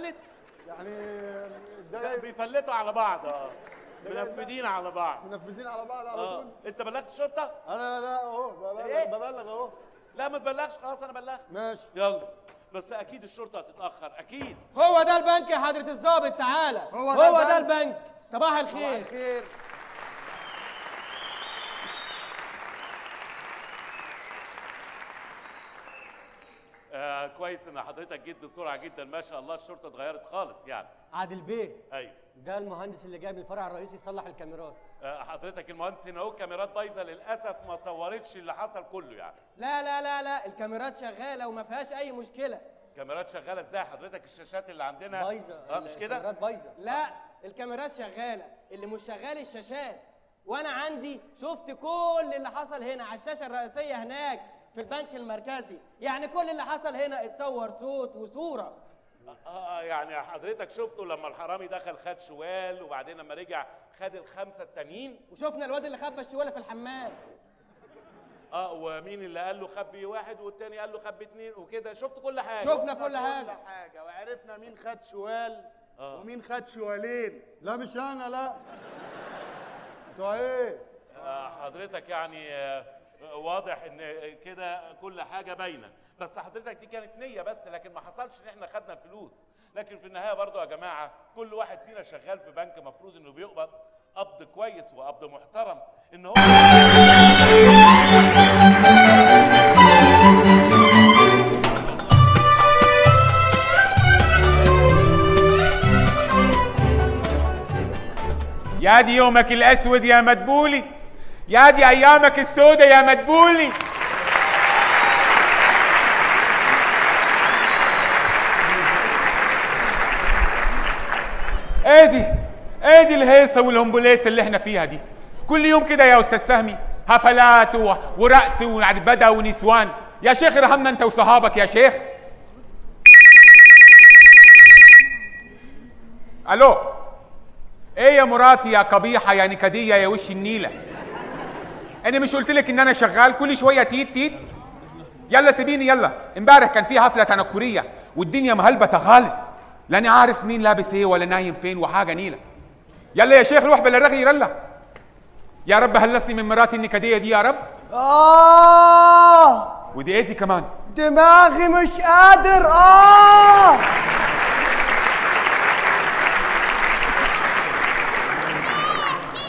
بيفلت؟ يعني ده بيفلتوا على بعض. منفذين على بعض. منفذين على بعض على طول. انت بلغت الشرطه؟ انا لا اهو ببلغ اهو. لا ما تبلغش، خلاص انا بلغت. ماشي يلا، بس اكيد الشرطه هتتاخر اكيد. هو ده البنك يا حضره الظابط، تعالى. هو ده البنك. صباح الخير. صباح الخير. كويس ان حضرتك جيت بسرعه جدا، ما شاء الله الشرطه اتغيرت خالص يعني. عادل بيه. ايوه ده المهندس اللي جاي من الفرع الرئيسي يصلح الكاميرات. حضرتك المهندس هنا اهو، الكاميرات بايظه للاسف ما صورتش اللي حصل كله يعني. لا لا لا لا الكاميرات شغاله وما فيهاش اي مشكله. الكاميرات شغاله ازاي حضرتك؟ الشاشات اللي عندنا بايظه. مش كده؟ الكاميرات بايظه. لا الكاميرات شغاله، اللي مش شغال الشاشات. وانا عندي شفت كل اللي حصل هنا على الشاشه الرئيسيه هناك في البنك المركزي، يعني كل اللي حصل هنا اتصور صوت وصوره. يعني حضرتك شفته لما الحرامي دخل خد شوال وبعدين لما رجع خد الخمسه التانيين، وشفنا الواد اللي خبى الشواله في الحمام. ومين اللي قال له خبي واحد والتاني قال له خبي اتنين وكده، شفت كل حاجه. شفنا كل حاجه وعرفنا مين خد شوال ومين خد شوالين. لا مش انا، لا انتوا ايه؟ حضرتك يعني واضح ان كده كل حاجه باينه، بس حضرتك دي كانت نيه بس، لكن ما حصلش ان احنا خدنا الفلوس. لكن في النهايه برضو يا جماعه كل واحد فينا شغال في بنك مفروض انه بيقبض قبض كويس وقبض محترم، ان هو يا دي يومك الاسود يا مدبولي، يا دي ايامك السودة يا مدبولي. ايه دي الهيصه والهمبوليسه اللي احنا فيها دي كل يوم كده يا استاذ سهمي؟ حفلات ورقص وعربده ونسوان. يا شيخ ارحمنا انت وصحابك يا شيخ. الو ايه يا مراتي يا قبيحه يا نكديه يا وش النيله؟ أنا مش قلت لك إن أنا شغال كل شوية تيت تيت؟ يلا سيبيني يلا، امبارح كان في حفلة تنكرية والدنيا مهلبطة خالص، لا أنا عارف مين لابس إيه ولا نايم فين وحاجة نيلة. يلا يا شيخ روح بلا رغي يلا. يا رب هلصني من مراتي النكدية دي يا رب. ودي إيه دي كمان؟ دماغي مش قادر.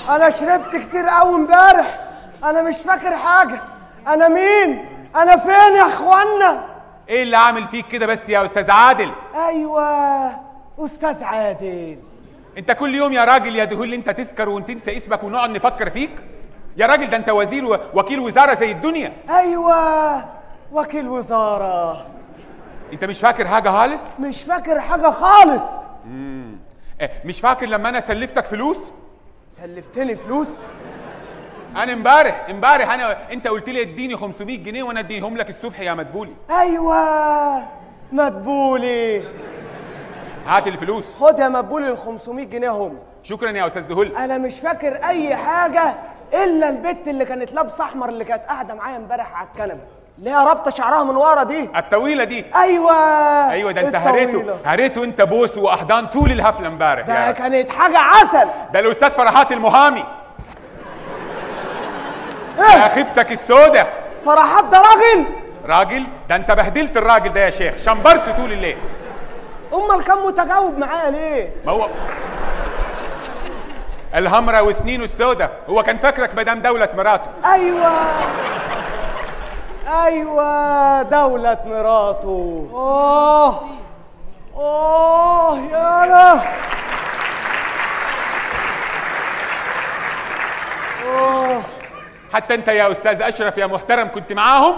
أنا شربت كتير قوي امبارح، أنا مش فاكر حاجة، أنا مين؟ أنا فين يا إخوانا؟ إيه اللي عامل فيك كده بس يا أستاذ عادل؟ أيوه أستاذ عادل. أنت كل يوم يا راجل يا دهول أنت تسكر وتنسى اسمك ونقعد نفكر فيك؟ يا راجل ده أنت وزير ووكيل وزارة زي الدنيا. أيوه وكيل وزارة. أنت مش فاكر حاجة خالص؟ مش فاكر حاجة خالص. مش فاكر لما أنا سلفتك فلوس؟ سلفتني فلوس؟ أنا امبارح أنت قلت لي اديني 500 جنيه وأنا أديهم لك الصبح يا مدبولي. أيوه مدبولي. هات الفلوس. خد يا مدبولي ال 500 جنيه هم. شكرا يا أستاذ دهول. أنا مش فاكر أي حاجة إلا البت اللي كانت لابسة أحمر اللي كانت قاعدة معايا امبارح على الكنبة، اللي هي رابطة شعرها من ورا دي. الطويلة دي. أيوه ده أنت هريته أنت بوس وأحضان طول الحفلة امبارح. ده كانت حاجة عسل. ده الأستاذ فرحات المهامي. يا خيبتك السودة فرحات ده راجل ده انت بهدلت الراجل ده يا شيخ، شمبرته طول الليل. امال كان متجاوب معايا ليه؟ ما هو الهمره وسنينه السودة هو كان فاكرك مدام دولة مراته. ايوه دولة مراته. يالا حتى انت يا استاذ اشرف يا محترم كنت معاهم؟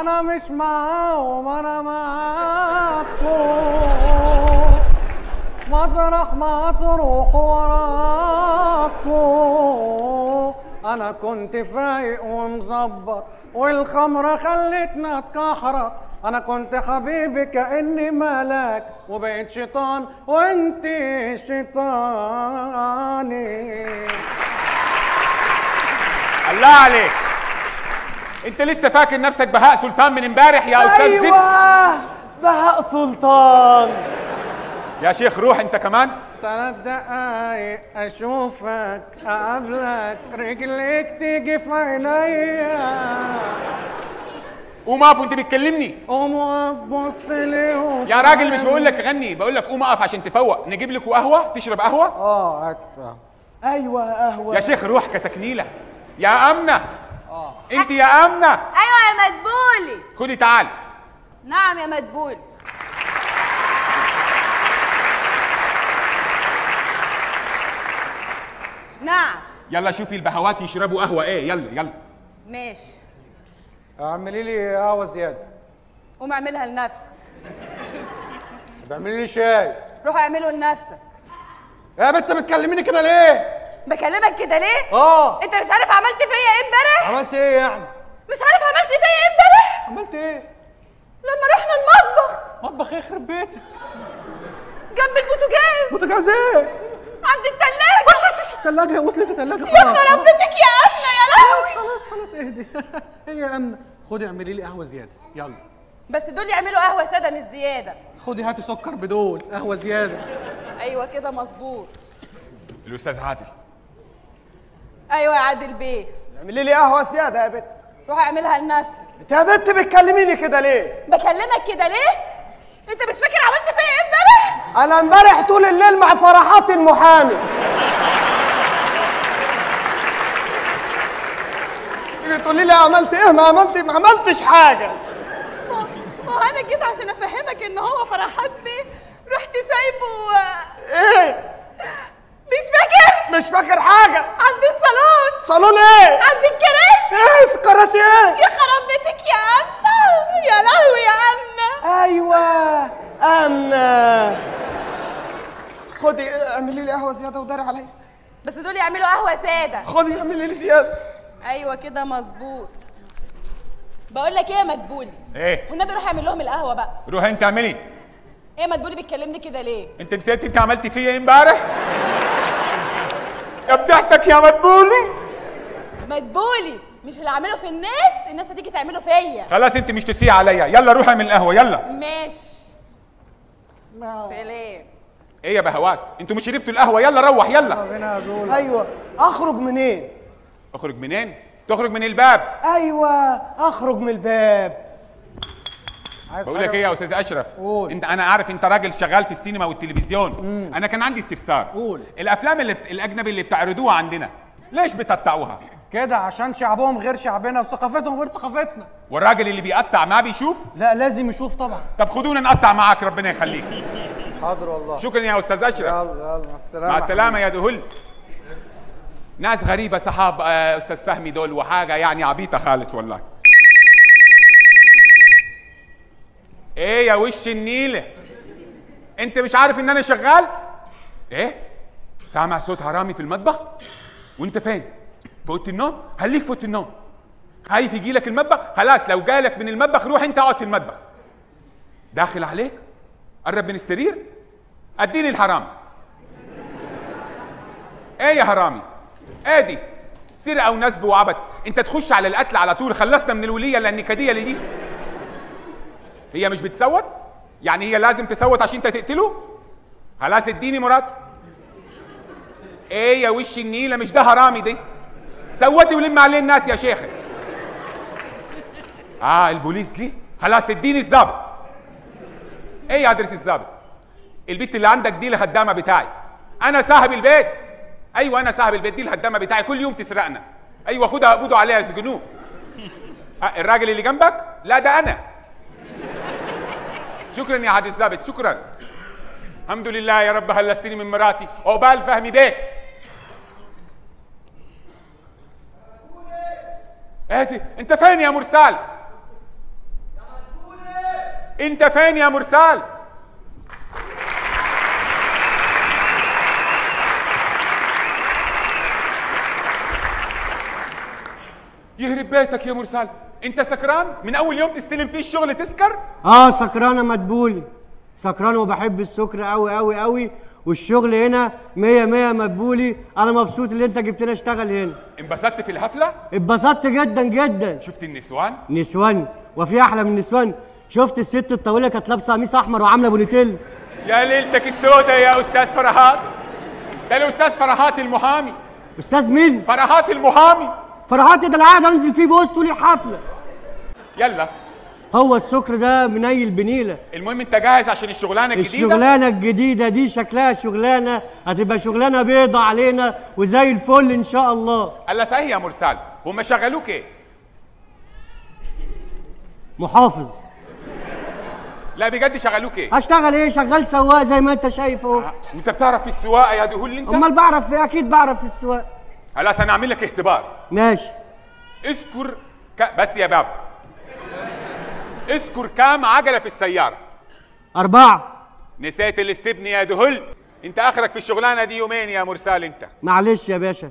انا مش معاهم، انا معاكم مطرح ما تروح وراكم. انا كنت فايق ومظبط والخمره خلتنا اتكحرت. انا كنت حبيبي كاني ملاك وبقيت شيطان وانت شيطاني. الله عليك، انت لسه فاكر نفسك بهاء سلطان من امبارح يا استاذ؟ ايوه بهاء سلطان. يا شيخ روح انت كمان. 3 دقايق اشوفك اقابلك رجليك تيجي في عينيا. قوم اقف وانت بتكلمني. قوم اقف بص ليهم يا راجل. مش بقول لك غني، بقول لك قوم اقف عشان تفوق. نجيب لكم قهوه تشرب قهوه؟ ايوه قهوه. يا شيخ روح كتكنيله. يا امنه انت يا امنه. ايوه يا مدبولي. خدي تعالي. نعم يا مدبولي. نعم. يلا شوفي البهوات يشربوا قهوه ايه. يلا يلا. ماشي. اعملي لي قهوه زياده. قوم اعملها لنفسك. بعملي لي شاي. روح اعمله لنفسك. يا بنت بتكلميني كده ليه؟ بكلمك كده ليه؟ انت مش عارف عملت فيا ايه امبارح؟ عملت ايه يعني؟ مش عارف عملت فيا ايه امبارح؟ عملت ايه؟ لما رحنا المطبخ. مطبخ ايه يخرب بيتك؟ جنب البوتاجاز. بوتاجاز ايه؟ عند التلاجة. التلاجة وصلت التلاجة خلاص. يا خرب بيتك يا امنة يا لهوي. خلاص اهدي. ايه يا امنة؟ خدي اعملي لي قهوة زيادة، يلا. بس دول يعملوا قهوة سادة مش زيادة. خدي هاتي سكر بدول، قهوة زيادة. ايوه كده مظبوط. الأستاذ عادل. ايوه يا عادل بيه. اعملي لي قهوة زيادة يا بنت. روح اعملها لنفسك. انت يا بنت بتكلميني كده ليه؟ بكلمك كده ليه؟ انت مش فاكر عملت فيا ايه امبارح؟ انا امبارح طول الليل مع فرحات المحامي. انت بتقولي لي عملت ايه؟ ما عملتش حاجه. ما انا جيت عشان افهمك ان هو فرحات بيه، رحت سايبه. ايه؟ مش فاكر؟ مش فاكر حاجه. عند الصالون. صالون ايه؟ عند الكراسي. ايه الكراسي ايه؟ يا خراب بيتك يا امنه يا لهوي يا امنه. ايوه امنه. خدي اعملي لي قهوه زياده وداري عليا. بس دول يعملوا قهوه ساده. خدي اعملي لي زياده. ايوه كده مظبوط. بقول لك ايه يا مدبولي؟ ايه؟ والنبي روح اعمل لهم القهوه بقى. روح انت اعملي. ايه يا مدبولي بتكلمني كده ليه؟ انت نسيت انت عملتي فيا ايه امبارح؟ يا بتاعتك يا مدبولي. مدبولي مش اللي عامله في الناس، الناس هتيجي تعمله فيا. خلاص انت مش تسيء عليا، يلا روحي اعمل القهوه يلا. ماشي. سلام. ايه يا بهوات؟ انتوا مش شربتوا القهوه، يلا روح يلا. ايوه اخرج منين؟ اخرج منين؟ تخرج من الباب. ايوه اخرج من الباب. بقول لك ايه يا استاذ اشرف؟ قول. انت انا عارف انت راجل شغال في السينما والتلفزيون. انا كان عندي استفسار. قول. الافلام الاجنبي اللي بتعرضوها عندنا ليش بتقطعوها؟ كده عشان شعبهم غير شعبنا وثقافتهم غير ثقافتنا. والراجل اللي بيقطع ما بيشوف؟ لا لازم يشوف طبعا. طب خدونا نقطع معاك ربنا يخليك. حاضر والله. شكرا يا استاذ اشرف. يلا مع السلامه. مع السلامه يا دهل. ناس غريبه صحاب استاذ فهمي دول، وحاجه يعني عبيطه خالص والله. ايه يا وش النيله؟ انت مش عارف ان انا شغال؟ ايه؟ سامع صوت هرامي في المطبخ؟ وانت فين؟ في اوضه النوم؟ خليك في اوضه النوم. خايف يجي لك المطبخ؟ خلاص لو جالك من المطبخ روح انت اقعد في المطبخ. داخل عليك؟ قرب من السرير؟ اديني الحرامي. ايه يا حرامي؟ ادي سرقه ونسب وعبث، انت تخش على القتل على طول. خلصنا من الوليه لان النكديه اللي دي. هي مش بتصوت؟ يعني هي لازم تصوت عشان انت تقتله؟ خلاص اديني مراتي. ايه يا وش النيله؟ مش ده حرامي دي. سوتي ولم عليه الناس يا شيخ. البوليس جه؟ خلاص اديني الظابط. ايه يا حضرة الظابط؟ البيت اللي عندك دي الخدامه بتاعي. انا صاحب البيت. ايوه انا صاحب البيت، دي الخدامه بتاعي كل يوم تسرقنا. ايوه خدها قبضوا عليها سجنوه. الراجل اللي جنبك؟ لا ده انا. شكرا يا حضرة الظابط شكرا. الحمد لله يا رب خلصتني من مراتي. عقبال فهمي بيه. اهدي. انت فين يا مرسال؟ انت فين يا مرسال؟ يهرب بيتك يا مرسال، انت سكران من اول يوم تستلم فيه الشغل تسكر؟ سكران يا مدبولي، سكران وبحب السكر قوي قوي قوي، والشغل هنا 100 يا مدبولي. انا مبسوط ان انت جبتني اشتغل هنا. انبسطت في الحفله؟ اتبسطت جدا جدا. شفت النسوان؟ نسوان وفي احلى من نسوان. شفت الست الطويله كانت لابسه قميص احمر وعامله بونيتيل. يا ليلتك السوداء يا استاذ فرحات. ده الاستاذ فرحات المحامي. استاذ مين؟ فرحات المحامي. فرحات ده العقد هنزل فيه بوز طول الحفله. يلا هو السكر ده منيل بنيله. المهم انت جاهز عشان الشغلانه الجديده؟ الشغلانه الجديده دي شكلها شغلانه هتبقى شغلانه بيضه علينا وزي الفل ان شاء الله. الله صحيح يا مرسال، هم شغلوك ايه؟ محافظ. لا بجد شغلوك ايه؟ هشتغل ايه؟ شغال سواق زي ما انت شايف اهو. انت بتعرف في السواقه يا دهول انت؟ امال بعرف في، اكيد بعرف في السواقه. خلاص انا هعمل لك اختبار. ماشي. اذكر بس يا باب. اذكر كام عجله في السياره؟ 4. نسيت الاستبن يا دهول، انت اخرك في الشغلانه دي يومين يا مرسال انت. معلش يا باشا.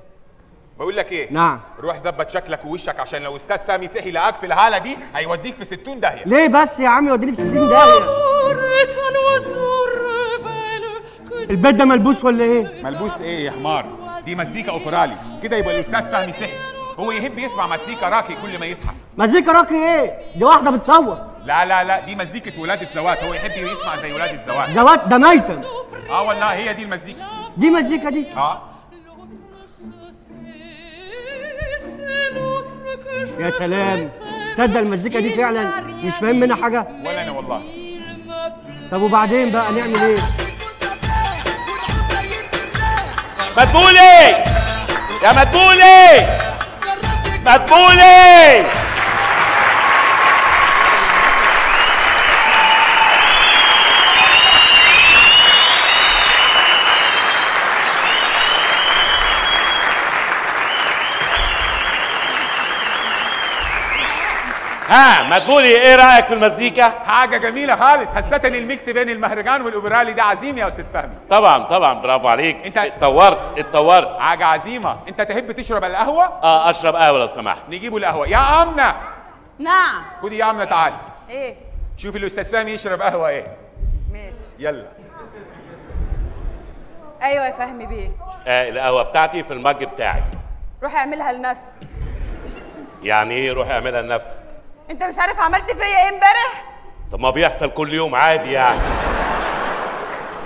بقول لك ايه؟ نعم. روح ظبط شكلك ووشك عشان لو استاذ سامي صحي لقاك في الحاله دي هيوديك في 60 داهيه. ليه بس يا عم يوديني في 60 داهيه؟ البيت ده ملبوس ولا ايه؟ ملبوس ايه يا حمار؟ دي مزيكا اوبرالي، كده يبقى الاستاذ سامي صحي، هو يحب يسمع مزيكا راقي كل ما يصحى. مزيكا راقي ايه؟ دي واحده بتصوت. لا لا لا دي مزيكة ولاد الزوات، هو يحب يسمع زي ولاد الزوات. زوات ده ميتم. اه والله هي دي المزيكا. دي مزيكا دي؟ اه. يا سلام، تصدق المزيكا دي فعلا مش فاهم منها حاجه ولا انا والله. طب وبعدين بقى نعمل ايه؟ مدبولي يا مدبولي مدبولي. ها مدبولي ايه رايك في المزيكا؟ حاجه جميله خالص، حسيت ان الميكس بين المهرجان والاوبرالي ده عظيم يا استاذ فهمي. طبعا طبعا برافو عليك، انت اتطورت. حاجه عظيمه. انت تحب تشرب القهوه؟ اه اشرب قهوه لو سمحت. نجيبه القهوه يا عمنا. نعم. خدي يا عمنا تعالي. ايه؟ شوفي الاستاذ فهمي يشرب قهوه ايه. ماشي يلا. ايوه يا فهمي بيه. القهوه بتاعتي في المج بتاعي. روح اعملها لنفسك. يعني ايه روح اعملها لنفسك؟ انت مش عارف عملت فيا ايه امبارح؟ طب ما بيحصل كل يوم عادي يعني.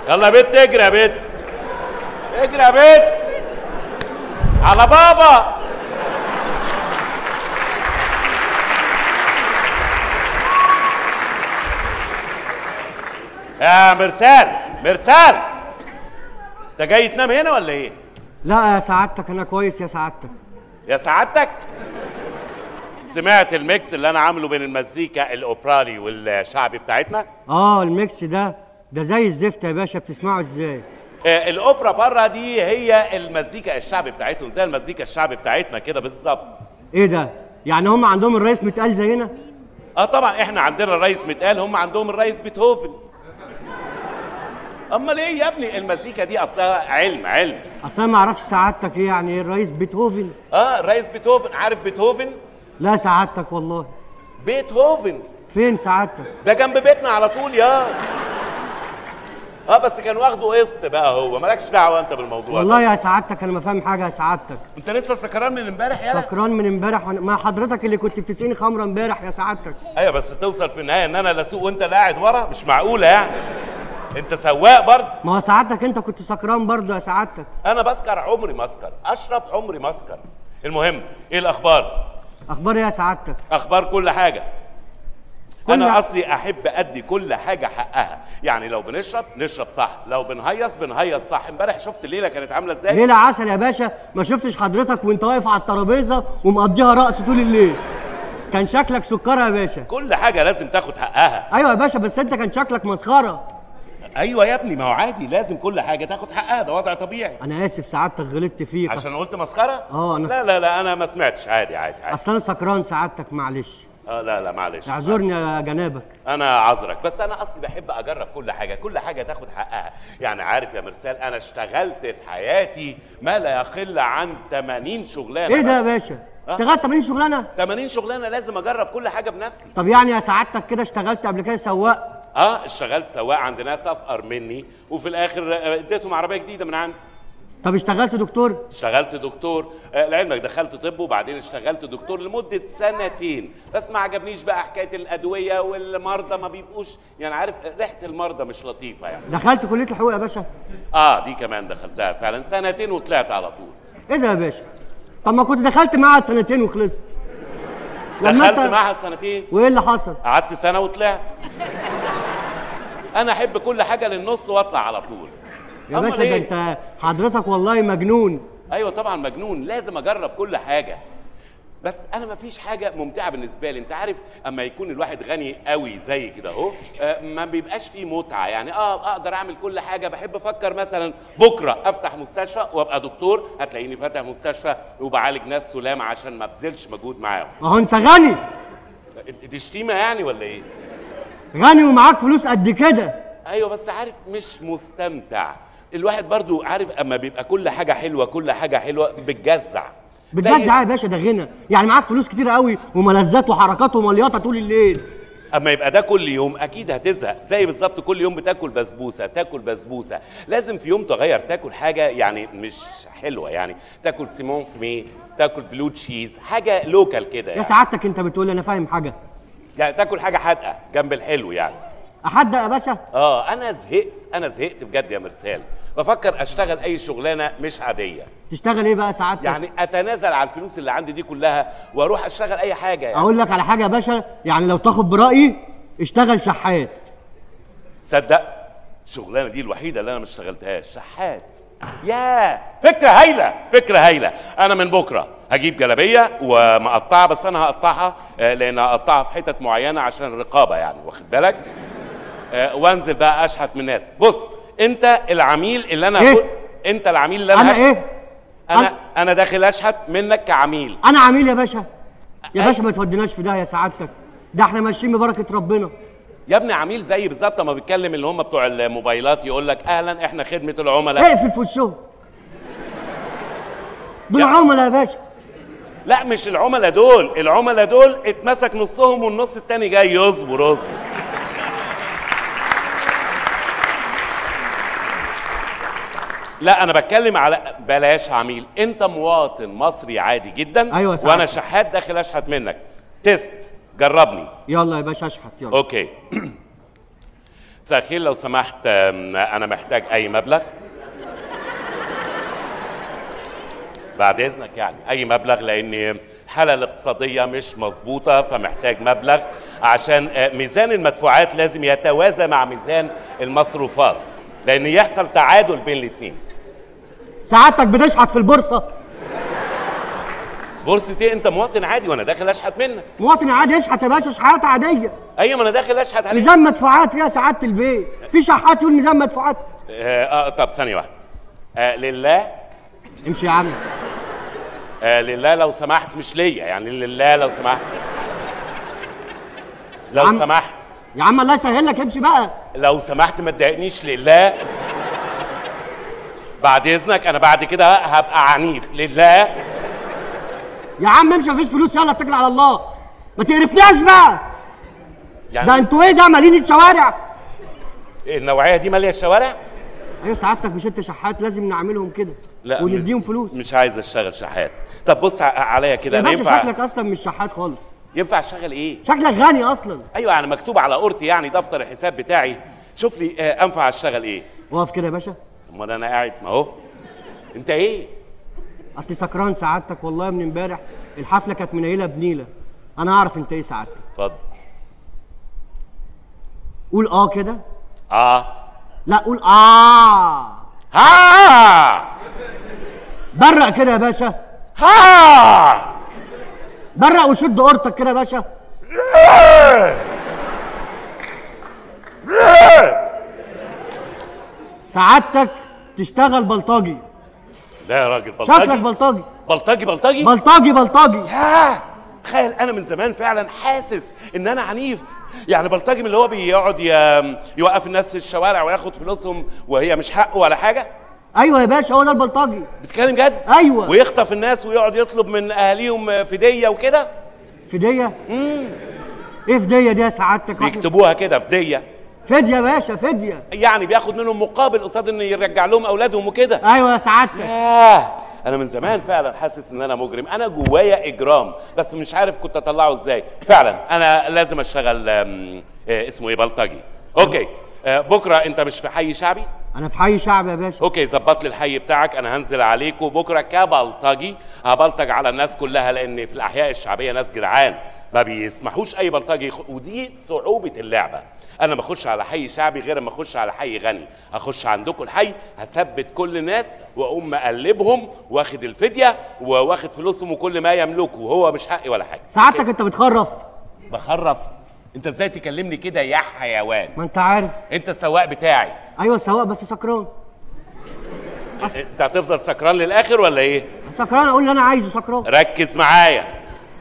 يلا يا بت اجري يا بت. اجري يا بت. على بابا. يا مرسال مرسال انت جاي تنام هنا ولا ايه؟ لا يا سعادتك انا كويس. يا سعادتك يا سعادتك سمعت الميكس اللي انا عامله بين المزيكا الاوبرالي والشعبي بتاعتنا؟ اه الميكس ده زي الزفت يا باشا. بتسمعه ازاي؟ الاوبرا بره دي هي المزيكا الشعبي بتاعتهم زي المزيكا الشعبي بتاعتنا كده بالظبط. ايه ده؟ يعني هم عندهم الريس متقال زينا؟ اه طبعا احنا عندنا الريس متقال، هم عندهم الريس بيتهوفن. امال ايه يا ابني؟ المزيكا دي اصلها علم علم. اصل انا ما اعرفش سعادتك ايه يعني ايه الريس بيتهوفن؟ اه الريس بيتهوفن. عارف بيتهوفن؟ لا سعادتك والله. بيتهوفن فين سعادتك؟ ده جنب بيتنا على طول يا بس كان واخده قسط بقى. هو مالكش دعوه انت بالموضوع والله ده. يا سعادتك انا ما فاهم حاجه يا سعادتك. انت لسه سكران من امبارح يا سكران من امبارح ما حضرتك اللي كنت بتسقيني خمره امبارح يا سعادتك. ايوه بس توصل في النهايه ان انا لا اسوق وانت لا قاعد ورا، مش معقوله يعني. انت سواق برضه. ما هو سعادتك انت كنت سكران برضه يا سعادتك. انا بسكر عمري ما اسكر، اشرب عمري ما اسكر. المهم ايه الاخبار؟ اخبار ايه يا سعادتك؟ اخبار كل حاجه. انا اصلي احب ادي كل حاجه حقها، يعني لو بنشرب نشرب صح، لو بنهيص بنهيص صح. امبارح شفت الليله كانت عامله ازاي؟ ليله عسل يا باشا. ما شفتش حضرتك وانت واقف على الترابيزه ومقضيها رقص طول الليل. كان شكلك سكره يا باشا. كل حاجه لازم تاخد حقها. ايوه يا باشا بس انت كان شكلك مسخره. ايوه يا ابني ما هو عادي لازم كل حاجه تاخد حقها، ده وضع طبيعي. انا اسف سعادتك غلطت فيك عشان قلت مسخره. اه انا لا لا لا انا ما سمعتش. عادي عادي عادي اصل انا سكران سعادتك معلش. اه لا لا معلش اعذرني يا جنابك. انا عذرك بس انا اصلي بحب اجرب كل حاجه، كل حاجه تاخد حقها. يعني عارف يا مرسال انا اشتغلت في حياتي ما لا يقل عن 80 شغلانه. ايه ده يا باشا؟ اشتغلت 80 شغلانه؟ 80 شغلانه لازم اجرب كل حاجه بنفسي. طب يعني يا سعادتك كده اشتغلت قبل كده سواق؟ اشتغلت سواق عند ناس افقر مني وفي الاخر اديتهم عربيه جديده من عندي. طب اشتغلت دكتور؟ اشتغلت دكتور، لعلمك دخلت طب وبعدين اشتغلت دكتور لمدة سنتين، بس ما عجبنيش بقى حكاية الأدوية والمرضى ما بيبقوش، يعني عارف ريحة المرضى مش لطيفة يعني. دخلت كلية الحقوق يا باشا؟ اه دي كمان دخلتها فعلا سنتين وطلعت على طول. ايه ده يا باشا؟ طب ما كنت دخلت معهد سنتين وخلصت. دخلت معهد سنتين؟ وايه اللي حصل؟ قعدت سنة وطلعت. أنا أحب كل حاجة للنص وأطلع على طول. يا باشا ده انت حضرتك والله مجنون. ايوه طبعا مجنون، لازم اجرب كل حاجه، بس انا مفيش حاجه ممتعه بالنسبه لي. انت عارف اما يكون الواحد غني قوي زي كده اهو ما بيبقاش فيه متعه، يعني اقدر اعمل كل حاجه. بحب افكر مثلا بكره افتح مستشفى وابقى دكتور، هتلاقيني فاتح مستشفى وبعالج ناس سلام عشان ما ابذلش مجهود معاهم. اهو انت غني. دي شتيمه يعني ولا ايه؟ غني ومعاك فلوس قد كده. ايوه بس عارف مش مستمتع. الواحد برضو عارف اما بيبقى كل حاجه حلوه كل حاجه حلوه بتجزع. بتجزع يا باشا ده غنى، يعني معاك فلوس كتير قوي وملذات وحركات ومليطه طول الليل. اما يبقى ده كل يوم اكيد هتزهق، زي بالظبط كل يوم بتاكل بسبوسه تاكل بسبوسه، لازم في يوم تغير تاكل حاجه يعني مش حلوه، يعني تاكل سيمون فمي، تاكل بلو تشيز، حاجه لوكال كده يعني. يا سعادتك انت بتقول انا فاهم حاجه؟ يعني تاكل حاجه حادقه جنب الحلو يعني. احدق يا باشا؟ اه انا زهقت بجد يا مرسال، بفكر اشتغل اي شغلانه مش عاديه. تشتغل ايه بقى سعادتك؟ يعني اتنازل على الفلوس اللي عندي دي كلها واروح اشتغل اي حاجه يعني. اقول لك على حاجه يا باشا، يعني لو تاخد برايي اشتغل شحات. تصدق الشغلانه دي الوحيده اللي انا ما اشتغلتهاش شحات. ياه فكره هايله فكره هايله. انا من بكره هجيب جلابيه ومقطعه، بس انا هقطعها لان هقطعها في حتت معينه عشان الرقابه يعني، واخد بالك؟ وانزل بقى اشحت من الناس. بص انت العميل اللي انا إيه؟ انت العميل اللي انا ايه؟ انا داخل اشحت منك كعميل. انا عميل يا باشا. يا باشا ما توديناش في ده يا سعادتك، ده احنا ماشيين ببركه ربنا يا ابني. عميل زي بالظبط ما بيتكلم اللي هم بتوع الموبايلات، يقول لك اهلا احنا خدمه العملاء. اقفل في وشهم دول عملاء يا باشا. لا مش العملاء دول، العملاء دول اتمسك نصهم والنص التاني جاي يصبر اصبر. لا انا بتكلم على بلاش عميل، انت مواطن مصري عادي جدا. ايوه صح. وانا شحات داخل اشحت منك. تيست جربني. يلا يا باشا اشحت يلا. اوكي مساء الخير لو سمحت انا محتاج اي مبلغ بعد اذنك، يعني اي مبلغ لان الحاله الاقتصاديه مش مظبوطه فمحتاج مبلغ عشان ميزان المدفوعات لازم يتوازى مع ميزان المصروفات لان يحصل تعادل بين الاثنين. ساعتك بتشحت في البورصه. بورصه ايه؟ انت مواطن عادي وانا داخل اشحت منك. مواطن عادي اشحت يا باشا شحات عاديه. ايوه ما انا داخل اشحت عليك. ميزان مدفوعات يا سعاده البيت، في شحات يقول ميزان مدفوعات. طب ثانيه واحده. لله. امشي يا عم. لله لو سمحت مش ليا يعني، لله لو سمحت. لو عم. سمحت. يا عم الله يسهل لك امشي بقى. لو سمحت ما تضايقنيش لله. بعد اذنك انا بعد كده هبقى عنيف لله. يا عم امشي مفيش فلوس يلا اتكل على الله. ما تقرفناش بقى. يعني ده انتوا ايه ده مالين الشوارع؟ ايه النوعيه دي ماليه الشوارع؟ ايوه سعادتك مش انت شحات لازم نعملهم كده ونديهم فلوس. مش عايز اشتغل شحات. طب بص عليا كده يا باشا شكلك اصلا مش شحات خالص. ينفع اشتغل ايه؟ شكلك غني اصلا. ايوه انا مكتوب على قورتي يعني دفتر الحساب بتاعي. شوف لي انفع اشتغل ايه؟ واقف كده يا باشا. امال انا قاعد ما اهو. انت ايه؟ اصلي سكران سعادتك والله من امبارح، الحفله كانت منيله بنيله. انا اعرف انت ايه سعادتك. اتفضل. قول اه كده. اه. لا قول اه. ها. برق كده يا باشا. ها. برق وشد قرطك كده يا باشا. سعادتك تشتغل بلطجي. لا يا راجل بلطجي شكلك بلطجي. بلطجي بلطجي بلطجي بلطجي. ياه تخيل انا من زمان فعلا حاسس ان انا عنيف، يعني بلطجي من اللي هو بيقعد يوقف الناس في الشوارع وياخد فلوسهم وهي مش حقه ولا حاجه. ايوه يا باشا هو ده البلطجي. بتتكلم جد؟ ايوه. ويخطف الناس ويقعد يطلب من اهاليهم فديه وكده. فديه؟ ايه فديه دي يا سعادتك؟ بيكتبوها كده فديه. فدية يا باشا، فدية يعني بياخد منهم مقابل قصاد انه يرجع لهم اولادهم وكده. ايوه يا سعادتك. انا من زمان فعلا حاسس ان انا مجرم، انا جوايا اجرام بس مش عارف كنت اطلعه ازاي. فعلا انا لازم اشتغل اسمه ايه، بلطجي. اوكي بكره انت مش في حي شعبي؟ انا في حي شعبي يا باشا. اوكي ظبط لي الحي بتاعك، انا هنزل عليكم بكره كبلطجي، هبلطج على الناس كلها، لان في الاحياء الشعبيه ناس جدعان ما بيسمحوش اي بلطجي ودي صعوبه اللعبه. انا ما اخش على حي شعبي غير ما اخش على حي غني، هخش عندكم الحي هثبت كل الناس واقوم مقلبهم واخد الفديه واخد فلوسهم وكل ما يملكوا، وهو مش حقي ولا حاجه. سعادتك إيه؟ انت بتخرف. بخرف؟ انت ازاي تكلمني كده يا حيوان؟ ما انت عارف انت السواق بتاعي. ايوه السواق بس سكران. انت هتفضل سكران للاخر ولا ايه؟ سكران اقول اللي انا عايزه سكران. ركز معايا،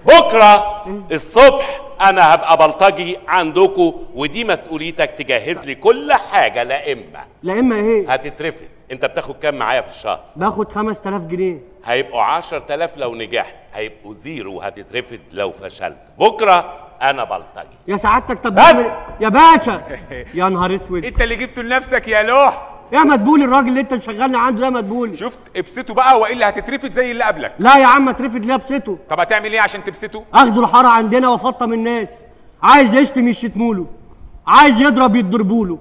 بكره الصبح انا هبقى بلطجي عندكم ودي مسؤوليتك، تجهز لي كل حاجه. لا اما ايه؟ هتترفد. انت بتاخد كام معايا في الشهر؟ باخد 5000 جنيه. هيبقوا 10000 لو نجحت، هيبقوا زيرو، هتترفد لو فشلت. بكره أنا بلطجي. يا سعادتك طب يا باشا يا نهار اسود أنت اللي جبته لنفسك يا لوح يا مدبول. الراجل اللي أنت مشغلني عنده ده مدبول. شفت ابسطه بقى وإلا هتترفد زي اللي قبلك. لا يا عم اترفد ليه ابسطه؟ طب هتعمل إيه عشان تبسطه؟ آخده الحارة عندنا وأفطم الناس. عايز يشتم يشتموله، عايز يضرب يضربوله،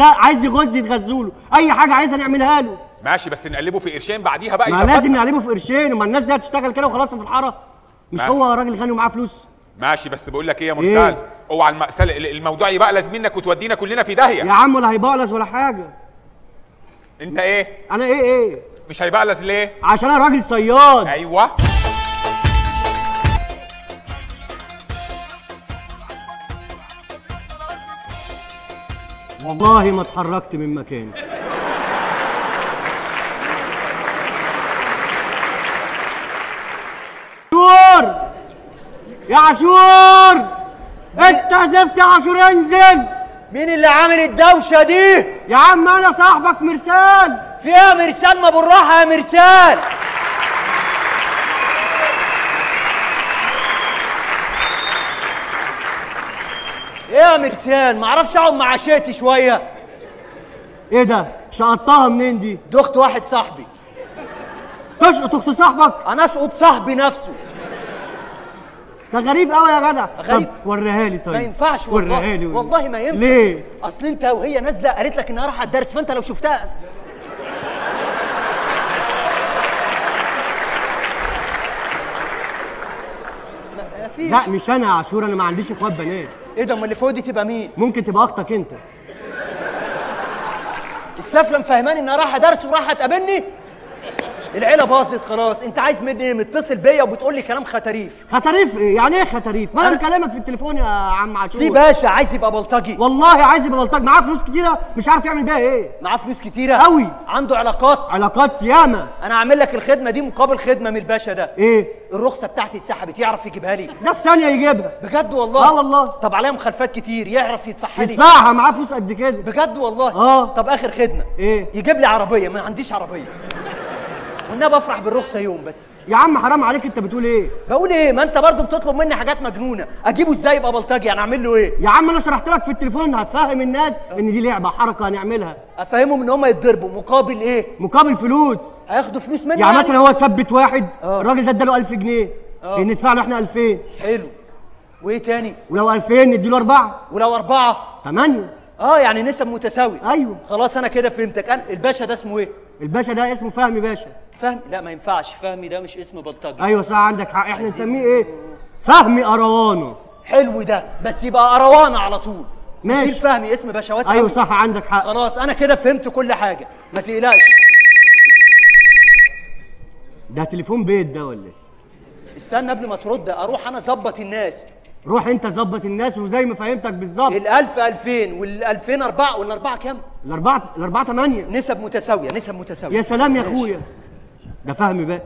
عايز يغز يتغزوله، أي حاجة عايزها نعملها له. ماشي بس نقلبه في قرشين بعديها بقى. ما لازم نقلبه في قرشين، ما الناس دي هتشتغل كده وخلاص في الحارة. مش هو راجل غني ومعاه فلوس. ماشي بس بقول لك ايه يا مرسال، اوعى المقسله الموضوع يبقلز منك وتودينا كلنا في داهيه. يا عم ولا هيبقلز ولا حاجه. انت ايه؟ انا ايه؟ مش هيبقلز ليه؟ عشان انا راجل صياد. ايوه والله ما اتحركت من مكاني. دور يا عاشور، انت زفت يا عاشور انزل. مين اللي عامل الدوشه دي؟ يا عم انا صاحبك مرسال. فيها مرسال؟ ما بالراحه يا مرسال. ايه يا مرسال ما اعرفش اقعد مع شيتي شويه؟ ايه ده شقطتها منين دي؟ دي اخت واحد صاحبي. تشقط اخت صاحبك؟ انا اشقط صاحبي نفسه. ده غريب قوي يا جدع. غريب. طب وريها لي. طيب ما ينفعش والله. والله ما ينفع. ليه؟ اصل انت وهي نازله قالت لك انها رايحه الدرس، فانت لو شفتها لا مش انا يا عاشور، انا ما عنديش اخوات بنات. ايه ده امال اللي فوق دي تبقى مين؟ ممكن تبقى اختك انت. السفله مفهماني انها رايحه درس ورايحه تقابلني؟ العيله باظت خلاص. انت عايز مني ايه؟ متصل بيا وبتقول لي كلام خطريف. خطريف ايه؟ يعني ايه خطريف؟ ما انا مكلمك في التليفون يا عم عاشور. في باشا عايز يبقى بلطجي. والله عايز يبقى بلطجي، معاه فلوس كتيره مش عارف يعمل بيها ايه. معاه فلوس كتيره قوي، عنده علاقات. علاقات ياما. انا هعمل لك الخدمه دي مقابل خدمه من الباشا ده. ايه؟ الرخصه بتاعتي اتسحبت، يعرف يجيبها لي ده في ثانيه. يجيبها بجد والله؟ اه والله. طب عليها مخالفات كتير، يعرف يدفعها لي. يدفعها، معاه فلوس قد كده بجد والله. اه. طب اخر خدمه ايه؟ يجيب لي عربيه، ما عنديش عربيه وانا بفرح بالرخصه يوم بس. يا عم حرام عليك انت بتقول ايه؟ بقول ايه؟ ما انت برضه بتطلب مني حاجات مجنونه، اجيبه ازاي يبقى بلطجي؟ انا اعمل له ايه؟ يا عم انا شرحت لك في التليفون، هتفهم الناس ان دي لعبه حركه هنعملها. افهمهم ان هم يتضربوا مقابل ايه؟ مقابل فلوس. هياخدوا فلوس مني يعني مثلا هو ثبت واحد. الراجل ده اداله 1000 جنيه ندفع له احنا 2000. حلو. وايه تاني؟ ولو 2000 نديله 4، ولو 4 8. يعني نسب متساويه. ايوه خلاص انا كده فهمتك. انا الباشا ده اسمه ايه؟ الباشا ده اسمه فهمي باشا. فهمي؟ لا ما ينفعش، فهمي ده مش اسم بلطجي. ايوه صح عندك حق، احنا نسميه ايه؟ فهمي قروانه. حلو ده، بس يبقى قروانه على طول. ماشي. مش فهمي اسم باشوات. ايوه صح عندك حق. خلاص انا كده فهمت كل حاجه، ما تقلقش. ده تليفون بيت ده ولا ايه؟ استنى قبل ما ترد اروح انا اظبط الناس. روح انت ظبط الناس وزي ما فهمتك بالظبط. ال1000 2000 وال2000 4 وال4 كام؟ ال4 8. نسب متساويه. نسب متساويه. يا سلام يا اخويا. ده فهمي بقى.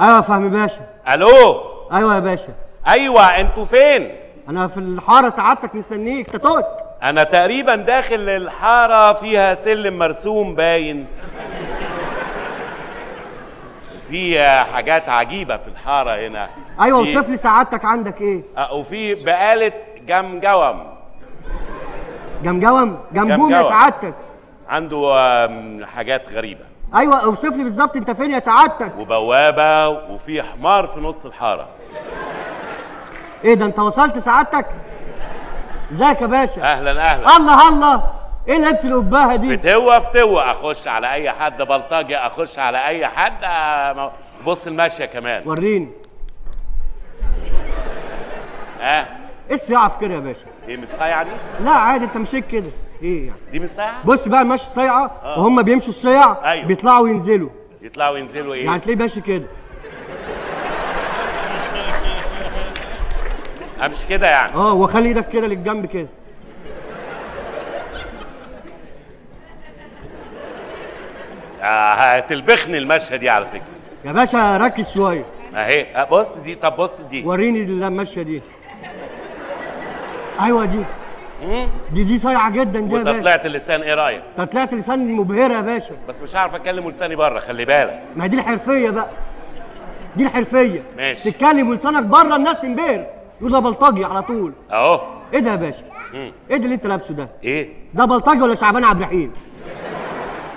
ايوه فهمي باشا. الو. ايوه يا باشا. ايوه انتوا فين؟ انا في الحاره سعادتك مستنيك. تطوت انا تقريبا داخل الحاره، فيها سلم مرسوم باين. في حاجات عجيبه في الحاره هنا. ايوه وصف لي سعادتك عندك ايه؟ وفي بقاله جمجوم. جمجوم؟ جمجوم يا سعادتك. عنده حاجات غريبة. أيوة أوصف لي بالظبط أنت فين يا سعادتك؟ وبوابة وفي حمار في نص الحارة. إيه ده أنت وصلت سعادتك؟ إزيك يا باشا؟ أهلا أهلا. الله الله إيه اللبس اللي قباها دي؟ فتوة أخش على أي حد، بلطجي أخش على أي حد، بص الماشية كمان. وريني. ايه الصياعة كده يا باشا؟ ايه مش صايعة دي؟ لا عادي انت مشيك كده، ايه يعني؟ دي مش صايعة؟ بص بقى ماشي صايعة وهم بيمشوا الصيع أيوه. بيطلعوا وينزلوا. يطلعوا وينزلوا ايه؟ يعني تلاقيه ماشي كده. امشي كده يعني؟ اه وخلي ايدك كده للجنب كده. هتلبخني المشهد دي على فكرة. يا باشا ركز شوية. اهي بص دي، طب بص دي. وريني المشية دي. ايوه دي. دي صايعه جدا دي يا باشا. طلعت اللسان ايه رايك؟ طلعت لسان مبهره يا باشا. بس مش هعرف اكلم لساني بره خلي بالك. ما دي الحرفيه بقى. دي الحرفيه. ماشي. تتكلم لسانك بره الناس تنبهر. يقول ده بلطجي على طول. اهو. ايه ده يا باشا؟ ايه ده اللي انت لابسه ده؟ ايه؟ ده بلطجي ولا شعبان عبد الرحيم؟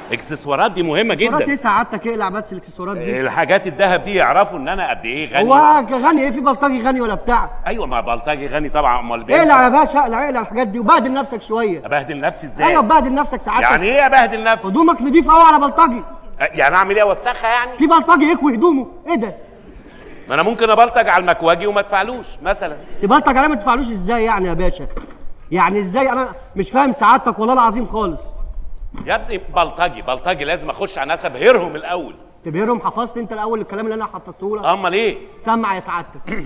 الاكسسوارات دي مهمه جدا. اكسسوارات ايه سعادتك؟ اقلع بس الاكسسوارات دي. الحاجات الذهب دي يعرفوا ان انا قد ايه غني. هو غني ايه؟ في بلطجي غني ولا بتاع؟ ايوه ما بلطجي غني طبعا. امال بيه؟ اقلع يا باشا اقلع اقلع الحاجات دي وبهدل نفسك شويه. ابهدل نفسي ازاي؟ ايوه بهدل نفسك سعادتك. يعني ايه ابهدل نفسي؟ هدومك نضيف قوي على بلطجي. يعني اعمل ايه اوسخها يعني؟ في بلطجي يكوي هدومه. ايه ده؟ ما انا ممكن ابلطج على المكواجي وما ادفعلوش مثلا. تبلطج عليه ما تدفعلوش ازاي يعني يا باشا؟ يعني ازاي؟ انا مش فاهم سعادتك والله العظيم خالص. يا ابني بلطجي لازم اخش على ناس ابهرهم الاول. تبهرهم؟ حفظت انت الاول الكلام اللي انا حفظته لك؟ امال ايه؟ سمع يا سعادتك.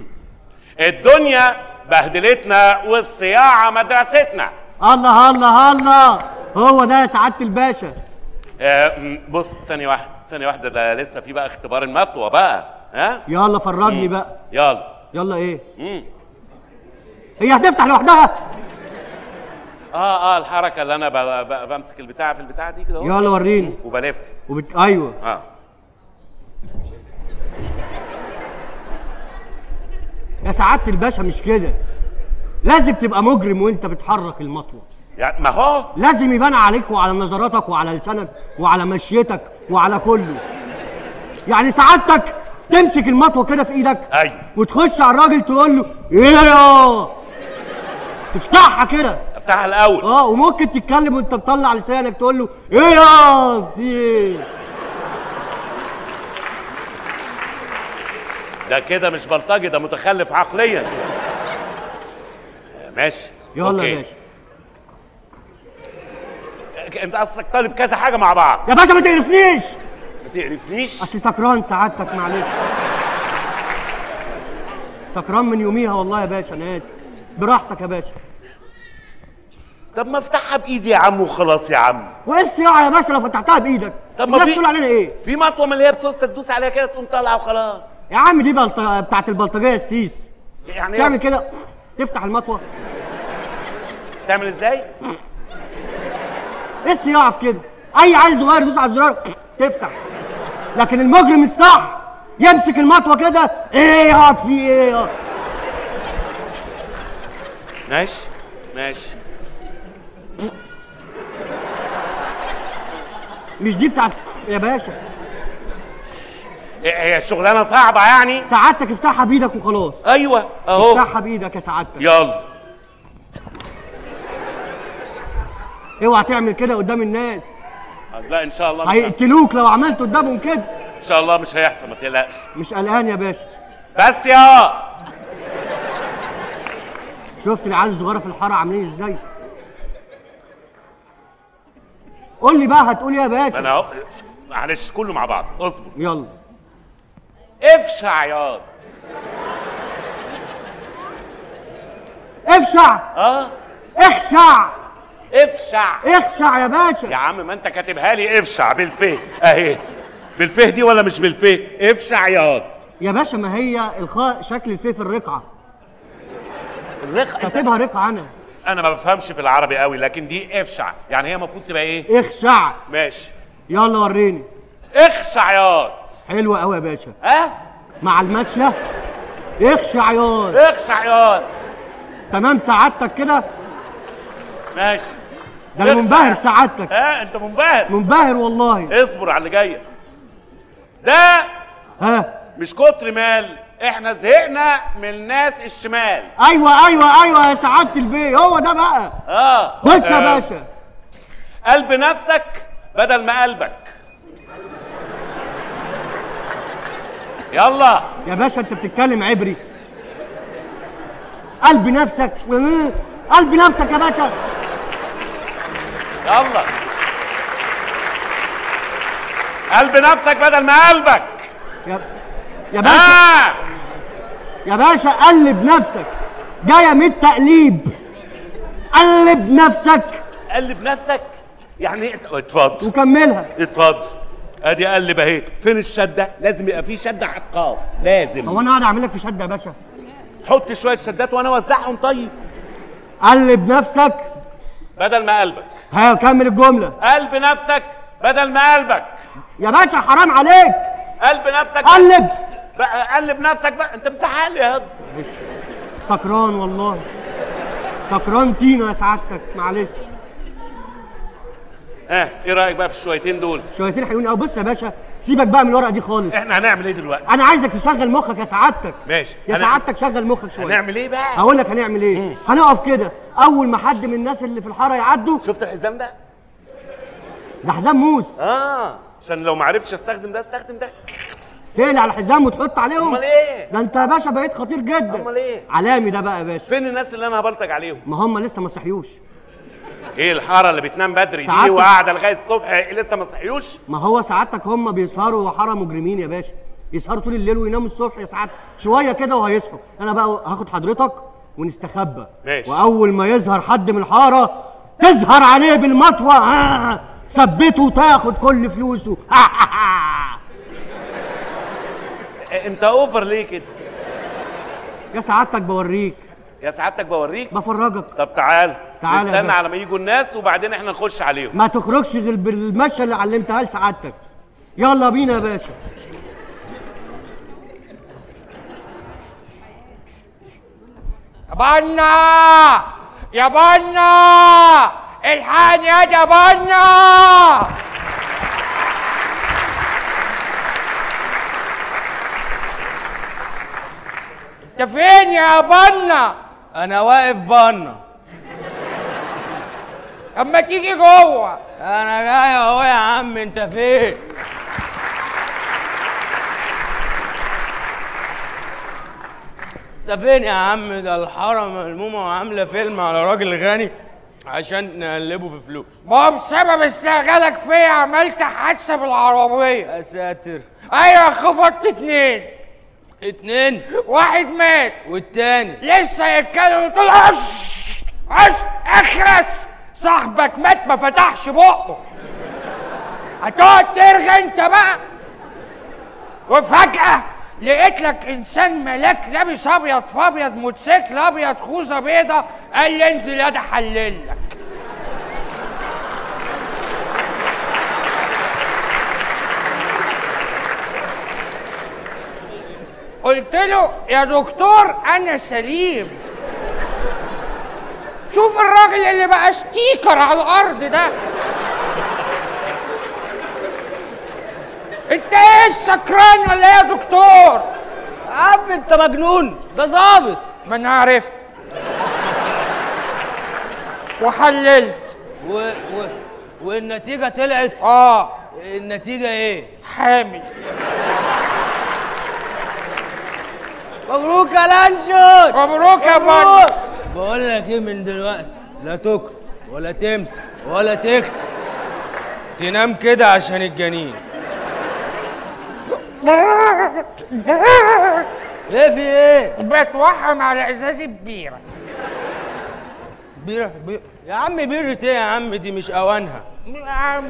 الدنيا بهدلتنا والصياعه مدرستنا. الله الله الله هو ده يا سعاده الباشا. بص ثانيه واحده ده لسه في بقى اختبار المطوه بقى. ها يلا فرجني بقى. يلا ايه؟ هي هتفتح لوحدها؟ الحركه اللي انا بمسك البتاعه في البتاعه دي كده اهو. يلا وريني. وبلف ايوه. يا سعاده الباشا مش كده، لازم تبقى مجرم وانت بتحرك المطوه. يعني ما هو لازم يبان عليك وعلى نظراتك وعلى لسانك وعلى مشيتك وعلى كله. يعني سعادتك تمسك المطوه كده في ايدك ايوه وتخش على الراجل تقول له ايه، تفتحها كده بتاعها الاول. وممكن تتكلم وانت بتطلع لسانك تقول له ايه يا في ده كده. مش بلطجي ده متخلف عقليا. ماشي يلا يا باشا. انت اصلك طالب كذا حاجه مع بعض يا باشا. ما تقرفنيش اصل سكران سعادتك معلش. سكران من يوميها والله يا باشا. انا اسف. براحتك يا باشا. طب ما افتحها بايدي يا عم وخلاص يا عم. وايه الصياعه يا باشا لو فتحتها بايدك؟ طب ما الناس تقول علينا ايه؟ في مطوه من اللي هي بصوص تدوس عليها كده تقوم طالعه وخلاص. يا عم دي بتاعت البلطجيه السيس. يعني تعمل كده تفتح المطوه. تعمل ازاي؟ ايه الصياعه في كده؟ اي عيل صغير يدوس على الزرار تفتح. لكن المجرم الصح يمسك المطوه كده ايه يقعد في ايه يقعد. ماشي مش دي بتاعت يا باشا. هي الشغلانه صعبه يعني سعادتك. افتحها بايدك وخلاص. ايوه اهو افتحها بايدك يا سعادتك. يلا اوعى تعمل كده قدام الناس. لا ان شاء الله هيقتلوك لو عملت قدامهم كده. ان شاء الله مش هيحصل ما تقلقش. مش قلقان يا باشا بس يا شفت العيال الصغيره في الحاره عاملين ازاي؟ قول لي بقى هتقول ايه يا باشا؟ انا معلش كله مع بعض اصبر. يلا افشع ياض. افشع اخشع يا باشا. يا عم ما انت كاتبها لي افشع بالفه اهي. بالفه دي ولا مش بالفه؟ افشع ياض يا باشا. ما هي الخاء شكل الفه في الرقعه. الرقعه كاتبها رقعه. انا ما بفهمش في العربي قوي لكن دي افشع يعني هي المفروض تبقى ايه؟ اخشع. ماشي يلا وريني. اخشع ياض. حلوه قوي يا باشا. مع المشيه اخشع ياض. تمام سعادتك كده. ماشي ده انا منبهر سعادتك. ها انت منبهر؟ منبهر والله. اصبر على اللي جايه. ده ها مش كتر مال، احنا زهقنا من ناس الشمال. ايوه ايوه ايوه يا سعاده البيه، هو ده بقى. اه خش يا باشا. قلب نفسك بدل ما قلبك. يلا يا باشا انت بتتكلم عبري. قلب نفسك قلب نفسك يا باشا. يلا قلب نفسك بدل ما قلبك يا باشا. يا باشا قلب نفسك جايه من التقليب. قلب نفسك. قلب نفسك يعني ايه؟ اتفضل وكملها. اتفضل ادي قلب اهي. فين الشده؟ لازم يبقى في شده على القاف. لازم. هو انا قاعد اعمل لك في شده يا باشا؟ حط شويه شدات وانا اوزعهم. طيب قلب نفسك بدل ما قلبك. ها كمل الجمله. قلب نفسك بدل ما قلبك. يا باشا حرام عليك. قلب نفسك. قلب بقى. قلب نفسك بقى. انت مزعلني يا هضه. معلش سكران والله. سكران تينا يا سعادتك معلش. ها ايه رايك بقى في الشويتين دول؟ شويتين حلوين قوي. بص يا باشا سيبك بقى من الورقه دي خالص. احنا هنعمل ايه دلوقتي؟ انا عايزك تشغل مخك يا سعادتك. ماشي يا سعادتك شغل مخك شويه. هنعمل ايه بقى؟ هقول لك هنعمل ايه. هنقف كده اول ما حد من الناس اللي في الحاره يعدوا. شفت الحزام ده؟ ده حزام موس. اه عشان لو ما عرفتش استخدم ده استخدم ده. تقلع الحزام وتحط عليهم. امال ايه؟ ده انت يا باشا بقيت خطير جدا. امال ايه؟ علامي ده بقى يا باشا. فين الناس اللي انا هبلطج عليهم؟ ما هم لسه ما صحيوش. ايه الحاره اللي بتنام بدري دي وقاعده لغايه الصبح لسه ما صحيوش؟ ما هو سعادتك هم بيسهروا وحاره مجرمين يا باشا. يسهروا طول الليل ويناموا الصبح يا سعادتك. شويه كده وهيصحوا. انا بقى هاخد حضرتك ونستخبى. ماشي. واول ما يظهر حد من الحاره تظهر عليه بالمطوه. ثبته وتاخد كل فلوسه. انت اوفر ليه كده؟ يا سعادتك بوريك. يا سعادتك بوريك؟ بفرجك. طب تعال تعال نستنى على ما يجوا الناس وبعدين احنا نخش عليهم. ما تخرجش غير بالمشية اللي علمتها لسعادتك. يلا بينا يا باشا. يا بنا يا بنا الحقني يا بنا. انت فين يا بنا؟ انا واقف بنا. اما تيجي جوه. انا جاي اهو يا عم. انت فين؟ انت فين يا عم؟ ده الحاره ملمومه وعامله فيلم على راجل غني عشان نقلبه في فلوس. ما بسبب استغلالك فيا عملت حادثه بالعربيه. يا ساتر. ايوه خبطت اتنين. واحد مات والتاني لسه يتكلم. طول عش اخرس. صاحبك مات ما فتحش بقه. هتقعد ترغي انت بقى. وفجأة لقيت لك انسان ملاك لابس ابيض في ابيض، موتوسيكل ابيض، خوذه بيضه، قال لي انزل يا ده حلل لك. قلت له يا دكتور انا سليم. شوف الراجل اللي بقى ستيكر على الارض ده. انت ايه السكران ولا ايه يا دكتور؟ يا عم انت مجنون، ده ظابط. ما انا عرفت. وحللت والنتيجه طلعت. اه النتيجه ايه؟ حامل. مبروك يا لانشون. مبروك يا بني. بقول لك ايه من دلوقتي، لا تاكل ولا تمسح ولا تغسل، تنام كده عشان الجنين. ايه في ايه؟ بتوحم على ازاز البيره. بيره؟ يا عم بيره ايه يا عم؟ دي مش اوانها يا عم.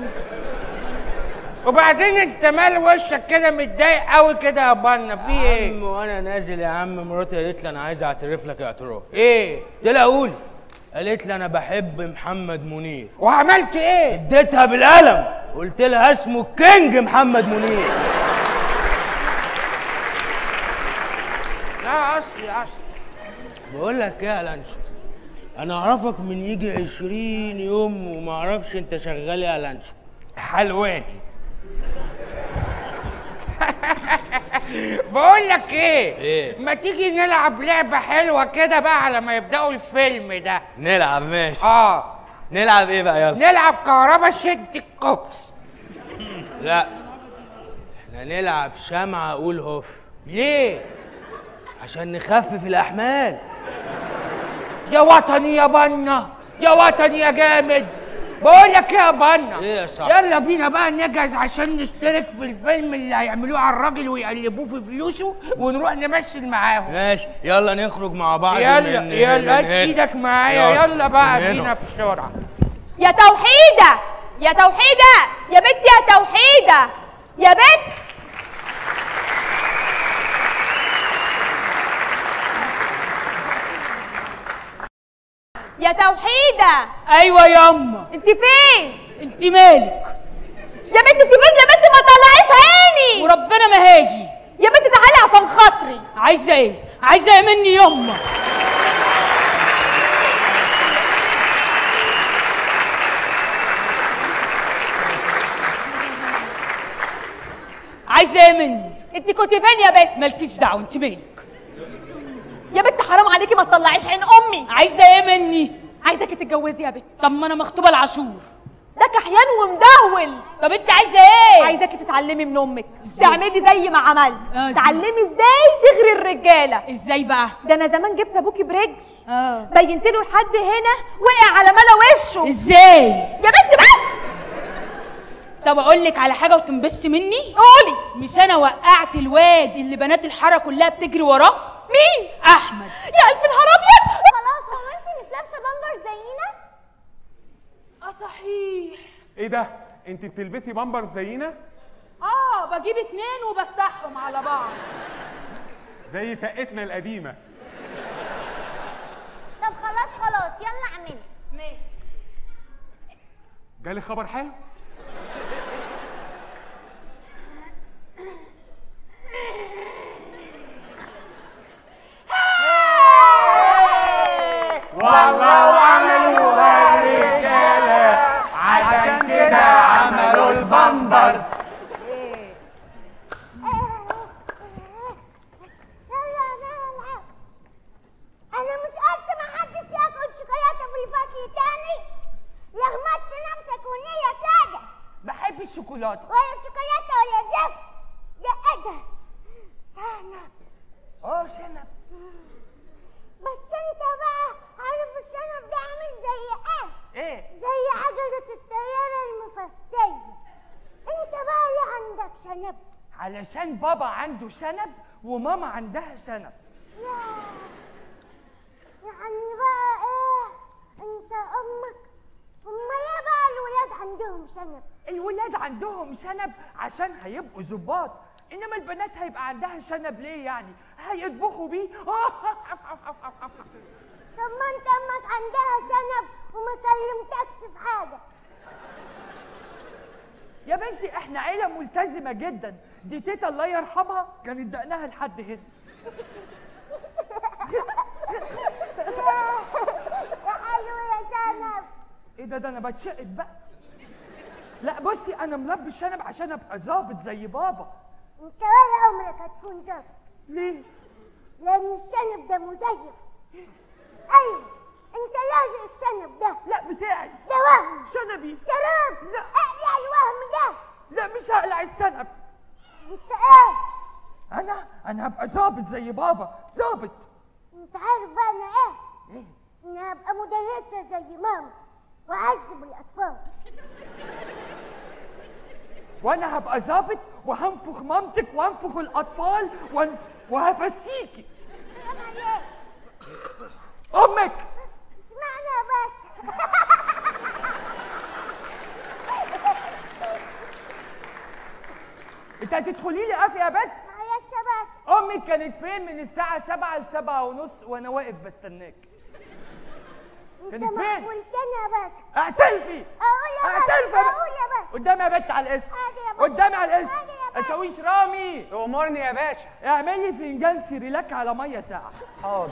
وبعدين انت مال وشك كده متضايق قوي كده يا بنا؟ في ايه؟ يا عم وانا نازل يا عم مراتي قالت لي انا عايز اعترف لك اعتراف. ايه؟ قلت لها قولي. قالت لي انا بحب محمد منير. وعملت ايه؟ اديتها بالقلم قلت لها اسمه الكينج محمد منير. لا اصلي بقول لك ايه يا لانشو، انا اعرفك من يجي 20 يوم وما اعرفش انت شغال يا لانشو حلواني. بقول لك ايه؟ ما تيجي نلعب لعبه حلوه كده بقى على ما يبداوا الفيلم ده. نلعب ماشي. نلعب ايه بقى؟ يلا نلعب كهربا شد الكوبس. لا احنا نلعب شمعه قول هوف. ليه؟ عشان نخفف الاحمال. يا وطني يا بنا، يا وطني يا جامد. بقول لك ايه يا بنا؟ ايه يا صاحبي؟ يلا بينا بقى نجهز عشان نشترك في الفيلم اللي هيعملوه على الراجل ويقلبوه في فلوسه ونروح نمثل معاهم. ماشي، يلا نخرج مع بعض. يلا هات ايدك معايا. يلا بقى بينا بسرعه. يا توحيده يا توحيده يا بنت، يا توحيده يا بنت. يا توحيده. ايوه يا امه. انت فين؟ انت مالك يا بنت؟ انت فين يا بنت؟ ما تطلعيش عيني وربنا ما هاجي يا بنت. تعالي عشان خاطري. عايزه ايه؟ عايزه ايه مني يا امه؟ عايزه ايه مني؟ انت كنت فين يا بنت؟ مالكيش دعوه، انت مالك يا بنت؟ حرام عليكي، ما تطلعيش عين امي. عايزه ايه مني؟ عايزاكي تتجوزي يا بنت. طب ما انا مخطوبه لعاشور ده كحيان ومدهول. طب انت عايزه ايه؟ عايزاكي تتعلمي من امك. تعملي زي ما عملت. تعلمي ازاي تغري الرجاله. ازاي بقى؟ ده انا زمان جبت ابوكي برجل. بينت له لحد هنا، وقع على ملا وشه. ازاي يا بنت بس؟ طب اقول لك على حاجه وتنبسطي مني. قولي. مش انا وقعت الواد اللي بنات الحاره كلها بتجري وراه؟ مين؟ احمد. يا الف نهار ابيض. خلاص، هو انت مش لابسه بامبر زينا؟ صحيح. ايه ده؟ انت بتلبسي بامبر زينا؟ بجيب 2 وبفتحهم على بعض زي شقتنا القديمه. طب خلاص يلا اعملي. ماشي. جالي خبر حلو. والله عملوها الرجالة، عشان كده عملوا البامبرز. أنا مش قلت محدش ياكل شوكولاتة في الفصل تاني؟ لغمضت نفسك ونية سادة. بحب الشوكولاتة. ولا شوكولاتة ولا زفت. يا أجل شنب. شنب. بس انت بقى عارف الشنب ده عامل زي ايه؟ زي عجلة الطيارة المفسية. انت بقى ليه عندك شنب؟ علشان بابا عنده شنب وماما عندها شنب. يعني بقى ايه؟ انت امك. امال ايه بقى الولاد عندهم شنب؟ الولاد عندهم شنب عشان هيبقوا ظباط، انما البنات هيبقى عندها شنب ليه يعني؟ هيطبخوا بيه. طب ما انت امك عندها شنب وما كلمتكش في حاجه. يا بنتي احنا عيله ملتزمه جدا، دي تيتا الله يرحمها كانت دقنها لحد هنا. يا حلو يا شنب. ايه ده انا بتشقت بقى. لا بصي، انا ملبي الشنب عشان ابقى ظابط زي بابا. انت ولا عمرك هتكون ظابط. ليه؟ لأن الشنب ده مزيف. أيوه، أنت لازق الشنب ده. لا بتاعي. ده وهم. شنبي. سراب. لا. اقلع الوهم ده. لا مش هقلع الشنب. أنت إيه؟ أنا هبقى ظابط زي بابا، ظابط. أنت عارف بقى أنا إيه؟ إيه؟ أنا هبقى مدرسة زي ماما، وأعذب الأطفال. وانا هبقى ظابط وهنفخ مامتك وهنفخ الاطفال وهفسيكي. امك. اسمعني يا باشا. انت هتدخلي لي قافي يا بت؟ معلش يا باشا. امك كانت فين من الساعه 7 ل 7:30 وانا واقف بستناك؟ انت مقبولتني يا باشا. اعترفي. اقول يا باشا. قدامي يا بت على الاسم. قدامي على الاسم. ما تسويش رامي. امرني يا باشا. اعملي فنجان سيريلاك على ميه ساقعه. حاضر.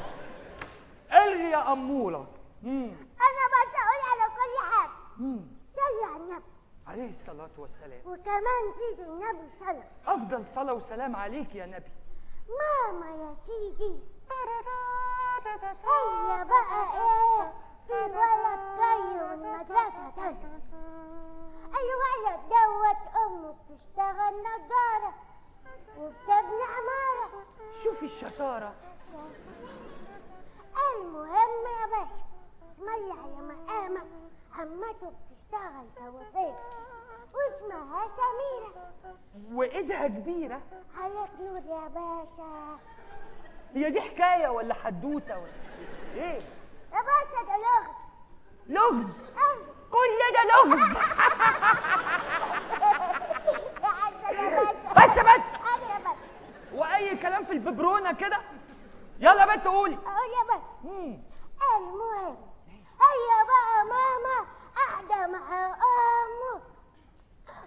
الغي يا اموره. انا بقدر اقول على كل حاجه. صلي على النبي عليه الصلاه والسلام، وكمان زيد النبي صلاه، افضل صلاه وسلام عليك يا نبي. ماما يا سيدي، هي بقى ايه؟ في ولد جاي من المدرسه تانيه، الولد دوت امه بتشتغل نجاره وبتبني عماره. شوفي الشطاره. المهم يا باشا، اسمعي على مقامك، عمته بتشتغل كوافير واسمها سميرة وايدها كبيرة. عليك نور يا باشا. هي دي حكاية ولا حدوتة ولا ايه؟ يا باشا ده لغز. لغز؟ كل ده لغز. بس بت واي كلام في الببرونة كده. يلا بت قولي. اقول يا باشا. المهم هي بقى ماما قاعدة مع امه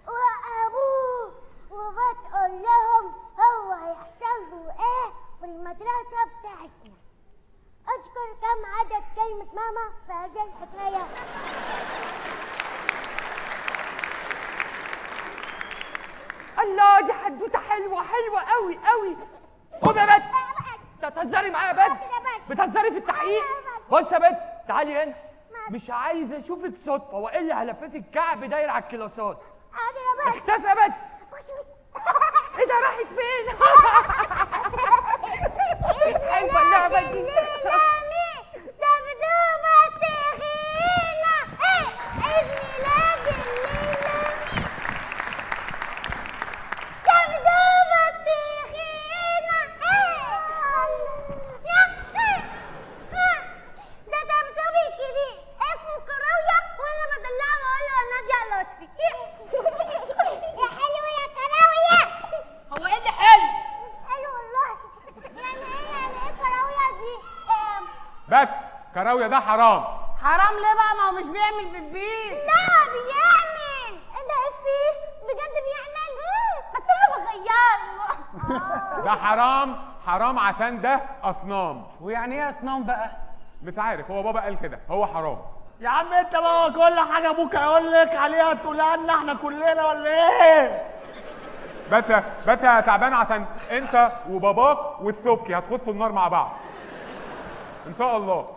وابوه وبتقول لهم هو هيحصل له ايه في المدرسة بتاعتنا. اذكر كم عدد كلمة ماما في هذه الحكاية. الله، دي حدوتة حلوة حلوة قوي قوي. خد يا بت. بتهزري معايا يا بت؟ بتهزري في التحقيق؟ بص يا بت تعالي هنا، مش عايز اشوفك صدفة والا هلفتك كعب داير على الكلاسات. حاضر يا بت. اختفي يا بت. ايه ده راحت فين؟ حلوة اللعبة دي. كراوية ده حرام. حرام ليه بقى؟ ما هو مش بيعمل بالبيت. لا بيعمل. ايه ده فيه؟ بجد بيعمل؟ بس انا بغيره. ده حرام حرام عشان ده اصنام. ويعني ايه اصنام بقى؟ مش عارف، هو بابا قال كده، هو حرام. يا عم انت بقى كل حاجه ابوك هيقول لك عليها تقولها لنا احنا كلنا ولا ايه؟ بس يا تعبان، عشان انت وباباك والسبكي هتخشوا النار مع بعض. ان شاء الله.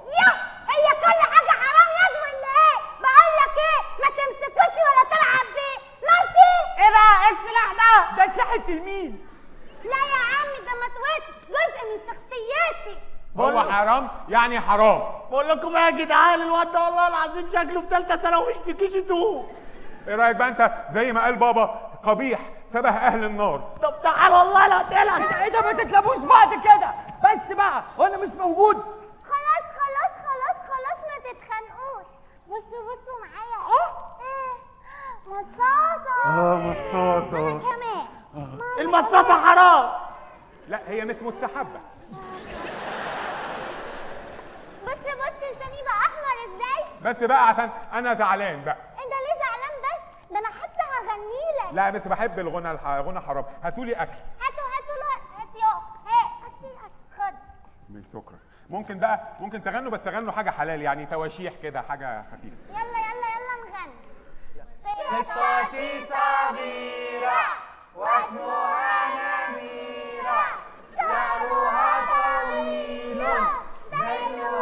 هي كل حاجة حرام يد ولا ايه؟ بقول لك ايه، ما تمسكوش ولا تلعب بيه، ماشي؟ ايه بقى؟ ايه السلاح ده؟ ده سلاح التلميذ. لا يا عم ده متوتر، جزء من شخصيتي. هو حرام يعني حرام. بقول لكم ايه يا جدعان، الواد ده والله العظيم شكله في ثالثة ثانوي ومش في كي جي 2. ايه رايك بقى انت زي ما قال بابا قبيح شبه اهل النار؟ طب تعال والله لا تقلق. ايه ده، ما تتلبوش بعض كده، بس بقى وانا مش موجود. بصوا بصوا معايا ايه؟ مصاصة. مصاصة. انا كمان. المصاصة حرام. لا هي مش مستحبة. بص لساني بقى احمر ازاي؟ بس بقى عشان انا زعلان بقى. انت ليه زعلان بس؟ ده انا حتى هغني لك. لا بس بحب الغنى، الغنى حرام. هاتولي اكل. هاتوا اكل. خد. من شكرا. ممكن بقى تغنوا، بس تغنوا حاجه حلال يعني، تواشيح كده، حاجه خفيفه. يلا يلا يلا نغني. قطتي صغيره واسمها نميره، شعرها طويل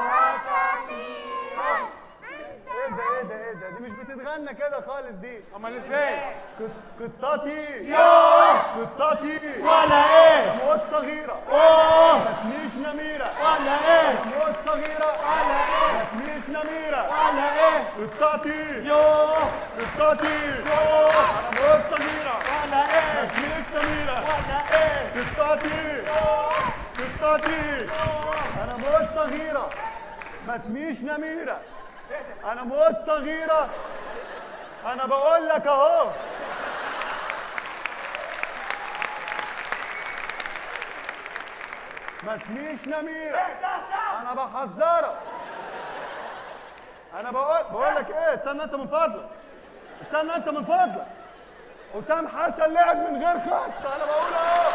ديلها كثير. ايه ده دي مش بتتغنى كده خالص دي. امال ازاي؟ قطتي ياه قطتي ولا ايه؟ مو الصغيره ما اسميش نميره ولا ايه؟ مو الصغيره ولا ايه؟ ما اسميش نميره ولا ايه؟ قطتي ياه قطتي ياه مو الصغيره ولا ايه؟ ما اسميش نميره ولا ايه؟ قطتي ياه قطتي انا مو الصغيره ما اسميش نميره، أنا مو الصغيرة، أنا بقول لك أهو. ما اسميش نميرة، أنا بحذرك. أنا بقول لك إيه؟ استنى أنت من فضلك. أسام حسن لعب من غير خط، أنا بقول أهو.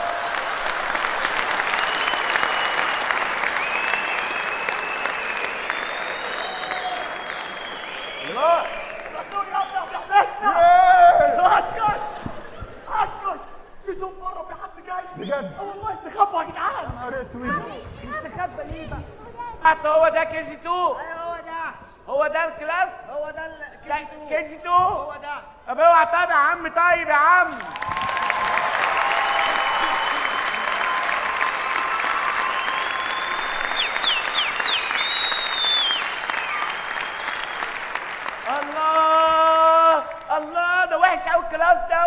اسكت اسكت، في صوت بره، في حد جاي بجد. والله استخبوا يا جدعان. يا نهار اسود، استخبى ليه بقى؟ حتى هو ده كي جي 2. ايوه هو ده، هو ده الكلاس، هو ده كي جي 2، هو ده. طب اوعى طب يا عم، طيب يا عم. الله الله، ده وحش قوي الكلاس دون.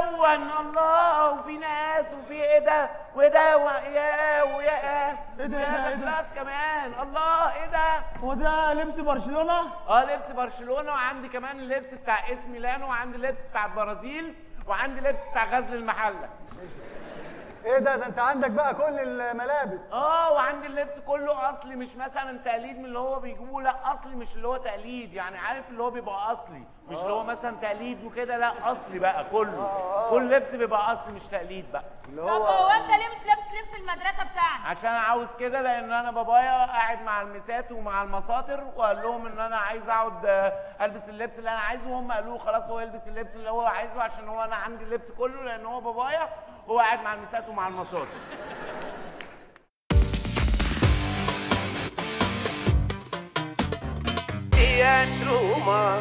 الله، وفي ناس وفي ايه ده وايه ده ويا ويا ايه ده، الكلاس كمان. الله ايه ده، هو ده لبس برشلونه؟ لبس برشلونه، وعندي كمان اللبس بتاع اس ميلانو، وعندي اللبس بتاع البرازيل، وعندي لبس بتاع غزل المحله. ايه ده، انت عندك بقى كل الملابس. وعندي اللبس كله اصلي، مش مثلا تقليد من اللي هو بيجيبوه، لا اصلي، مش اللي هو تقليد يعني، عارف اللي هو بيبقى اصلي، مش اللي هو مثلا تقليد وكده، لا اصلي بقى كله. كل لبس بيبقى اصلي، مش تقليد بقى اللي هو. طب هو انت ليه مش لابس لبس المدرسه بتاعنا؟ عشان عاوز كده، لان انا بابايا قاعد مع المسات ومع المساطر، وقال لهم ان انا عايز اقعد البس اللبس اللي انا عايزه، وهم قالوا خلاص هو يلبس اللبس اللي هو عايزه، عشان هو انا عندي اللبس كله، لان هو بابايا هو قاعد مع المسات ومع المساطر. يا شومة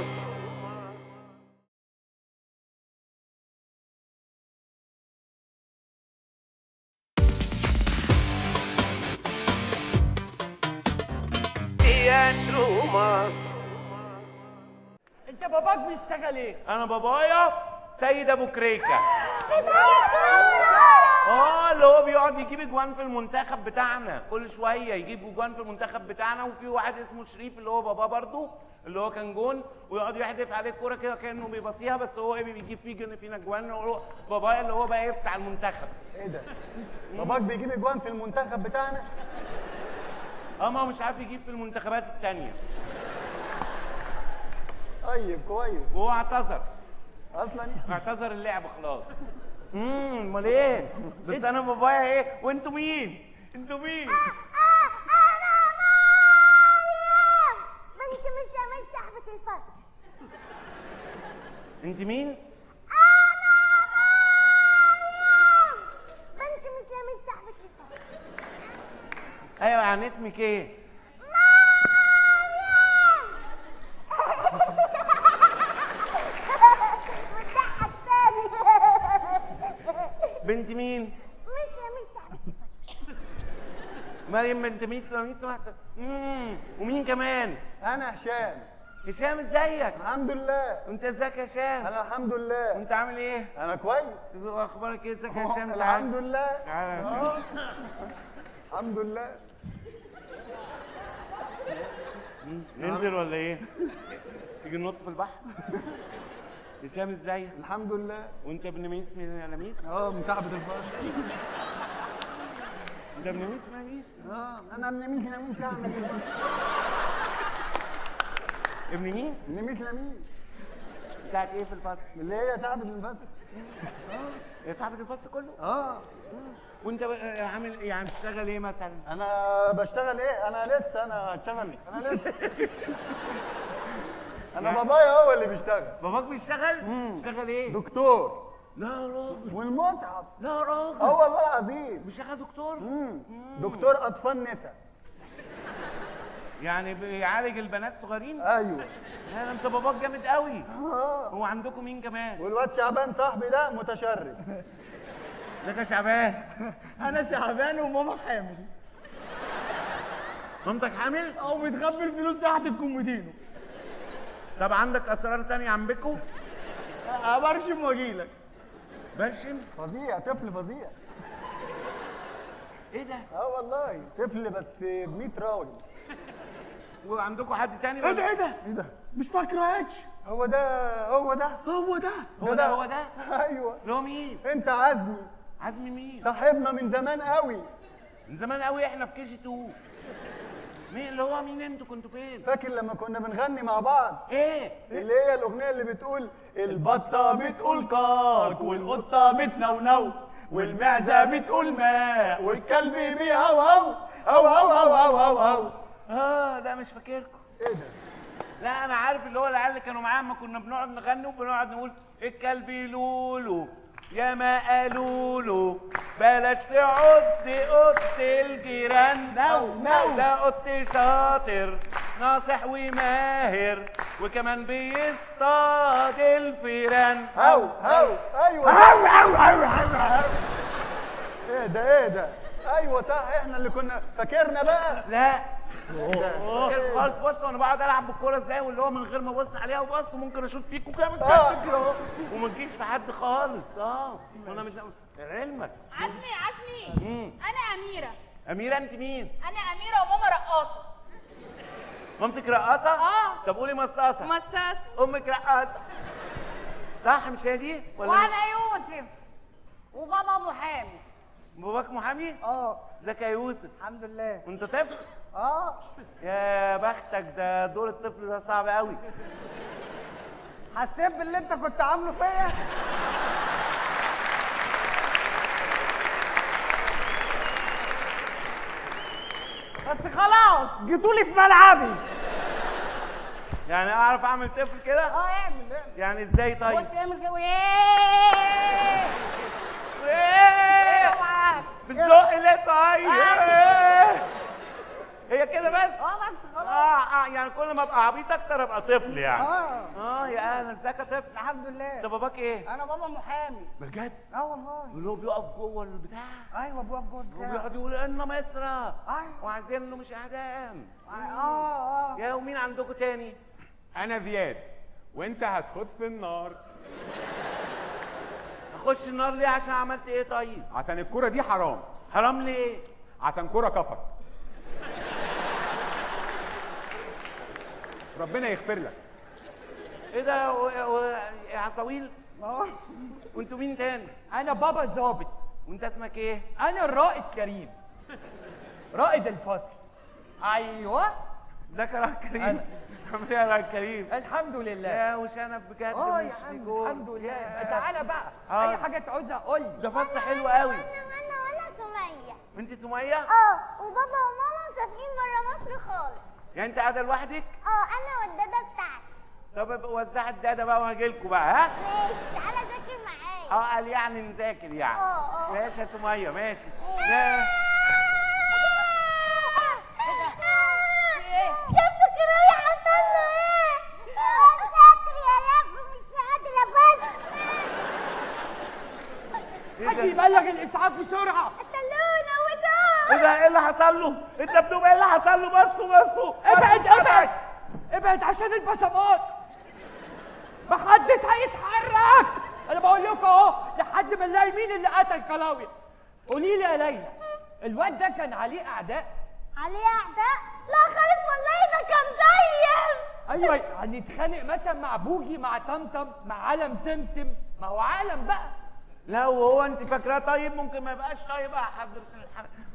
انت باباك بيشتغل ايه؟ انا بابايا سيد ابو كريكه. اللي هو بيقعد يجيب اجوان في المنتخب بتاعنا، كل شويه يجيب اجوان في المنتخب بتاعنا. وفي واحد اسمه شريف اللي هو بابا برضه، اللي هو كان جون، ويقعد يحدف عليه الكوره كده كانه بيباصيها، بس هو بيجيب فينا اجوان. بابايا اللي هو بقى ايه بتاع المنتخب. ايه ده؟ باباك بيجيب اجوان في المنتخب بتاعنا؟ ما هو مش عارف يجيب في المنتخبات التانية. طيب كويس. وهو اعتذر اصلا، اعتذر اللعبة خلاص. امال ايه؟ بس انا بابايا ايه؟ وانتوا مين؟ انتوا مين؟ انا مريم. ما انت مش صاحبة الفصل. انت مين؟ انا مريم. ما انت مش صاحبة الفصل. ايوه، يعني اسمك ايه؟ مريم. بتضحك تاني. بنت مين؟ مريم بنت مين؟ ومين كمان؟ انا هشام. هشام ازيك؟ الحمد لله. انت ازيك يا هشام؟ انا الحمد لله. وانت عامل ايه؟ انا كويس. اخبارك ايه؟ ازيك يا هشام؟ الحمد لله. الحمد لله. ننزل ولا ايه؟ تيجي ننط في البحر؟ هشام ازيك؟ الحمد لله. وانت ابن ميس من لميس؟ مصاحبة الفرد. انت ابن ميس من لميس؟ انا ابن ميس لميس. اعمل ايه؟ ابن مين؟ ابن ميس لميس. بتاعت ايه في الفصل؟ اللي هي صاحبة الفصل. صاحبة الفصل كله؟ وانت عامل يعني بتشتغل ايه مثلا؟ انا بشتغل ايه؟ انا لسه هشتغل. انا بابايا هو اللي بيشتغل. باباك بيشتغل؟ بيشتغل ايه؟ دكتور. لا يا راجل. والمتعب. لا يا راجل. والله العظيم. بيشتغل دكتور؟ دكتور اطفال نسا. يعني بيعالج البنات صغيرين؟ ايوه. لا انت باباك جامد قوي. هو عندكم مين كمان؟ والواد شعبان صاحبي ده متشرد. ازيك يا شعبان؟ أنا شعبان وماما حامل. مامتك حامل؟ بتخبي الفلوس تحت الكومودينو. طب عندك أسرار تانية عندكم؟ برشم وأجيلك. برشم؟ فظيع، طفل فظيع. إيه ده؟ والله، طفل بس ب 100 راجل. وعندكم حد تاني؟ إيه ده؟ مش فاكرهاش. هو ده. أيوه. اللي هو مين؟ أنت عزمي. عزمي مين؟ صاحبنا من زمان قوي. من زمان قوي، احنا في كي جي 2. مين اللي هو مين؟ انتوا كنتوا فين؟ فاكر لما كنا بنغني مع بعض؟ ايه؟ اللي هي الاغنيه اللي بتقول البطه بتقول كاك، والقطه بتنونو، والمعزه بتقول ماء، والكلب بيهوهو هو هو هو هو هو هو. ده مش فاكركم. ايه ده؟ لا انا عارف اللي هو العيال اللي كانوا معاه اما كنا بنقعد نغني وبنقعد نقول الكلب يلولو يا ما قالولو بلاش تعض قط الجيران ده قط شاطر ناصح وماهر وكمان بيصطاد الفيران. هو هو ايوه هو هو هو هو ايه ده ايه ده؟ ايوه صح احنا اللي كنا فاكرنا بقى. لا فاكر خالص. بص انا بقعد العب بالكوره ازاي واللي هو من غير ما ابص عليها وبص وممكن اشوط فيكوا كامل كده اهو وما تجيش في حد خالص. وانا مش علمك. عزمي انا اميره. اميره انت مين؟ انا اميره وماما رقاصه. مامتك رقاصه؟ طب قولي مصاصه. مصاصه. امك رقاصه صح مش هي دي؟ ولا وانا يوسف وبابا محامي. باباك محامي؟ ازيك يا يوسف؟ الحمد لله. وانت طفل؟ يا بختك، ده دور الطفل ده صعب قوي. حسيت باللي انت كنت عامله فيا؟ بس خلاص جيتولي في ملعبي. يعني اعرف اعمل طفل كده؟ اعمل. يعني ازاي طيب؟ بص اعمل كده بالذوق اللي طيب. هي كده بس؟ بس خلاص. يعني كل ما ابقى عبيط اكتر ابقى طفل يعني. يا اهلا، ازيك يا طفل؟ الحمد لله. انت باباك ايه؟ انا بابا محامي. بجد؟ والله. اللي هو بيقف جوه البتاع؟ ايوه بيقف جوه البتاع وبيقعد يقول إنه مصر وعايزينه مش اعدام. يا ومين عندكم تاني؟ انا زياد. وانت هتخش النار. اخش النار ليه؟ عشان عملت ايه طيب؟ عشان الكرة دي حرام. حرام ليه؟ عشان كرة كفر. ربنا يغفر لك. ايه ده يا طويل؟ وانتوا مين تاني؟ انا بابا ظابط. وانت اسمك ايه؟ انا الرائد كريم. رائد الفصل. ايوه. ازيك يا رائد كريم؟ عامل ايه يا رائد كريم؟ الحمد لله. يا وشنب بجد. يا عم الحمد لله. تعالى بقى اي حاجه تعوزها قول لي. ده فصل حلو قوي. انا سميه. انت سميه؟ وبابا وماما مسافرين بره مصر خالص. يعني انت قاعده لوحدك؟ انا والداده بتاعتي. طب وزعت الداده بقى وهاجي لكم بقى. ها؟ ماشي، تعالى ذاكر معايا. قال يعني نذاكر يعني. ماشي يا سميه ماشي. شفت الكراوي عملتها له ايه؟ ذاكر يا رب مش قادره بس. حد يبلغ الاسعاف بسرعه. ايه ده؟ ايه اللي حصل له؟ الدبدوب ايه اللي حصل له؟ بصوا ابعد ابعد ابعد عشان البصمات محدش هيتحرك. انا بقول لكم اهو لحد ما نلاقي مين اللي قتل كلاويا. قولي لي يا ليلى، الواد ده كان عليه اعداء؟ عليه اعداء؟ لا خالص والله، ده كان زيي. ايوه هنتخانق مثلا مع بوجي، مع طمطم، مع علم سمسم. ما هو عالم بقى. لا وهو انت فاكراه طيب؟ ممكن ما يبقاش طيب يا حضرتك.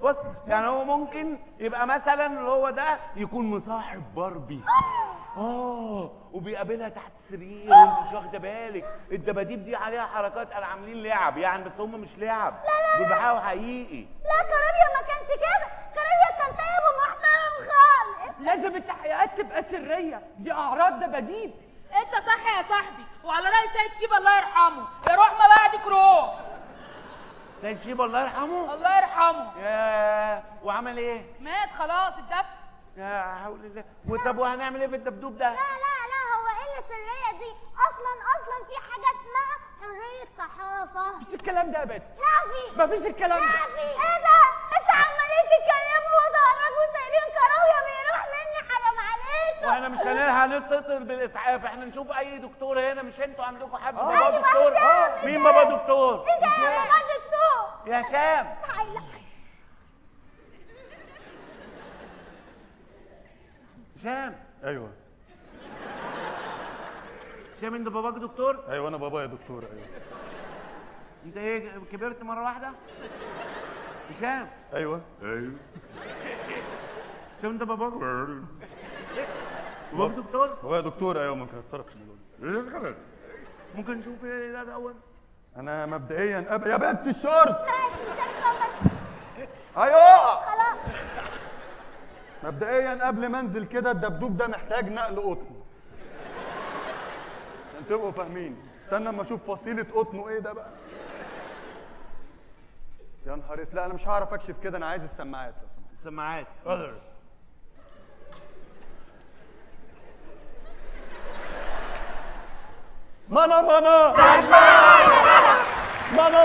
بص يعني هو ممكن يبقى مثلا اللي هو ده يكون مصاحب باربي وبيقابلها تحت السرير وانت مش واخده بالك. الدباديب دي عليها حركات قال عاملين لعب يعني، بس هم مش لعب. لا دول بيحاولوا حقيقي. لا كرابيا ما كانش كده، كرابيا كان طيب ومحترم خالص. لازم التحقيقات تبقى سريه، دي اعراض دباديب. انت صح يا صاحبي، وعلى راي سيد شيبه الله يرحمه، روح ما بعدك روح. سيد شيبه الله يرحمه؟ الله يرحمه. ياه وعمل ايه؟ مات خلاص اتدفن. يا حول الله. طب وهنعمل ايه في الدبدوب ده؟ لا هو ايه السريه دي؟ اصلا في حاجه اسمها حريه صحافه. مفيش الكلام ده يا بنت. لا في. مفيش الكلام ده. لا في. ايه ده؟ انتوا عمالين تتكلموا وتهرجوا وسايبين كراويا بيروح مني، حرام عليكم. واحنا مش هنتصل بالاسعاف، احنا نشوف اي دكتور هنا. مش انتوا عندكم حد بابا دكتور؟ مين بابا دكتور؟ يا هشام. هشام. ايوه. هشام انت باباك دكتور؟ ايوه انا بابايا دكتور. ايوه. انت ايه كبرت مره واحده؟ هشام. ايوه. هشام انت باباك دكتور؟ بابايا دكتور ايوه. ممكن اتصرف في الموضوع ده؟ ممكن نشوف ايه ده الاول؟ أنا مبدئياً يا بنت الشرط ماشي مش هنخلص. أيوه خلاص. مبدئياً قبل ما أنزل كده الدبدوب ده محتاج نقل قطن. عشان تبقوا فاهمين. استنى اما اشوف فصيله قطنه ايه ده بقى. يا نهار اسود، لا انا مش هعرف اكشف كده، انا عايز السماعات لو سمحت. السماعات مانا مانا مانا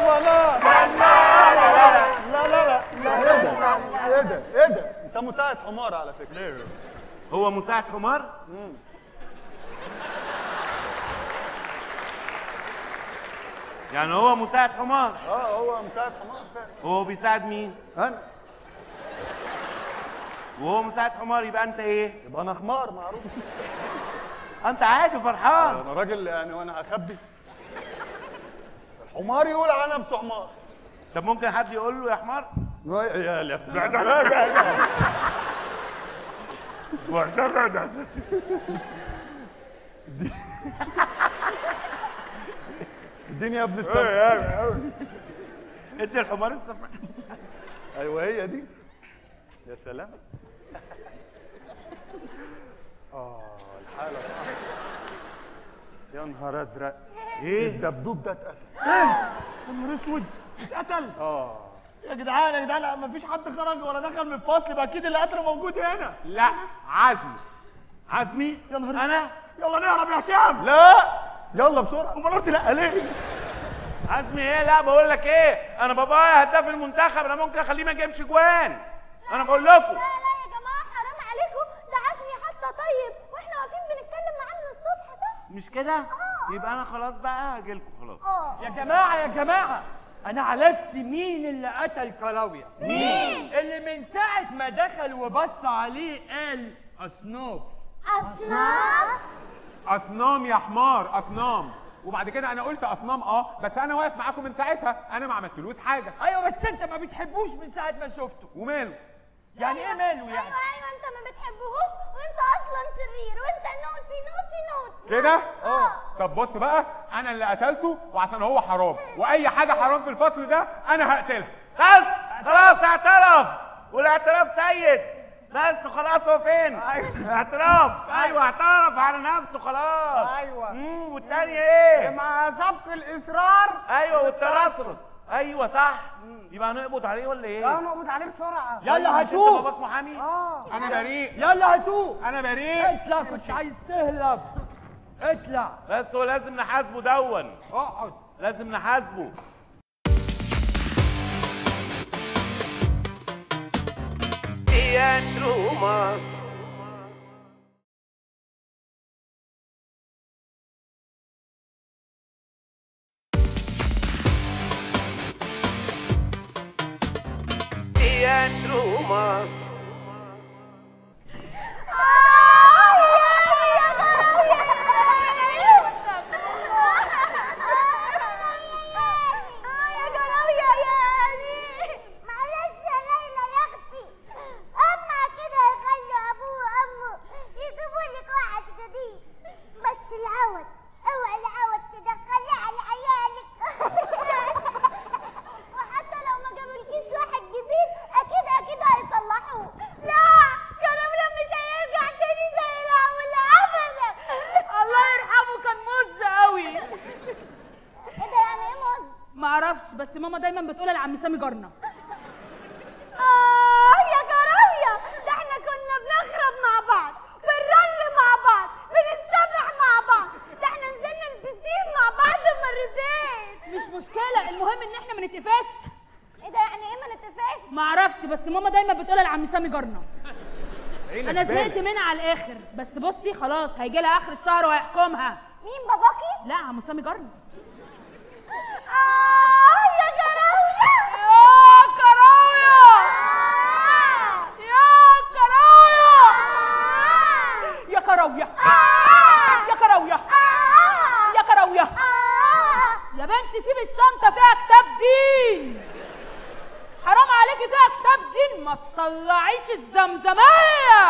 مانا لا لا لا. ايه ده؟ ايه ده؟ انت مساعد حمار على فكره. هو مساعد حمار؟ يعني هو مساعد حمار؟ اه هو مساعد حمار فعلا. هو بيساعد مين؟ انا. وهو مساعد حمار، يبقى انت ايه؟ يبقى انا حمار معروف. انت عادي فرحان. انا راجل يعني، وانا اخبي؟ الحمار يقول على نفسه حمار. طب ممكن حد يقول له يا حمار؟ يا سلام. اديني يا ابن السماء. ادي الحمار السماء. ايوه هي دي. يا سلام. الحاله صعبه. يا نهار ازرق. ايه؟ الدبدوب ده اتقتل. ايه؟ يا نهار اسود اتقتل؟ يا جدعان يا جدعان، مفيش حد خرج ولا دخل من الفصل، يبقى اكيد اللي قتله موجود هنا. لا عزمي. عزمي؟ يا نهار اسود. انا؟ يلا نهرب يا هشام. لا يلا بسرعه. امال قلت لا ليه؟ عزمي ايه؟ لا بقول لك ايه، انا بابايا هداف المنتخب، انا ممكن اخليه ما يجيبش جوان. انا بقول لكم. لا يا جماعه حرام عليكم، ده عزمي حتى طيب، واحنا واقفين بنتكلم معاه من الصبح صح؟ مش كده؟ يبقى انا خلاص بقى هاجي لكم خلاص. يا جماعه يا جماعه، انا عرفت مين اللي قتل كلاويا. مين؟ اللي من ساعه ما دخل وبص عليه قال اصناف. اصناف؟ اصنام يا حمار، اصنام. وبعد كده انا قلت اصنام بس انا واقف معاكم من ساعتها، انا ما عملتلوش حاجه. ايوه بس انت ما بتحبوش من ساعه ما شفته. وماله؟ يعني ايه ماله يعني؟ ايوه انت ما بتحبهوش، وانت اصلا شرير، وانت نوتي نوتي نوتي كده؟ طب بص بقى، انا اللي قتلته، وعشان هو حرام، واي حاجه حرام في الفصل ده انا هقتلها. بس خلاص اعترف، والاعتراف سيد. بس خلاص هو فين؟ ايوه اعتراف، ايوه اعترف على نفسه خلاص. ايوه والتانية ايه؟ مع سبق الاصرار. ايوه والترصرص. ايوه صح. يبقى هنقبض عليه ولا ايه؟ لا هنقبض عليه بسرعه. يلا هاتوه. باباك محامي؟ انا بريء. يلا هاتوه. انا بريء. اطلع، كنت عايز تهلب. اطلع. بس هو لازم نحاسبه دون. اقعد. لازم نحاسبه. يا سامي جارنا. يا جراوية، ده احنا كنا بنخرب مع بعض، بنرل مع بعض، بنستبح مع بعض، ده احنا نزلنا البسين مع بعض مرتين. مش مشكلة، المهم ان احنا ما نتقفش. ايه ده يعني ايه ما نتقفش؟ ما اعرفش، بس ماما دايما بتقولها لعم سامي جارنا. انا زهقت منها على الاخر، بس بصي خلاص هيجي لها اخر الشهر وهيحكمها. مين باباكي؟ لا عم سامي جارنا. يا جراوية يا كراوية يا كراوية يا بنت، سيب الشنطة فيها كتاب دين، حرام عليكي فيها كتاب دين، ما تطلعيش الزمزمية.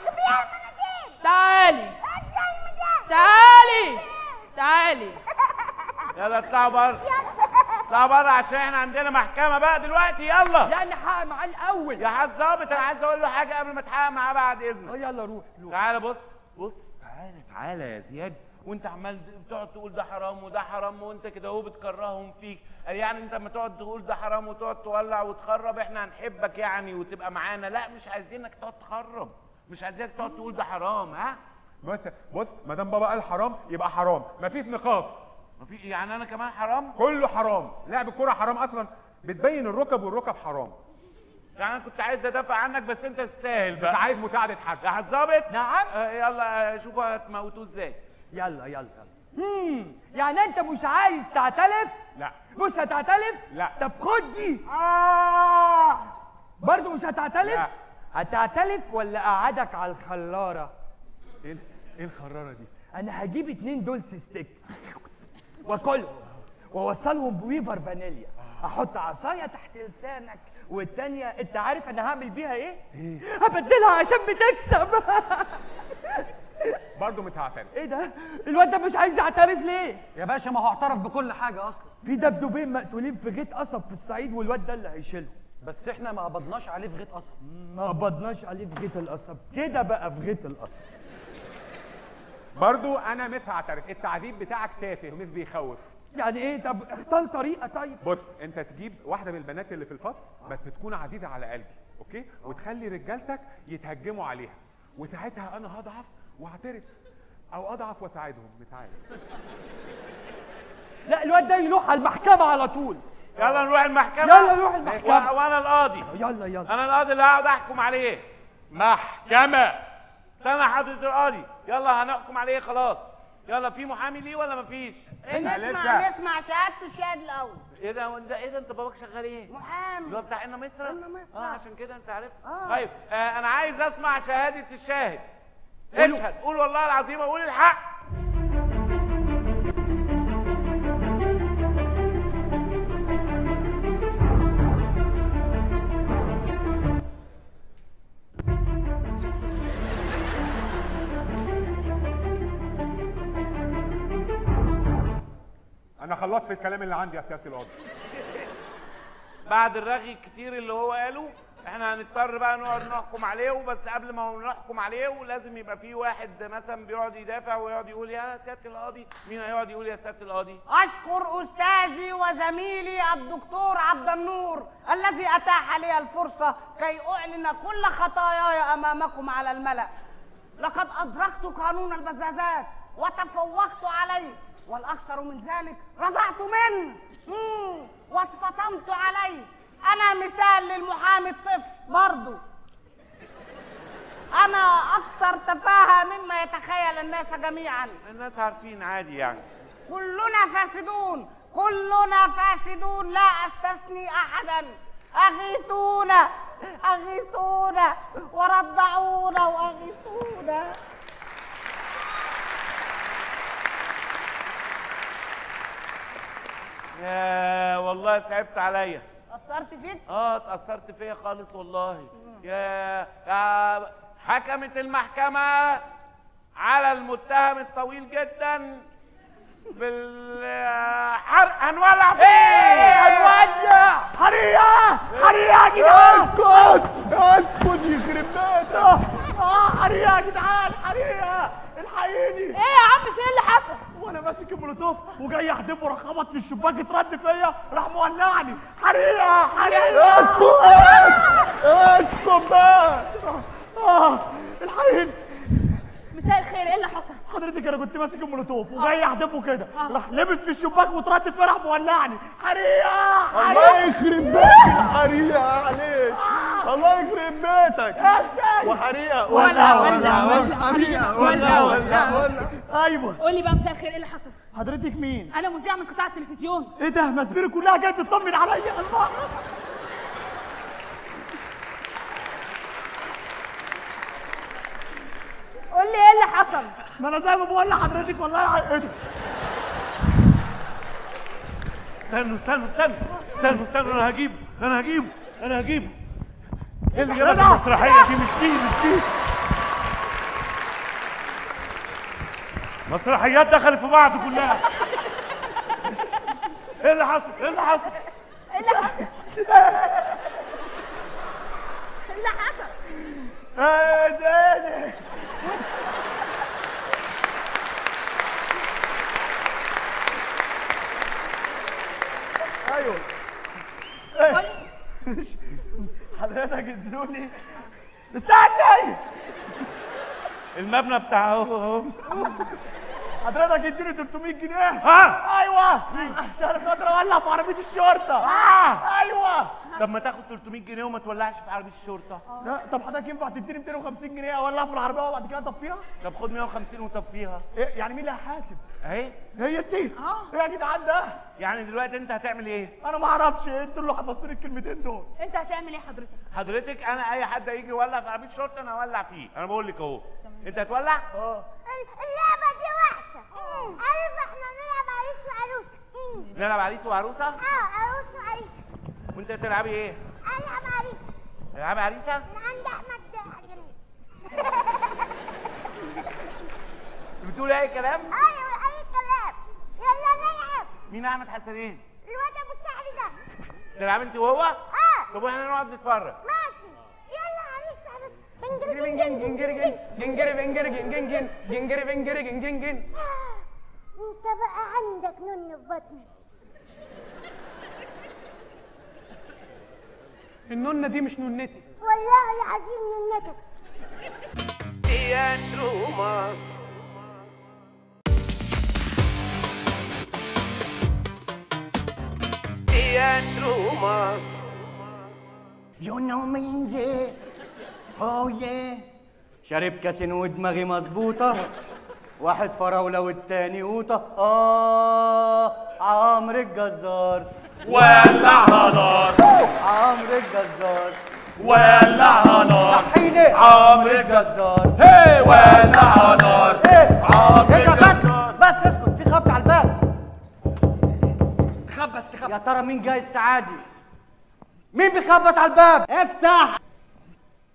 جيبيها المناديل. تعالي تعالي تعالي. يلا اطلعوا بره، اطلعوا بره، عشان احنا عندنا محكمة بقى دلوقتي. يلا لا نحقق معاه الأول يا حاج ظابط، انا عايز اقول له حاجة قبل ما اتحقق معاه بعد إذنك. يلا روح. تعالى بص بص، تعالى تعالى يا زياد، وانت عمال بتقعد تقول ده حرام وده حرام وانت كده اهو بتكرههم فيك. قال يعني انت ما تقعد تقول ده حرام وتقعد تولع وتخرب احنا هنحبك يعني وتبقى معانا؟ لا مش عايزينك تقعد تخرب، مش عايزينك تقعد تقول ده حرام. ها بص ما دام بابا قال حرام يبقى حرام، مفيش نقاش. يعني انا كمان حرام؟ كله حرام، لعب الكوره حرام اصلا، بتبين الركب والركب حرام. يعني انا كنت عايز ادافع عنك بس انت تستاهل بقى. انت عايز مساعدة حد يا هتظابط؟ نعم. يلا شوفوا هتموتوه ازاي. يلا يلا يلا. يعني انت مش عايز تعتلف؟ لا. مش هتعتلف؟ لا. طب خد دي. برضه مش هتعتلف؟ لا. هتعتلف ولا اقعدك على الخرارة؟ ايه الخرارة دي؟ انا هجيب 2 دولس ستيك واكلهم واوصلهم بويفر فانيليا، احط عصاية تحت لسانك والتانية انت عارف انا هعمل بيها ايه؟ ايه؟ هبدلها عشان بتكسب. برضه مش هعترف. ايه ده؟ الواد ده مش عايز يعترف ليه؟ يا باشا ما هو اعترف بكل حاجة أصلا. في دبدوبين مقتولين في غيط قصب في الصعيد والواد ده اللي هيشيلهم. بس احنا ما قبضناش عليه في غيط قصب. ما قبضناش عليه في غيط القصب، كده بقى في غيط القصب. برضو انا مش هعترف، التعذيب بتاعك تافه ومش بيخوف. يعني ايه؟ طب اختار طريقه. طيب بص، انت تجيب واحده من البنات اللي في الفصل بس تكون عزيزه على قلبي، اوكي؟ وتخلي رجالتك يتهجموا عليها، وساعتها انا هضعف واعترف، او اضعف واساعدهم، مش عارف. لا الواد ده يروح على المحكمه على طول. يلا نروح المحكمه. يلا نروح المحكمه وانا القاضي. يلا يلا. انا القاضي اللي هقعد احكم عليه. محكمه. سامع حضرتك القاضي، يلا هنحكم عليه خلاص. يلا في محامي ليه ولا مفيش؟ نسمع سعادته الشاهد الاول. ايه ده ايه ده؟ انت باباك شغال ايه؟ محامي. اللي هو بتاع إنا مصر؟ إنا مصر. عشان كده انت عرفت. طيب انا عايز اسمع شهاده الشاهد. اشهد، قول والله العظيم وقول الحق. أنا خلصت الكلام اللي عندي يا سيادة القاضي. بعد الرغي الكتير اللي هو قاله إحنا هنضطر بقى نقعد نحكم عليه، وبس قبل ما نحكم عليه لازم يبقى في واحد مثلا بيقعد يدافع ويقعد يقول يا سيادة القاضي. مين هيقعد يقول يا سيادة القاضي؟ أشكر أستاذي وزميلي الدكتور عبد النور الذي أتاح لي الفرصة كي أعلن كل خطاياي أمامكم على الملأ. لقد أدركت قانون البزازات وتفوقت عليه، والأكثر من ذلك رضعت منه واتفطمت عليه. أنا مثال للمحامي الطفل برضه. أنا أكثر تفاهة مما يتخيل الناس جميعا. الناس عارفين عادي يعني. كلنا فاسدون، كلنا فاسدون، لا أستثني أحدا. أغيثونا أغيثونا ورضعونا وأغيثونا. يا والله صعبت عليا. اتأثرت فيك؟ اتأثرت فيا خالص والله. يا حكمت المحكمة على المتهم الطويل جدا بالحرق. هنولع فيه. هنولع حريقة حريقة يا جدعان. اسكت اسكت يخرب بيتك. حريقة يا جدعان حريقة، الحقيني. ايه يا عم في ايه اللي حصل؟ وانا ماسك المولوتوف وجاي احدفه راح خبط في الشباك اترد فيا راح مولعني. حريقة حريقة. اسكت اسكت بقى. الحقيني. مساء الخير، ايه اللي حصل؟ حضرتك انا كنت ماسك المولوتوف وجاي احدفه كده راح لبس في الشباك واترد فيا راح مولعني. حريقة حريقة. الله يخرب بيتك. حريقة عليك. الله يخرب بيتك. وحريقة ولا ولا ولا حريقة ولا ولا. ايوه قول لي بقى مساء الخير، ايه اللي حصل؟ حضرتك مين؟ انا مذيع من قطاع التلفزيون. ايه ده؟ مسبيري كلها جايه تطمن عليا. الله. قول لي ايه اللي حصل؟ ما انا زي ما بقول لحضرتك والله. ايه ده؟ استنوا استنوا استنوا استنوا استنوا، انا هجيبه انا هجيبه انا هجيبه. ايه اللي جابك المسرحية دي؟ مش دي مش دي. مسرحيات دخلت في بعض كلها. ايه اللي حصل؟ ايه اللي حصل؟ ايه اللي حصل؟ ايه اللي حصل؟ ايه ده؟ كده جدولي استنى المبنى بتاعهم حضرتك اديني 300 جنيه ايوه عشان خاطر اولع في عربيه الشرطه ايوه طب ما تاخد 300 جنيه وما تولعش في عربيه الشرطه لا طب حضرتك ينفع تديني 250 جنيه اولعها في العربيه وبعد كده اطفيها طب خد 150 وطفيها إيه؟ يعني مين اللي هيحاسب اهي هي انت ايه يا جدعان ده يعني دلوقتي انت هتعمل ايه انا ما اعرفش انتوا اللي حفظتوني الكلمتين دول انت هتعمل ايه حضرتك انا اي حد هيجي يولع في عربيه الشرطه انا هولع فيه انا بقول لك اهو انت هتولع اللعبه دي وحشه عارف احنا نلعب عريس وعروسه نلعب عريس وعروسه عروس وعريسه وانت تلعبي ايه العب عريسه تلعبي عريسه من عند احمد عشان بتقولي اي كلام ايوه اي كلام يلا نلعب مين احمد حسنين الواد ابو الشعر ده تلعب انت وهو طب واحنا نقعد نتفرج ماشي يلا عريس وعروسه جنجري جنجري جنجري جنجري جنجري جنجري جنجري جنجري انت بقى عندك نن في بطنك الننه دي مش ننتي والله العظيم ننتك يا نومه يا نومه يو نو مي اوه شارب كاسين ودماغي مظبوطه واحد فراوله والتاني قوطه عمرو الجزار ولعها نار عمرو الجزار ولعها نار صحيني عمرو الجزار هي ولعها نار عمرو الجزار بس اسكت في خبط على الباب استخبى يا ترى مين جاي السعادي مين بيخبط على الباب افتح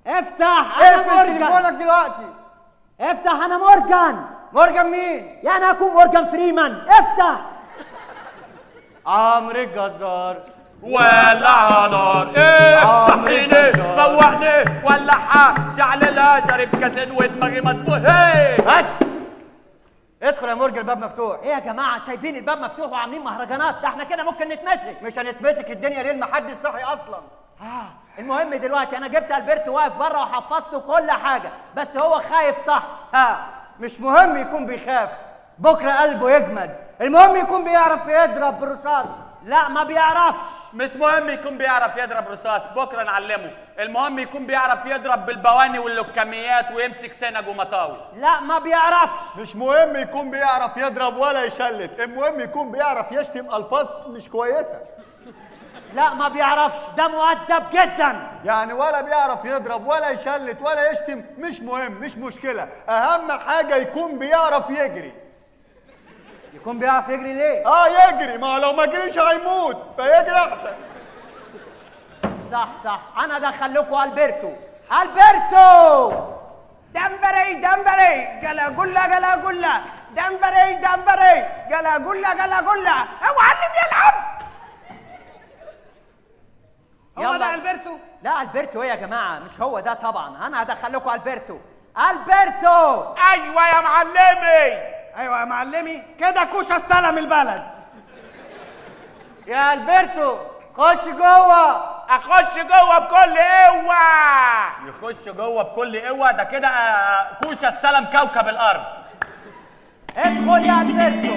افتح انا مورجان تليفونك دلوقتي افتح انا مورجان مورجان مين؟ يعني هكون مورجان فريمان افتح عمرو الجزار ولعها نار صحيني فوحني ولعها شعللها شارب كاسين ودماغي مظبوط بس ادخل يا مورجان الباب مفتوح ايه يا جماعه سايبين الباب مفتوح وعاملين مهرجانات ده احنا كده ممكن نتمسك مش هنتمسك الدنيا ليه محدش صاحي اصلا المهم دلوقتي انا جبت البرتو واقف بره وحفظته كل حاجه بس هو خايف طحن مش مهم يكون بيخاف بكره قلبه يجمد المهم يكون بيعرف يضرب برصاص لا ما بيعرفش مش مهم يكون بيعرف يضرب رصاص بكره نعلمه المهم يكون بيعرف يضرب بالبواني واللوكميات ويمسك سنج ومطاوي لا ما بيعرفش مش مهم يكون بيعرف يضرب ولا يشلت المهم يكون بيعرف يشتم الفاظ مش كويسه لا ما بيعرفش ده مؤدب جدا يعني ولا بيعرف يضرب ولا يشلت ولا يشتم مش مهم مش مشكلة أهم حاجة يكون بيعرف يجري يكون بيعرف يجري ليه؟ يجري ما لو ما جريش هيموت فيجري أحسن صح أنا أدخل لكم ألبرتو دمبري جلا جلا دمبري جلا جلا أوعى اللي بيلعب هو ده البرتو؟ لا البرتو ايه يا جماعه؟ مش هو ده طبعا، انا هدخل لكم البرتو ايوه يا معلمي كده كوشه استلم البلد يا البرتو خش جوه اخش جوه بكل قوه يخش جوه بكل قوه ده كده كوشه استلم كوكب الارض ادخل يا البرتو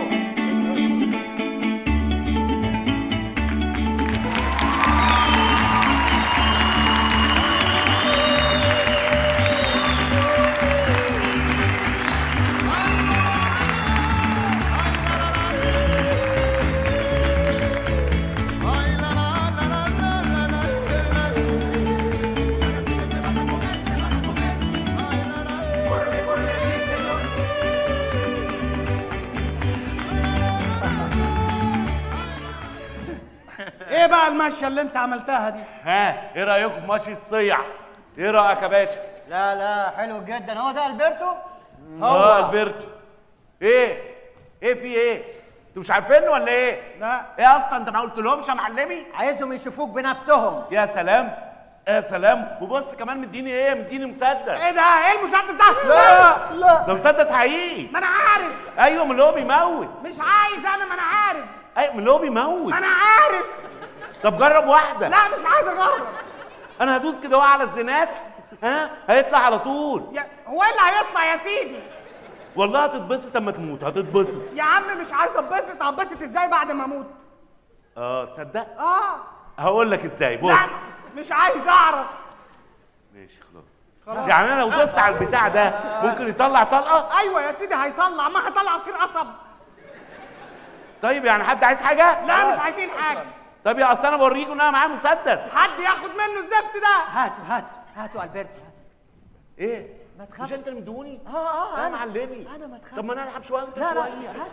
ايه بقى المشيه اللي انت عملتها دي؟ ايه رايكم في مشيه صيع؟ ايه رايك يا باشا؟ لا حلو جدا هو ده البرتو؟ هو البرتو ايه في ايه؟ انتوا مش عارفينه ولا ايه؟ لا ايه اصلا انت ما قلتلهمش يا معلمي؟ عايزهم يشوفوك بنفسهم يا سلام يا سلام وبص كمان مديني ايه؟ مديني مسدس ايه ده؟ ايه المسدس ده؟ لا ده مسدس حقيقي ما انا عارف ايوه من اللي هو بيموت مش عايز انا ما انا عارف ايوه من اللي هو بيموت ما انا عارف طب جرب واحدة لا مش عايز اجرب انا هدوس كده واقع على الزنات، ها هيطلع على طول. هو ايه اللي هيطلع يا سيدي؟ والله هتتبسط اما تموت، هتتبسط. يا عم مش عايز اتبسط، هتبسط ازاي بعد ما اموت؟ اه تصدق؟ اه هقول لك ازاي. بص مش عايز اعرف. ماشي خلاص. يعني انا لو دوست على البتاع ده ممكن يطلع طلقه؟ ايوه يا سيدي هيطلع، ما هطلع عصير قصب. طيب يعني حد عايز حاجه؟ لا مش عايزين حاجه. طب يا اصل انا بوريكم ان انا معايا مسدس. حد ياخد منه الزفت ده. هاتوا البرت. ايه؟ ما تخافش. مش انت اللي مدوني؟ اه انا معلمي. انا ما تخافش. طب ما انا العب شويه وانت شويه. لا هات.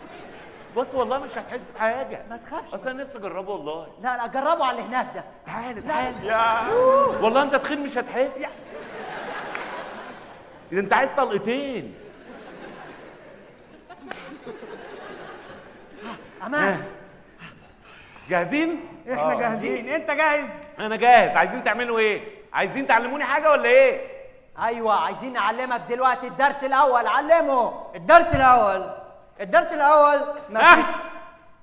بص والله مش هتحس بحاجه. ما تخافش. اصل انا نفسي اجربه والله. لا جربه على اللي هناك ده. تعال يا والله انت تخين مش هتحس. إذا انت عايز طلقتين. امان. جاهزين؟ احنا جاهزين. انت جاهز؟ انا جاهز. عايزين تعملوا ايه؟ عايزين تعلموني حاجه ولا ايه؟ ايوه عايزين نعلمك دلوقتي الدرس الاول. علمه الدرس الاول. مفيش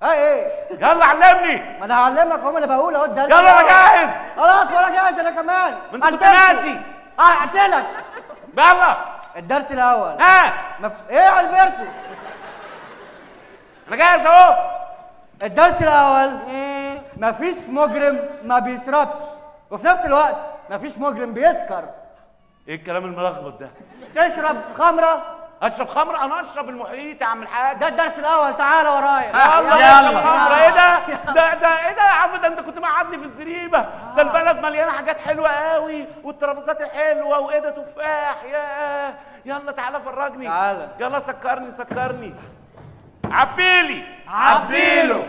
ايه؟ يلا علمني. ما انا هعلمك اهو، انا بقول اهو الدرس. يلا انا جاهز. خلاص وانا جاهز انا كمان. انت كنت ناسي. هقتلك. يلا الدرس الاول. ايه يا البرتو؟ انا جاهز اهو. الدرس الاول مفيش مجرم ما بيشربش، وفي نفس الوقت مفيش مجرم بيسكر. ايه الكلام الملخبط ده؟ تشرب خمره. اشرب خمره؟ انا اشرب المحيط يا عم الحاج. ده الدرس الاول، تعالى ورايا. يلا اشرب خمره. ايه ده ايه ده يا عم؟ ده انت كنت مقعدني في الزريبه. ده البلد مليانه حاجات حلوه قوي، والترابيزات الحلوه، وايه ده تفاح. ياه يلا تعالى فرجني. تعالى يلا سكرني. عبيلي عبيله.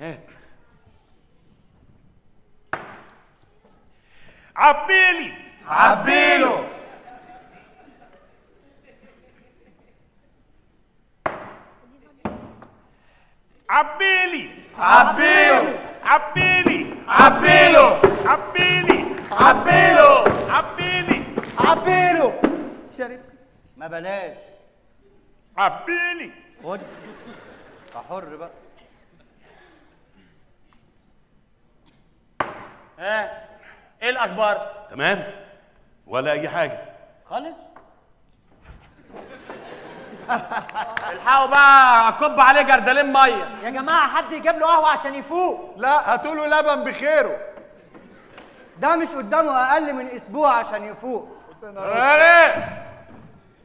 هات عبيلي عبيله. عبيلي عبيله عبيلي عبيله عبيلي عبيله عبيلي عبيله. شريف ما بلاش عبيلي. خد حر بقى. ايه الاخبار؟ تمام ولا اي حاجه خالص. الحقوا بقى اكب عليه جردلين ميه. يا جماعه حد يجيب له قهوه عشان يفوق. لا هاتوا له لبن بخيره، ده مش قدامه اقل من اسبوع عشان يفوق. والله ايه؟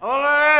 ايه؟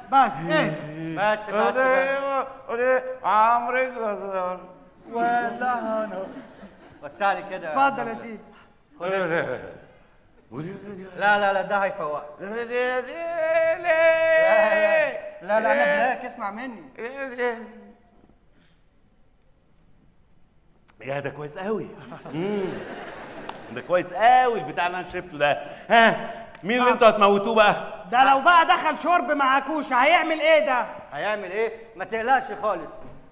ايه؟ بس عمرك غزال ولا هنا. وسع لي كده. اتفضل يا سيدي. خد لا ده هيفوقك. لا انا بلاك. اسمع مني. يا ده كويس قوي. ده كويس قوي البتاع اللي انا شربته ده. ها مين اللي انتوا هتموتوه بقى؟ ده لو بقى دخل شرب مع كوشه هيعمل ايه ده؟ هيعمل ايه؟ ما تقلقش خالص،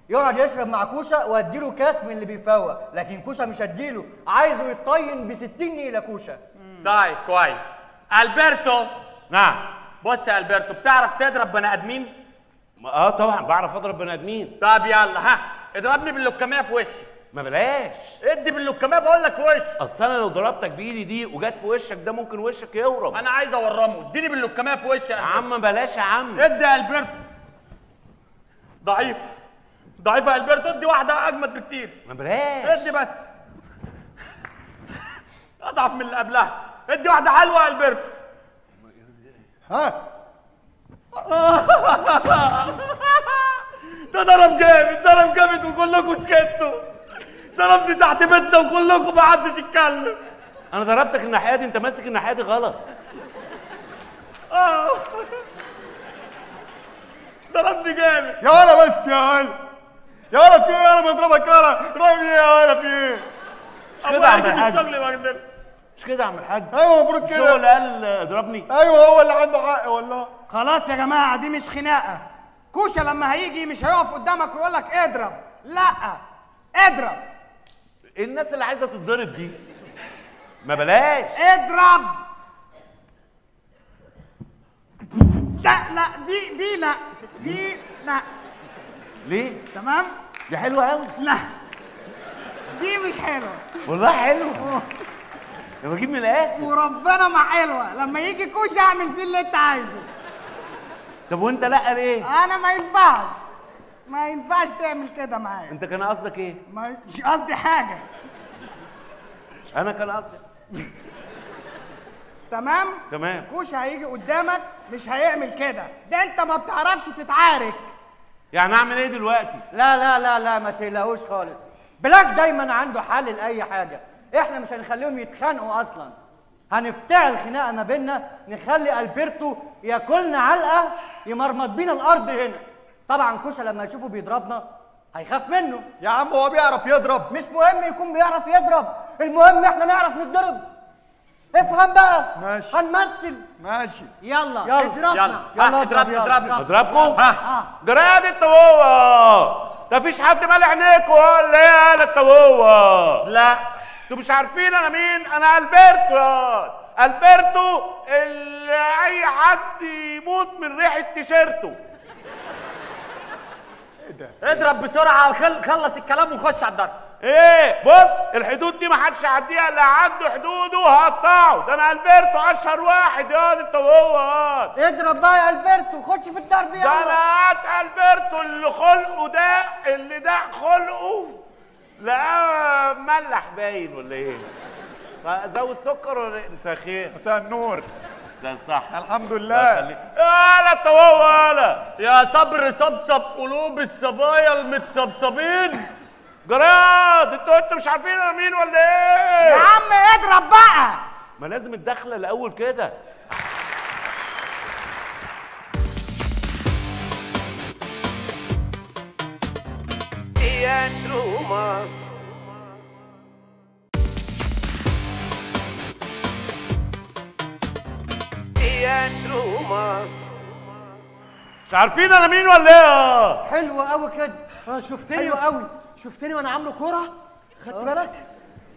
يقعد يشرب مع كوشه واديله كاس من اللي بيفوق، لكن كوشه مش هديله، عايزه يتطين ب 60 نيله كوشه. طيب كويس. البرتو. نعم. بص يا البرتو، بتعرف تضرب بني ادمين؟ طبعا بعرف اضرب بني ادمين. طب يلا ها اضربني باللكميه في وشي. ما بلاش. ادي باللكميه بقول لك في وشي. اصل انا لو ضربتك بايدي دي وجت في وشك ده ممكن وشك يورم. انا عايز اورمه. اديني باللكميه في وشي يا عم. بلاش يا عم. ادي يا البرتو. ضعيفه يا البرتو، ادي واحده اجمد بكتير. ما بلاش. ادي بس. اضعف من اللي قبلها. ادي واحده حلوه يا البرتو. ها ده ضرب جامد وكلكم سكتوا. ضربني تحت بيتنا وكلكم ما حدش يتكلم. انا ضربتك الناحيه دي، انت ماسك الناحيه دي غلط. ضربني جامد يا ولا. بس يا ولا في ايه؟ انا بضربك يا ولا. راجل يا ولا في ايه؟ مش كده يا عم الحاج. مش كده يا عم الحاج؟ ايوه المفروض كده. هو اللي قال اضربني؟ ايوه هو اللي عنده حق والله. خلاص يا جماعه دي مش خناقه. كوشه لما هيجي مش هيقف قدامك ويقول لك اضرب، لا اضرب. الناس اللي عايزه تتضرب دي ما بلاش. اضرب. لا لا دي لا دي لا. ليه؟ تمام؟ دي حلوه قوي. لا دي مش حلوه. والله حلوه. لما اجيب من الاخر وربنا ما حلوه. لما يجي كوشه اعمل فيه اللي انت عايزه. طب وانت لا ليه؟ انا ما ينفعش تعمل كده معايا. انت كان قصدك ايه؟ مش قصدي حاجه. انا كان قصدي تمام؟ تمام. كوشه هيجي قدامك مش هيعمل كده، ده انت ما بتعرفش تتعارك. يعني اعمل ايه دلوقتي؟ لا لا لا لا ما تقلقوش خالص، بلاك دايما عنده حل لاي حاجه. احنا مش هنخليهم يتخانقوا اصلا، هنفتعل خناقه ما بيننا، نخلي البرتو ياكلنا علقه يمرمط بينا الارض هنا. طبعا كوشه لما يشوفه بيضربنا هيخاف منه. يا عم هو بيعرف يضرب؟ مش مهم يكون بيعرف يضرب، المهم احنا نعرف نتضرب. افهم بقى. ماشي هنمثل. ماشي يلا اضربنا. يلا اضربنا. اضربكم؟ ها ضربت الطوه. مفيش حد مالي عينيكوا ولا ايه يا الطوه؟ لا انتوا مش عارفين انا مين. انا البرتو. البرتو اللي اي حد يموت من ريحه تيشيرته. اضرب بسرعه خلص الكلام وخش على الضرب. ايه بص الحدود دي ما حدش يعديها، اللي عدوا حدوده هقطعه. ده انا البرتو اشهر واحد. ياض انت وهو اهوت. اضرب بقى يا البرتو، خش في الضرب يلا. ده انا البرتو اللي خلقه ده اللي ده خلقه لا ملح باين ولا ايه؟ فزود سكر ولا مساء الخير. مساء النور. مساء الصح. الحمد لله. يالا انت وهو يا صبر صبصب قلوب الصبايا المتصبصبين. جراد انتوا مش عارفين انا مين ولا ايه؟ يا عم اضرب بقى. ما لازم الدخله الاول كده. يا نومه يا نومه مش عارفين انا مين ولا ايه؟ حلوه قوي كده. شفتني حلوه قوي. شفتني وانا عامله كرة؟ خدت بالك؟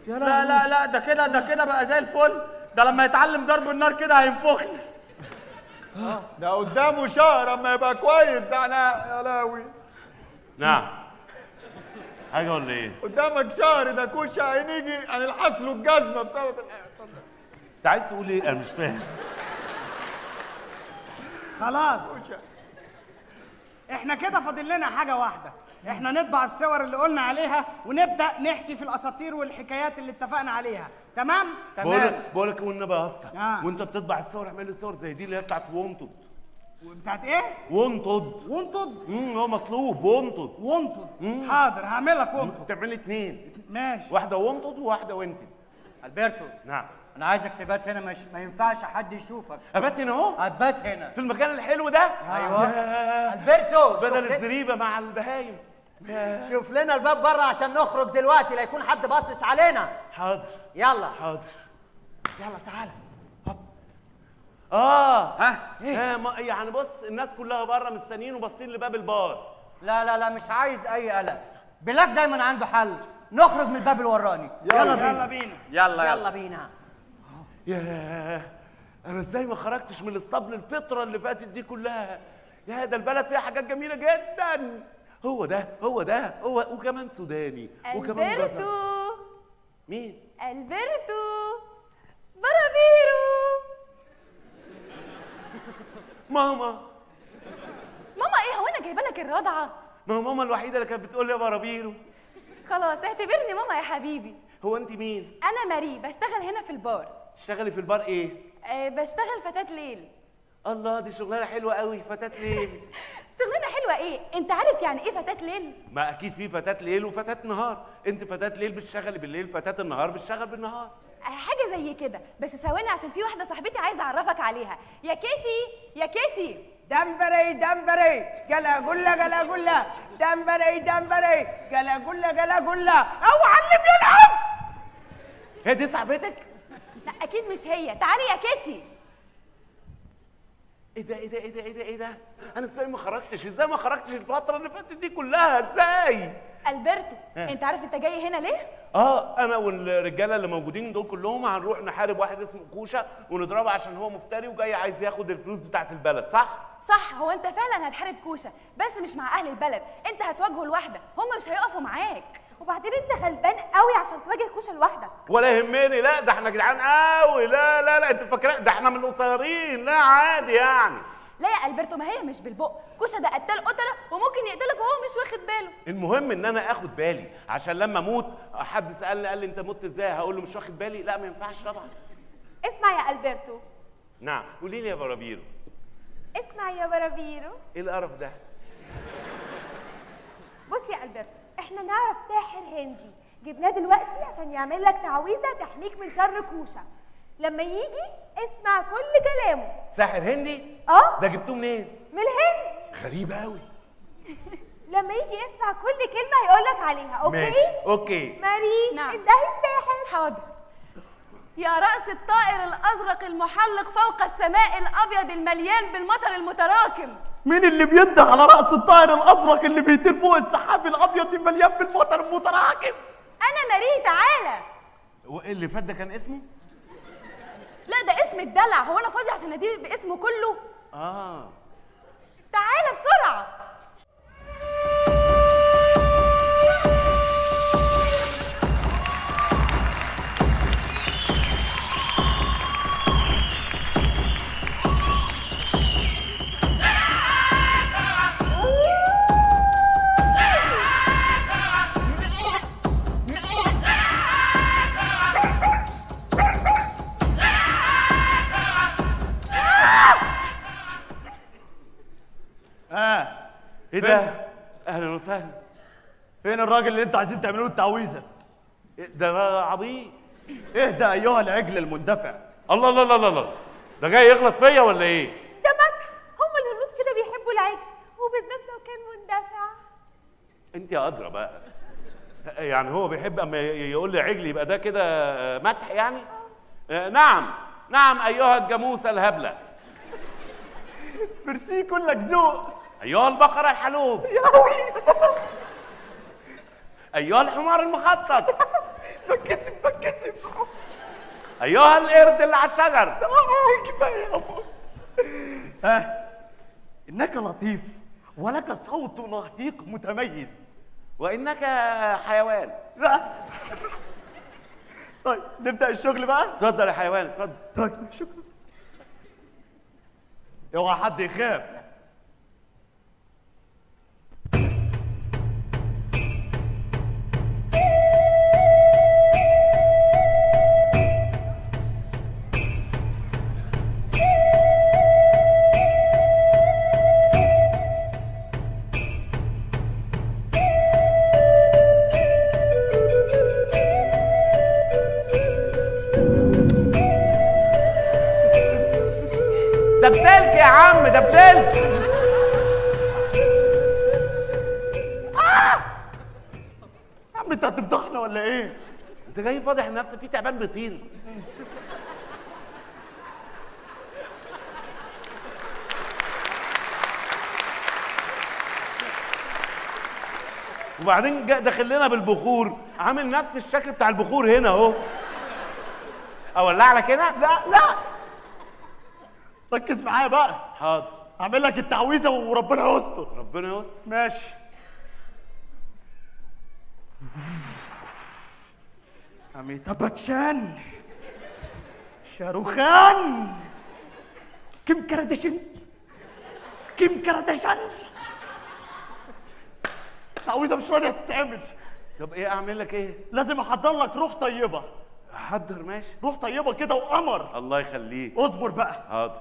لا لا لا ده كده بقى زي الفل. ده لما يتعلم ضرب النار كده هينفخني. ده قدامه شهر اما يبقى كويس. ده انا يا لهوي. نعم حاجه ولا ايه؟ قدامك شهر. ده كوشه هيجي هنلحس له الجزمه بسبب انت عايز تقول ايه؟ انا مش فاهم. خلاص احنا كده فاضل لنا حاجه واحده، احنا نطبع الصور اللي قلنا عليها ونبدا نحكي في الاساطير والحكايات اللي اتفقنا عليها. تمام؟ تمام. بقولك والنبي هصه وانت بتطبع الصور اعمل لي صور زي دي اللي هي بتاعت وونتد. بتاعت ايه؟ وونتد. وونتد؟ هو مطلوب وونتد. وونتد. حاضر هعمل لك وونتد. تعمل لي اتنين. ماشي. واحده وونتد وواحده وانتد. البرتو. نعم. انا عايزك تبات هنا، مش ما ينفعش حد يشوفك. ابات هنا اهو. ابات هنا في المكان الحلو ده. ايوه البرتو بدل الزريبه مع البهايم. شوف لنا الباب بره عشان نخرج دلوقتي، لا يكون حد باصص علينا. حاضر يلا. حاضر يلا تعالى. هوب. ها ايه؟ يعني بص الناس كلها بره مستنيين وباصين لباب البار. لا لا لا مش عايز اي قلق، بلاك دايما عنده حل. نخرج من الباب اللي وراني. يلا بينا. يلا بينا. يلا بينا. ياه انا ازاي ما خرجتش من الاسطبل الفتره اللي فاتت دي كلها. يا ده البلد فيها حاجات جميله جدا. هو ده هو وكمان سوداني وكمان البرتو. مين؟ البرتو برافيرو. ماما ايه هو انا جايبه لك الرضعه؟ ما هو ماما الوحيده اللي كانت بتقول لي يا برافيرو. خلاص اعتبرني ماما يا حبيبي. هو انت مين؟ انا ماري بشتغل هنا في البار. تشتغلي في البار ايه؟ بشتغل فتاة ليل. الله دي شغلانه حلوه قوي فتاة ليل. شغلانه حلوه ايه؟ انت عارف يعني ايه فتاة ليل؟ ما اكيد في فتاة ليل وفتاة نهار، انت فتاة ليل بتشتغلي بالليل، فتاة النهار بتشتغل بالنهار. حاجه زي كده، بس ثواني عشان في واحده صاحبتي عايزه اعرفك عليها. يا كيتي يا كيتي. دمبري دمبري جلا جلا جلا جلا. دمبري دمبري جلا جلا جلا جلا. اوعى اللي بيلعب. هي دي صاحبتك؟ لا اكيد مش هي. تعالي يا كيتي. ايه ده ايه ده ايه ده ايه ده ايه ده؟ انا ازاي ما خرجتش؟ ازاي ما خرجتش الفتره اللي فاتت دي كلها؟ ازاي؟ البرتو انت عارف انت جاي هنا ليه؟ انا والرجاله اللي موجودين دول كلهم هنروح نحارب واحد اسمه كوشه ونضربه عشان هو مفتري وجاي عايز ياخد الفلوس بتاعه البلد. صح. هو انت فعلا هتحارب كوشه بس مش مع اهل البلد، انت هتواجهه لوحده، هم مش هيقفوا معاك. وبعدين انت غلبان قوي عشان تواجه كوشه لوحدك. ولا يهمني، لا ده احنا جدعان قوي. لا لا لا انت فاكره ده احنا من القصيرين؟ لا عادي يعني. لا يا البرتو، ما هي مش بالبق. كوشه ده قتال قتله وممكن يقتلك وهو مش واخد باله. المهم ان انا اخد بالي عشان لما اموت حد سالني قال لي انت مت ازاي؟ هقول له مش واخد بالي؟ لا ما ينفعش طبعا. اسمع يا البرتو. نعم قولي لي يا برابيرو. اسمع يا برابيرو. ايه القرف ده؟ بص يا البرتو، احنا نعرف ساحر هندي جبناه دلوقتي عشان يعمل لك تعويذه تحميك من شر كوشه. لما يجي اسمع كل كلامه. ساحر هندي؟ ده جبتوه منين؟ من الهند. غريب قوي. لما يجي اسمع كل كلمه هيقول لك عليها. اوكي ماشي. اوكي ماري. نعم انتهي الساحر. حاضر. يا راس الطائر الازرق المحلق فوق السماء الابيض المليان بالمطر المتراكم. مين اللي بيده على راس الطائر الازرق اللي بيطير فوق السحاب الابيض المليان بالمطر المتراكم؟ انا ماري. تعالى. وايه اللي فات ده كان اسمه؟ لا ده اسم الدلع. هو انا فاضي عشان اديه باسمه كله؟ تعالى بسرعه. ايه ده؟ اهلا وسهلا. فين الراجل اللي انتوا عايزين تعملوا له التعويذه؟ ده عبيط. اهدى ايها العجل المندفع. الله الله الله الله، ده جاي يغلط فيا ولا ايه؟ ده مدح، هم الهنود كده بيحبوا العجل وبالذات لو كان مندفع. انت يا ادرى بقى. يعني هو بيحب اما يقول لي عجل يبقى ده كده مدح يعني؟ نعم نعم ايها الجاموسه الهبله. ميرسي كلك ذوق. أيها البقرة الحلوب. أيها الحمار المخطط. بتكسب بتكسب. أيها القرد اللي على الشجر. كفاية يا أبو. إنك لطيف ولك صوت نهيق متميز وإنك حيوان. طيب نبدأ الشغل بقى؟ اتفضل يا حيوان اتفضل. طيب شكرا. أوعى حد يخاف. ده بسلك يا عم، ده بسلك. يا عم انت هتفضحنا ولا ايه؟ انت جاي فاضح لنفسك في تعبان بيطير. وبعدين داخل لنا بالبخور، عامل نفس الشكل بتاع البخور هنا اهو. اولع لك هنا؟ لا لا ركز معايا بقى. حاضر. هعمل لك التعويذه وربنا يستر. ربنا يستر. ماشي. اميتاب باتشان، شاروخان، كيم كارداشيان، كيم كارداشيان. التعويذه مش راضيه تتعمل. طب ايه اعمل لك ايه؟ لازم احضر لك روح طيبه. حضر ماشي. روح طيبه كده وقمر. الله يخليك. اصبر بقى. حاضر.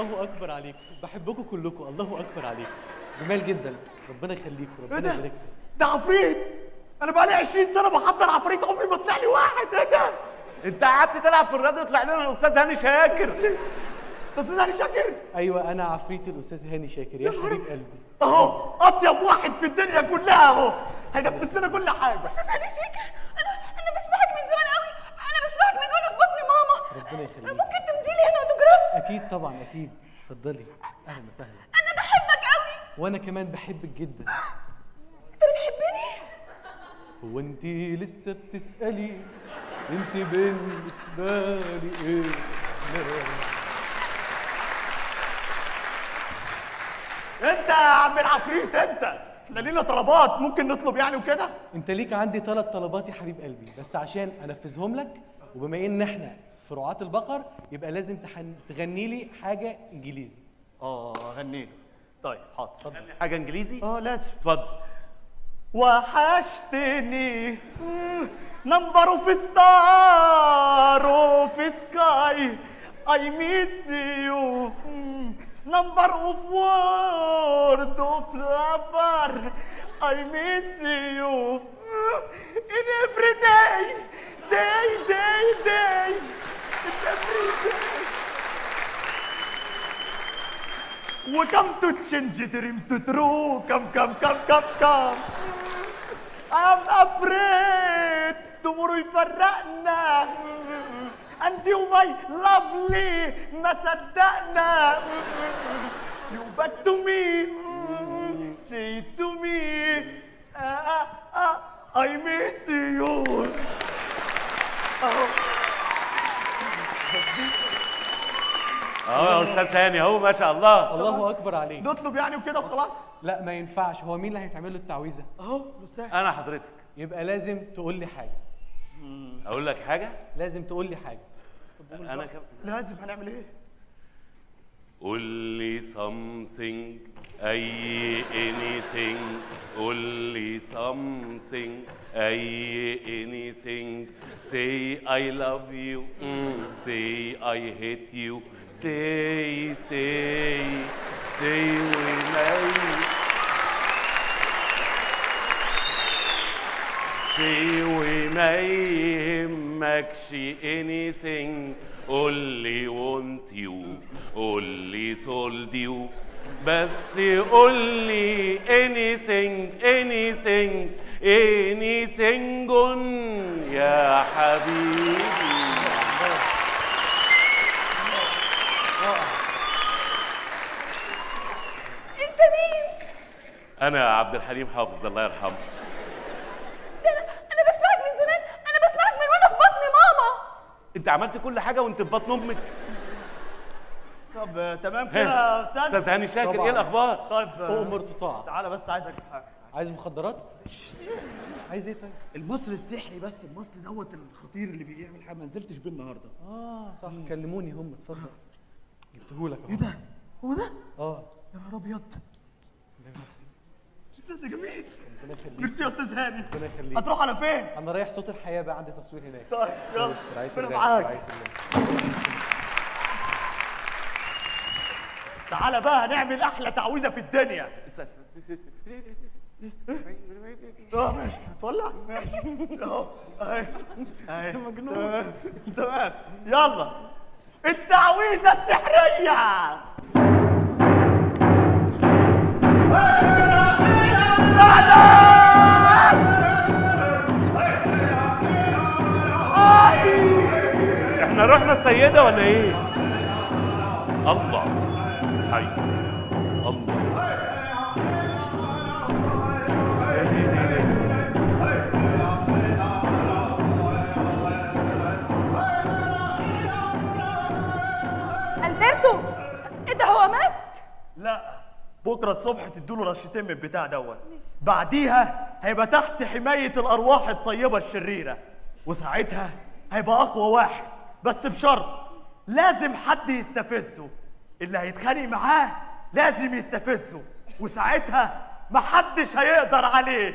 الله اكبر عليك، بحبكم كلكم، الله اكبر عليك، جمال جدا، ربنا يخليكم، ربنا يبارك. ده عفريت، انا بقالي 20 سنه بحضر عفريت عمري ما طلع لي واحد. ايه ده؟ انت قعدت تلعب في الراديو طلع لنا الاستاذ هاني شاكر. انت استاذ هاني شاكر؟ ايوه انا عفريت الاستاذ هاني شاكر يا حبيب قلبي. اهو اطيب واحد في الدنيا كلها اهو، هينفذ لنا كل حاجه. استاذ هاني شاكر انا بسمعك من زمان قوي، انا بسمعك من وانا في بطن ماما. ربنا يخليك. ممكن تمدي لي هنا اوتوجراف؟ اكيد طبعا اكيد، اتفضلي اهلا وسهلا. انا بحبك قوي. وانا كمان بحبك جدا. انت بتحبني؟ هو انت لسه بتسالي انت بالنسبه لي ايه؟ انت يا عم العفريت انت، احنا لينا طلبات ممكن نطلب يعني وكده. انت ليك عندي 3 طلبات يا حبيب قلبي، بس عشان انفذهم لك وبما ان احنا في رعاة البقر يبقى لازم تغني لي حاجه انجليزي. اغني لك؟ طيب حاضر. اتفضل. حاجه انجليزي؟ لازم. اتفضل. وحشتني نمبر اوف ستار اوف سكاي اي ميس يو نمبر اوف وورد اوف لافر اي ميس يو ان افري داي داي داي داي افري داي وكم تو تشينج دريم تو ترو كم كم كم كم كم I'm afraid tomorrow يفرقنا أنت وماي لافلي ما صدقنا You back to me say it to me I miss you. يا استاذ هاني اهو ما شاء الله. الله اكبر عليك. نطلب يعني وكده وخلاص؟ لا ما ينفعش، هو مين اللي هيتعمل له التعويذه؟ اهو الاستاذ. انا حضرتك. يبقى لازم تقول لي حاجه. اقول لك حاجه؟ لازم تقول لي حاجه. انا كم... لازم هنعمل ايه؟ قول لي something اي anything قول لي something اي anything say I love you say I hate you say say say we marry say we ما يهمكش anything قول لي want you قول لي sold you بس قول لي anything anything anything يا حبيبي. انت مين؟ انا عبد الحليم حافظ الله يرحمه. ده انا بسمعك من زمان، انا بسمعك من وانا في بطن ماما. انت عملت كل حاجه وانت في بطن امك. طب تمام كده يا استاذ هاني شاكر. ايه الاخبار؟ طيب امر تطاع. تعالى بس عايزك في حاجه. عايز مخدرات؟ عايز ايه طيب؟ المصري السحري، بس المصري دوت الخطير اللي بيعمل حاجه ما نزلتش بيه النهارده. صح. كلموني هم. اتفضل. جبتهولك اهو. ايه ده؟ هو ده؟ يا نهار ابيض. ده جميل. ربنا يخليك. ميرسي يا استاذ هاني. ربنا يخليك. هتروح على فين؟ انا رايح صوت الحياه بقى، عندي تصوير هناك. طيب يلا ربنا معاك. تعالى بقى هنعمل احلى تعويذه في الدنيا. طلع اهو اهي مجنون. تمام يلا التعويذه السحريه. احنا رحنا السيده ولا ايه؟ الله حي الله. البرتو ايه ده؟ هو مات؟ لا بكره الصبح تديله رشتين من البتاع دوت، بعديها هيبقى تحت حمايه الارواح الطيبه الشريره، وساعتها هيبقى اقوى واحد، بس بشرط لازم حد يستفزه، اللي هيتخانق معاه لازم يستفزه، وساعتها محدش هيقدر عليه.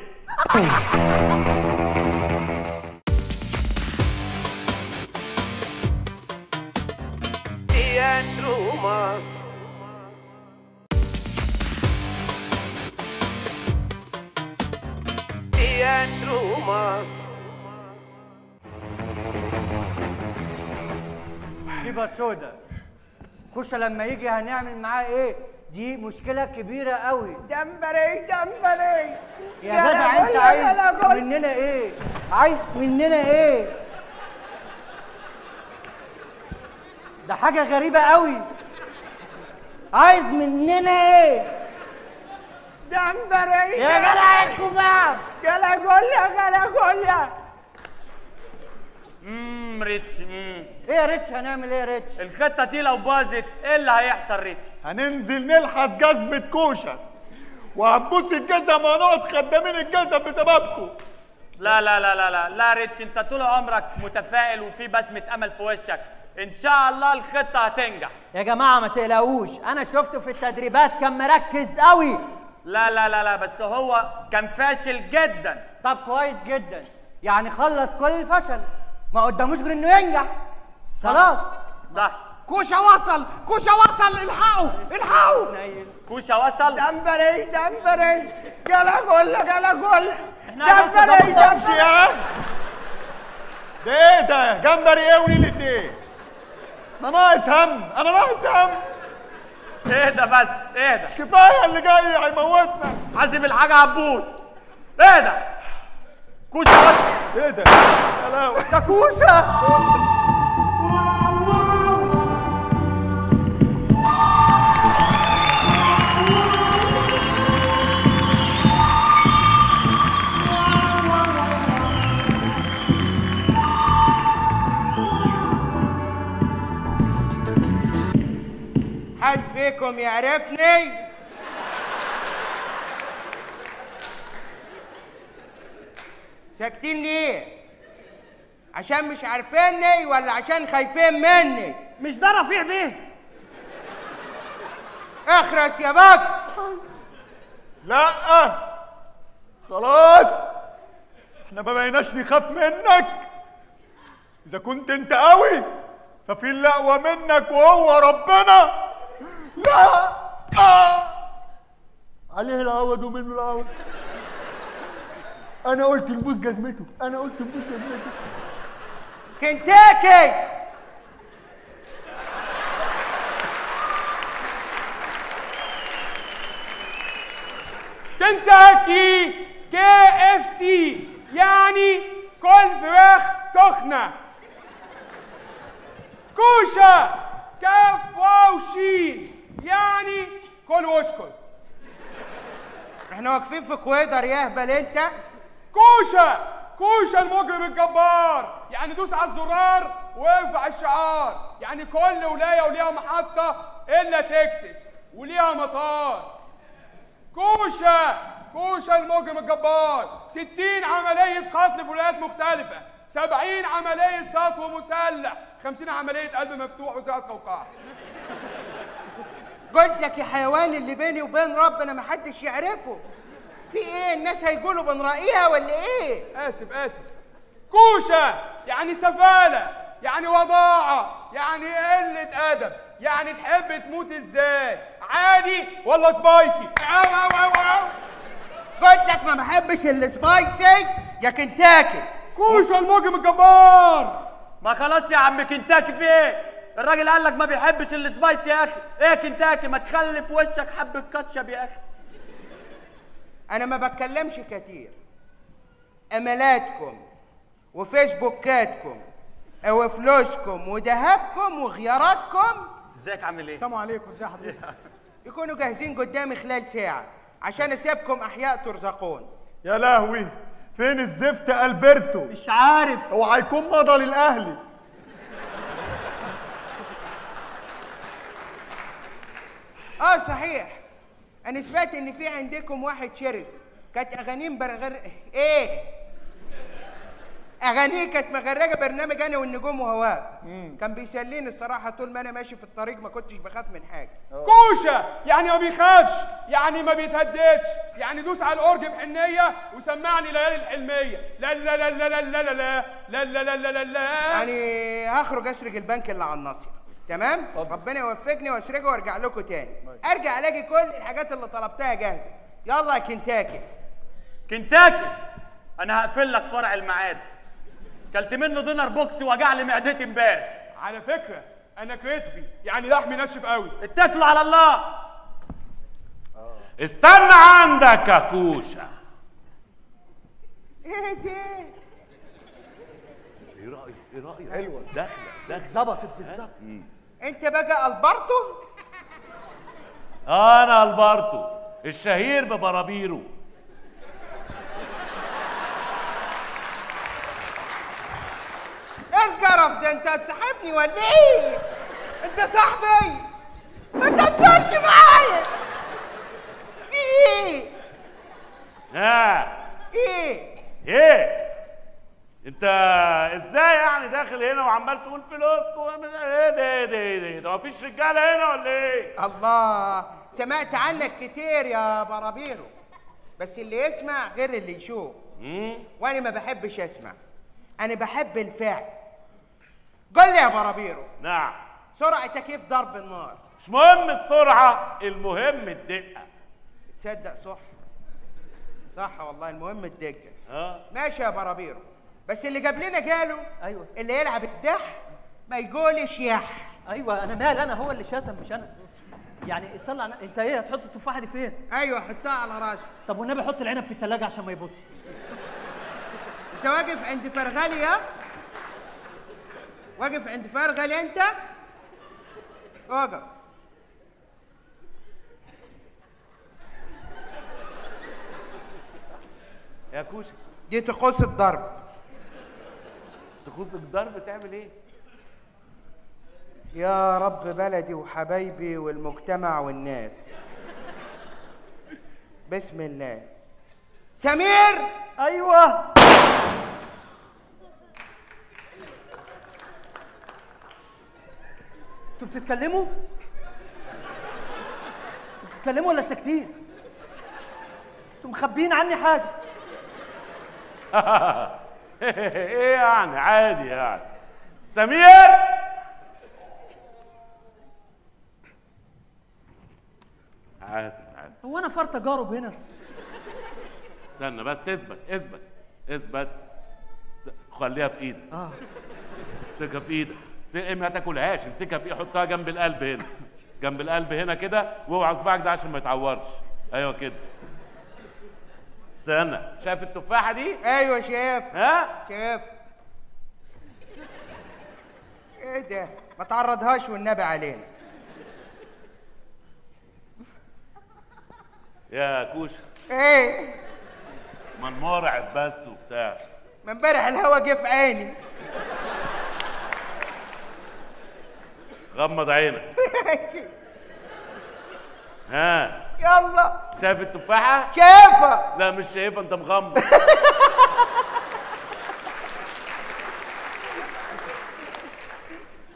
مترومة. شيبة سودا كوشة لما يجي هنعمل معاه ايه؟ دي مشكلة كبيرة قوي. دمبري دمبري يا جدع، انت عايز مننا ايه؟ عايز مننا ايه؟ ده حاجة غريبة قوي. عايز مننا ايه؟ دمبري يا جدع، عايزكم بقى جلاجولا جلاجولا. ريتش. ايه يا ريتش؟ هنعمل ايه يا ريتش؟ الخطه دي لو باظت ايه اللي هيحصل ريتش؟ هننزل نلحس جزمه كوشه وهنبص الجزم ونقعد خدامين الجزم بسببكم. لا لا لا لا لا لا ريتش، انت طول عمرك متفائل وفي بسمه امل في وشك، ان شاء الله الخطه هتنجح. يا جماعه ما تقلقوش، انا شفته في التدريبات كان مركز قوي. لا لا لا لا بس هو كان فاشل جدا. طب كويس جدا، يعني خلص كل الفشل، ما قداموش غير انه ينجح. خلاص صح. كوشه وصل، كوشه وصل، الحقوا الحقوا. كوشه وصل. دمبري دمبري جلاجولا جلاجولا. دمبري دمبري يا عم. ده ايه ده؟ جمبري ايه وليله ايه؟ انا ناقص هم، انا ناقص هم. اهدى بس اهدى، مش كفايه اللي جاي هيموتنا. عازم الحاجه هتبوظ. اهدى. كوشه وصل. ايه ده؟ ده كوشه كوشه. حد فيكم يعرفني؟ ساكتين ليه؟ عشان مش عارفيني ولا عشان خايفين مني؟ مش ده رفيع بيه؟ اخرس يا بكر. لا خلاص احنا ما بقيناش نخاف منك، اذا كنت انت قوي ففي اللقوه منك وهو ربنا. لا عليه العوض ومنه العوض. انا قلت البوس جزمته، انا قلت البوس جزمته. كنتاكي كنتاكي كي اف سي، يعني كل فراخ سخنه. كوشه كاف واو شين، يعني كل واشكل. احنا واقفين في كويدر يا اهبل انت. كوشه كوشه المجرم الجبار، يعني دوس على الزرار وارفع الشعار. يعني كل ولايه وليها محطه الا تكساس وليها مطار. كوشه كوشه المجرم الجبار، 60 عمليه قتل في ولايات مختلفه، 70 عمليه سطو مسلح، 50 عمليه قلب مفتوح وزراعه قوقعه. قلت لك يا حيوان اللي بيني وبين ربنا ما حدش يعرفه. في ايه؟ الناس هيقولوا بنراقيها ولا ايه؟ اسف اسف. كوشه يعني سفاله، يعني وضاعه، يعني قله ادب، يعني تحب تموت ازاي؟ عادي ولا سبايسي؟ او او او او. قلت لك ما بحبش السبايسي يا كنتاكي. كوشه المجرم الجبار. ما خلاص يا عم كنتاكي، في ايه؟ الراجل قال لك ما بيحبش السبايس يا اخي. ايه يا كنتاكي ما تخلي في وشك حبه كاتشب يا اخي. انا ما بتكلمش كتير، امالاتكم وفيسبوكاتكم وفلوسكم وذهبكم وخياراتكم. ازيك عامل ايه؟ السلام عليكم، ازي حضرتك؟ يكونوا جاهزين قدامي خلال ساعه عشان اسيبكم احياء ترزقون. يا لهوي، فين الزفت البرتو؟ مش عارف. هو هيكون مضى للاهلي. صحيح، انا سمعت ان في عندكم واحد شرد كانت اغانيه مبرغر ايه؟ اغانيه كانت مغرجه برنامج انا والنجوم وهواك. كان بيسليني الصراحه طول ما انا ماشي في الطريق، ما كنتش بخاف من حاجه. كوشه يعني ما بيخافش، يعني ما بيتهددش، يعني دوس على الاورج بحنيه وسمعني ليالي الحلميه. لا لا لا لا لا لا لا لا لا لا لا لا. يعني هخرج اسرق البنك اللي على الناصيه. تمام؟ طب. ربنا يوفقني واسرقه وارجع لكم تاني. ارجع الاقي كل الحاجات اللي طلبتها جاهزه. يلا يا كنتاكي. كنتاكي انا هقفل لك فرع المعادي. كلت منه دينر بوكس وجع لي معدتي امبارح. على فكره انا كريسبي، يعني لحمي ناشف قوي. اتكلوا على الله. استنى عندك يا كوشه. ايه ده؟ ايه رايك؟ ايه رايك؟ حلوه داخله ظبطت بالظبط. انت بقى البرتو؟ انا البرتو الشهير ببرابيرو. ايه الجرف ده؟ انت هتسحبني ولا ايه؟ انت صاحبي ما تنزلش معايا. في ايه؟ ايه؟ ايه؟ انت ازاي يعني داخل هنا وعمال تقول فلوسكم؟ ايه ده ايه ده ايه ده؟ مفيش رجاله هنا ولا ايه؟ الله، سمعت عنك كتير يا برابيرو، بس اللي يسمع غير اللي يشوف. وانا ما بحبش اسمع، انا بحب الفعل. قول لي يا برابيرو. نعم. سرعه تكييف ضرب النار. مش مهم السرعه، المهم الدقه. تصدق صح. صح والله، المهم الدقه. ماشي يا برابيرو، بس اللي جاب لنا جاله. ايوه. اللي يلعب الدح ما يقولش يح. ايوه انا مال، انا هو اللي شتم مش انا. يعني صلي على انت. ايه هتحط التفاحه دي فين؟ ايوه حطها على راسي. طب والنبي حط العنب في الثلاجه عشان ما يبص. انت واقف عند فرغلي، ها؟ واقف عند فرغلي انت؟ واقف. يا كوشه دي تقوس الضرب. تقوس الضرب تعمل ايه؟ يا رب بلدي وحبايبي والمجتمع والناس. بسم الله. سمير. ايوه. انتوا بتتكلموا؟ بتتكلموا ولا ساكتين؟ انتوا مخبيين عني حاجه. ايه يعني؟ عادي يعني. سمير. عادي. هو انا فار تجارب هنا؟ استنى بس. اثبت اثبت اثبت. خليها في ايدك. امسكها في ايدك. ما تاكلهاش، امسكها في ايدك، حطها جنب القلب هنا، جنب القلب هنا كده، واوعى صباعك ده عشان ما يتعورش. ايوه كده. استنى، شايف التفاحه دي؟ ايوه شايف. ها؟ شايف. ايه ده؟ ما تعرضهاش والنبي علينا. يا كوشه. ايه؟ من مرعب بس وبتاع. ما امبارح الهوا جه في عيني. غمض عينك. ها؟ يلا. شايف التفاحة؟ شايفها. لا مش شايفها، أنت مغمض.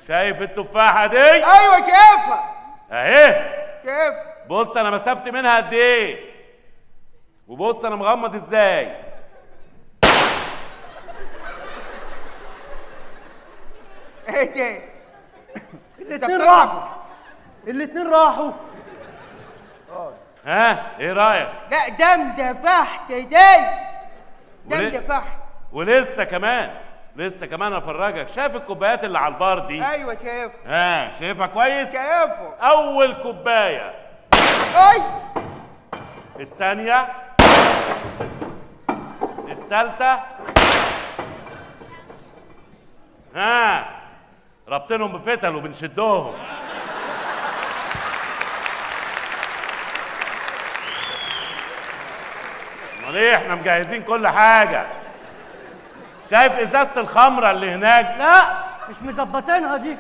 شايف التفاحة دي؟ أيوه شايفها. أهي. شايفها. بص انا مسافتي منها قد ايه، وبص انا مغمض ازاي. ايه الاتنين راحوا، الاتنين راحوا. ها ايه رايك؟ لا ده اندفحت، ده اندفحت ولسه كمان، لسه كمان افرجك. شايف الكوبايات اللي على البار دي؟ ايوه شايفها. ها شايفها كويس؟ شايفها. اول كوبايه. اي. الثانية. الثالثة. ها رابطينهم بفتل وبنشدهم. امال ايه؟ احنا مجهزين كل حاجة. شايف ازازة الخمرة اللي هناك؟ لا مش مظبطينها دي.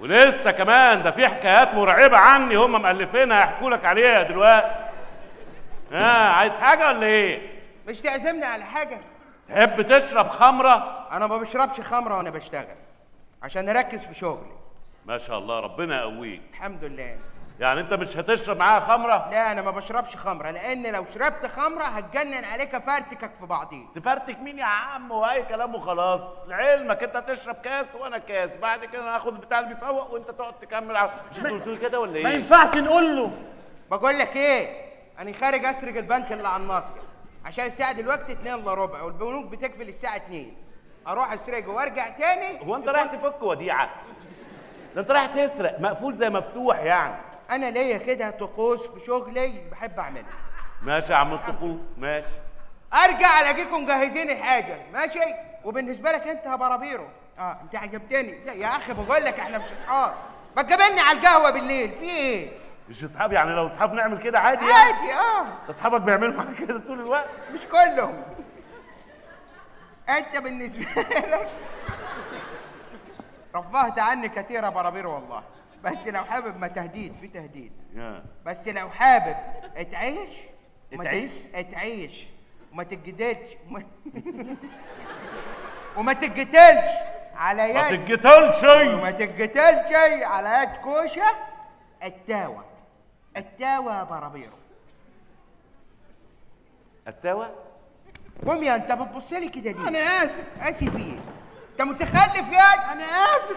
ولسه كمان ده في حكايات مرعبه عني هم مألفينها، هيحكوا لك عليها دلوقتي. ها عايز حاجه ولا ايه؟ مش تعزمني على حاجه؟ تحب تشرب خمره؟ انا ما بشربش خمره وانا بشتغل عشان اركز في شغلي. ما شاء الله ربنا يقويك. الحمد لله. يعني انت مش هتشرب معاها خمره؟ لا انا ما بشربش خمره، لان لو شربت خمره هتجنن عليك افرتكك في بعضيه. تفرتك مين يا عم واي كلام وخلاص؟ لعلمك انت هتشرب كاس وانا كاس، بعد كده انا هاخد بتاع اللي بيفوق وانت تقعد تكمل على مش انت قلت لي كده ولا ايه؟ ما ينفعش نقول له. بقول لك ايه؟ انا خارج اسرق البنك اللي على الناصر عشان الساعه دلوقتي 2:15 والبنوك بتقفل الساعه 2. اروح اسرقه وارجع تاني. هو انت رايح تفك وديعه؟ ده انت رايح تسرق، مقفول زي مفتوح يعني. أنا ليا كده طقوس في شغلي بحب أعملها. ماشي يا عم الطقوس، ماشي. أرجع ألاقيكم مجهزين الحاجة، ماشي؟ وبالنسبة لك أنت يا برابيرو، أنت عجبتني، لا يا أخي بقول لك إحنا مش أصحاب، ما تقابلني على القهوة بالليل، في إيه؟ مش أصحاب يعني لو أصحاب نعمل كده عادي يعني؟ عادي أصحابك بيعملوا معاك كده طول الوقت؟ مش كلهم. أنت بالنسبة لك رفهت عني كتير يا برابيرو والله. بس لو حابب ما تهديد في تهديد بس لو حابب اتعيش اتعيش وما تتجدلش وما تتجتلش على يد على يد كوشه التاوه يا برابيرو التاوه. قوم يا انت بتبص لي كده ليه؟ انا اسف اسف ايه؟ انت متخلف يا انا اسف.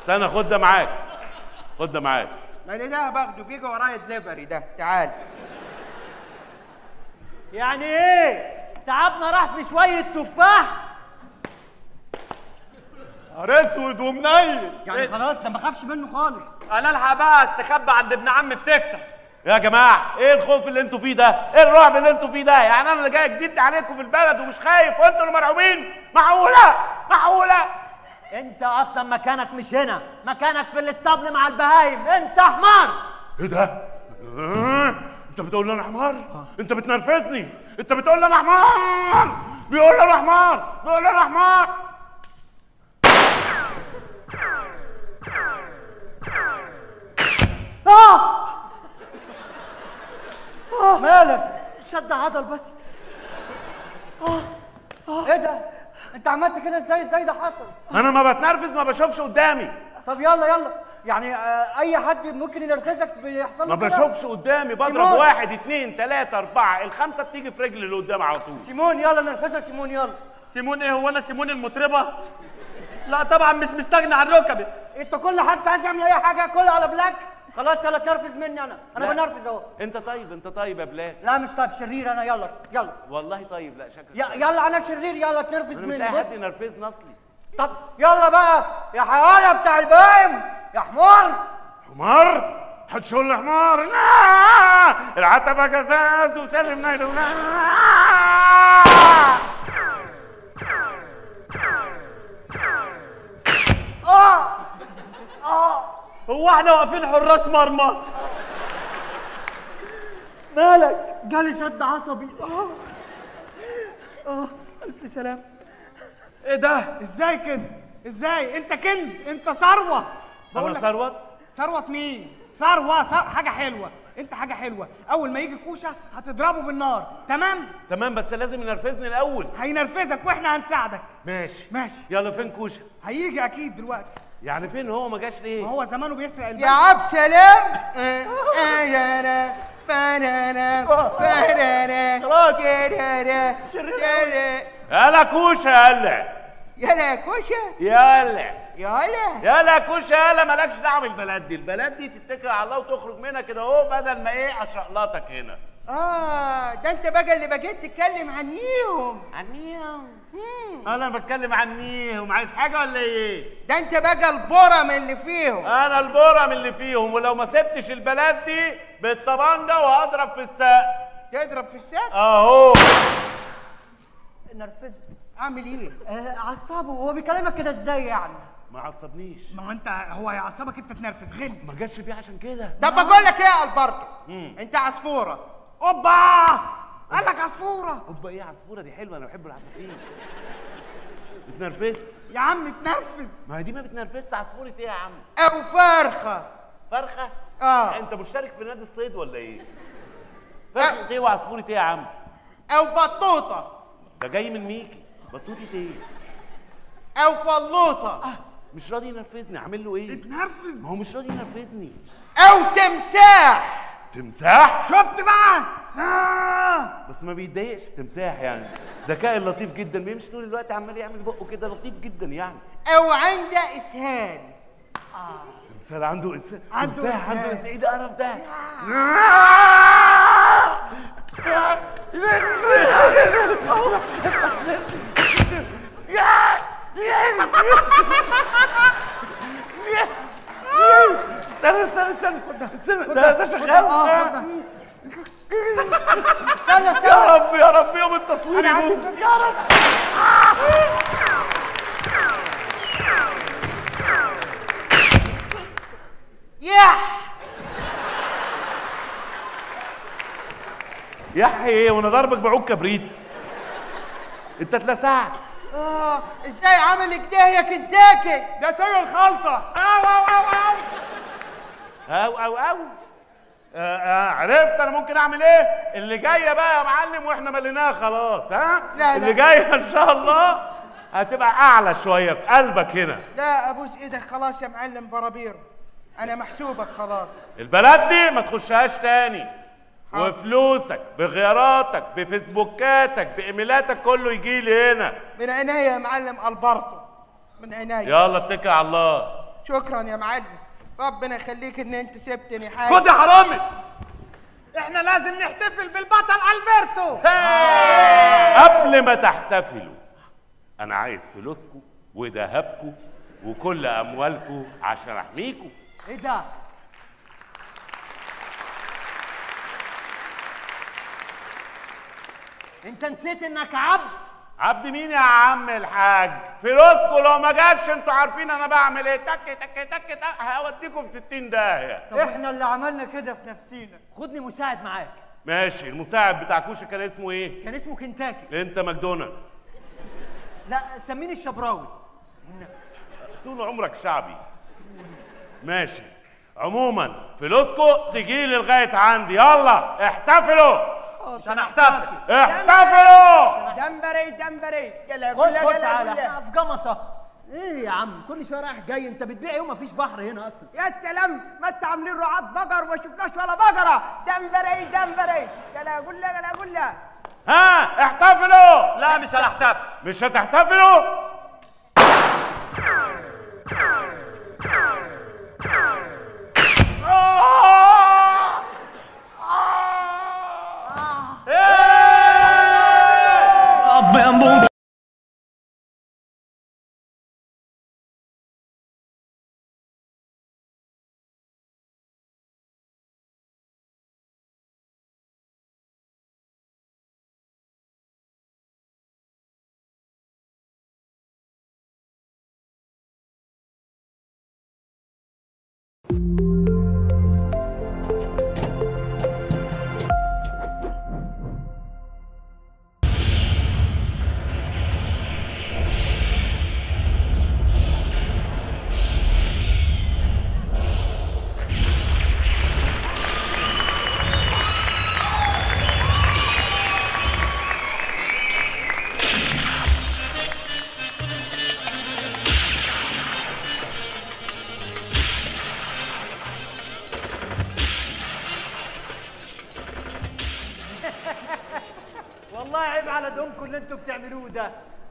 استنى خد ده معاك يعني ده باخده بيجي ورايا دليفري ده. تعال يعني ايه تعبنا راح في شويه تفاح نهار اسود ومنيل يعني خلاص ده ما بخافش منه خالص. انا الحق بقى استخبى عند ابن عمي في تكساس. يا جماعه ايه الخوف اللي انتوا فيه ده؟ ايه الرعب اللي انتوا فيه ده؟ يعني انا اللي جاي جديد عليكم في البلد ومش خايف وانتوا اللي مرعوبين؟ معقوله انت اصلا مكانك مش هنا، مكانك في الاسطبل مع البهايم، انت حمار. ايه ده؟ انت بتقول لي انا حمار؟ انت بتنرفزني، انت بتقول لي انا حمار، بيقول لي انا حمار، مالك؟ شد عضل بس. ايه ده؟ انت عملت كده ازاي؟ ده حصل؟ انا ما بتنرفز ما بشوفش قدامي. طب يلا يعني اي حد ممكن ينرفزك بيحصل له. ما بشوفش قدامي، بضرب 1 2 3 4 الخمسه بتيجي في رجل اللي قدام على طول. سيمون يلا نرفزها سيمون يلا. سيمون ايه هو انا سيمون المطربه؟ لا طبعا مش مستغني عن ركبي. انت كل حد عايز يعمل اي حاجه كل على بلاك خلاص يلا تنرفز مني انا، بنرفز اهو. انت طيب يا بلال. لا مش طيب شرير انا يلا والله طيب لا شكلك يلا انا شرير يلا تنرفز مني. مش اي حد ينرفزني اصلي. طب يلا بقى يا حيوان بتاع البايم يا حمار. حمار؟ محدش يقول لي حمار. العتبه جزاز وسلم نايل هو احنا واقفين حراس مرمى؟ مالك؟ جالي شد عصبي. الف سلام. ايه ده؟ ازاي كده؟ ازاي؟ انت كنز، انت ثروة. انا ثروة؟ ثروة مين؟ ثروة حاجة حلوة، انت حاجة حلوة، أول ما يجي كوشة هتضربه بالنار، تمام؟ تمام بس لازم ينرفزني الأول. هينرفزك وإحنا هنساعدك. ماشي يلا فين كوشة؟ هيجي أكيد دلوقتي. يعني فين هو ما جاش ليه؟ ما هو زمانه بيسرق البنك يا عبد السلام. يلا كوشة يلا يلا كوشة يلا مالكش دعوة بالبلد دي، البلد دي تتكل على الله وتخرج منها كده اهو بدل ما ايه اشقلطك هنا. ده انت بقى اللي بقيت تتكلم عنيهم انا بتكلم عنيهم. عايز حاجه ولا ايه؟ ده انت بقى البرم اللي فيهم. انا البرم اللي فيهم ولو ما سبتش البلد دي بالطبنجه وهضرب في السقف. تضرب في السقف؟ اهو. نرفزه. اعمل ايه؟ عصبه. هو بيكلمك كده ازاي يعني؟ ما عصبنيش. ما انت هو هيعصبك انت تنرفز غل. ما جاش فيه عشان كده. طب بقول لك ايه يا البرتو؟ انت عصفوره. اوبا قال لك عصفوره. اوبا ايه عصفوره؟ دي حلوه انا بحب العصافير. بتنرفز يا عم تنرفز. ما هي دي ما بتنرفزش. عصفوره ايه يا عم؟ او فرخه. فرخه؟ انت مشترك في نادي الصيد ولا ايه؟ فرخه ايه وعصفوره ايه يا عم؟ او بطوطه. ده جاي من ميكي. بطوطه ايه؟ او فلوطه. مش راضي ينفذني، اعمل له ايه؟ اتنرفز. ما هو مش راضي ينفذني. او تمساح. تمساح؟ شفت بقى؟ آه. بس ما بيتضايقش تمساح يعني، ذكاء لطيف جدا، بيمشي طول الوقت عمال يعمل بقه كده، لطيف جدا يعني. او عنده اسهال. تمثال عنده اسهال؟ تمساح عنده اسهال. ايه ده قرف ده؟ استنى استنى استنى استنى، ده شغال. استنى استنى، يا رب يا رب يوم التصوير يبوظ يا رب. يح يحي ايه وانا ضربك بعود كبريت؟ انت اتلسعت. ازاي عامل كده يا كداكي؟ ده سوي الخلطه. او او او او او او او عرفت انا ممكن اعمل ايه؟ اللي جايه بقى يا معلم واحنا مليناها خلاص. ها؟ لا اللي جايه ان شاء الله هتبقى اعلى شويه في قلبك هنا. لا ابوس ايدك خلاص يا معلم برابير، انا محسوبك خلاص. البلد دي ما تخشهاش تاني. وفلوسك بغياراتك بفيسبوكاتك بايميلاتك كله يجي لي هنا. من عينيا يا معلم البرتو، من عينيا. يلا اتكل على الله. شكرا يا معلم، ربنا يخليك ان انت سبتني حاجه. خد يا حرامي. احنا لازم نحتفل بالبطل البرتو. قبل ما تحتفلوا انا عايز فلوسكم وذهبكم وكل اموالكم عشان احميكم. ايه ده؟ انت نسيت انك عبد؟ عبد مين يا عم الحاج؟ فلوسكم لو ما جاتش انتوا عارفين انا بعمل ايه. تك تك تك تك هوديكم في 60 داهيه. احنا اللي عملنا كده في نفسينا. خدني مساعد معاك. ماشي. المساعد بتاع كوشه كان اسمه ايه؟ كان اسمه كنتاكي. انت ماكدونالدز. لا سميني الشبراوي. طول عمرك شعبي. ماشي. عموما فلوسكم تجيلي لغايه عندي. يلا احتفلوا. سنحتفل. احتفلوا. دمبري دمبري. خد تعالى احنا في جمصه. ايه يا عم كل شويه رايح جاي، انت بتبيع ايه ومفيش بحر هنا اصلا؟ يا سلام، ما انتوا عاملين رعاة بقر وما شفناش ولا بقره. دمبري دمبري. جلا جلا جلا جلا. ها احتفلوا. لا مش هنحتفل. مش هتحتفلوا؟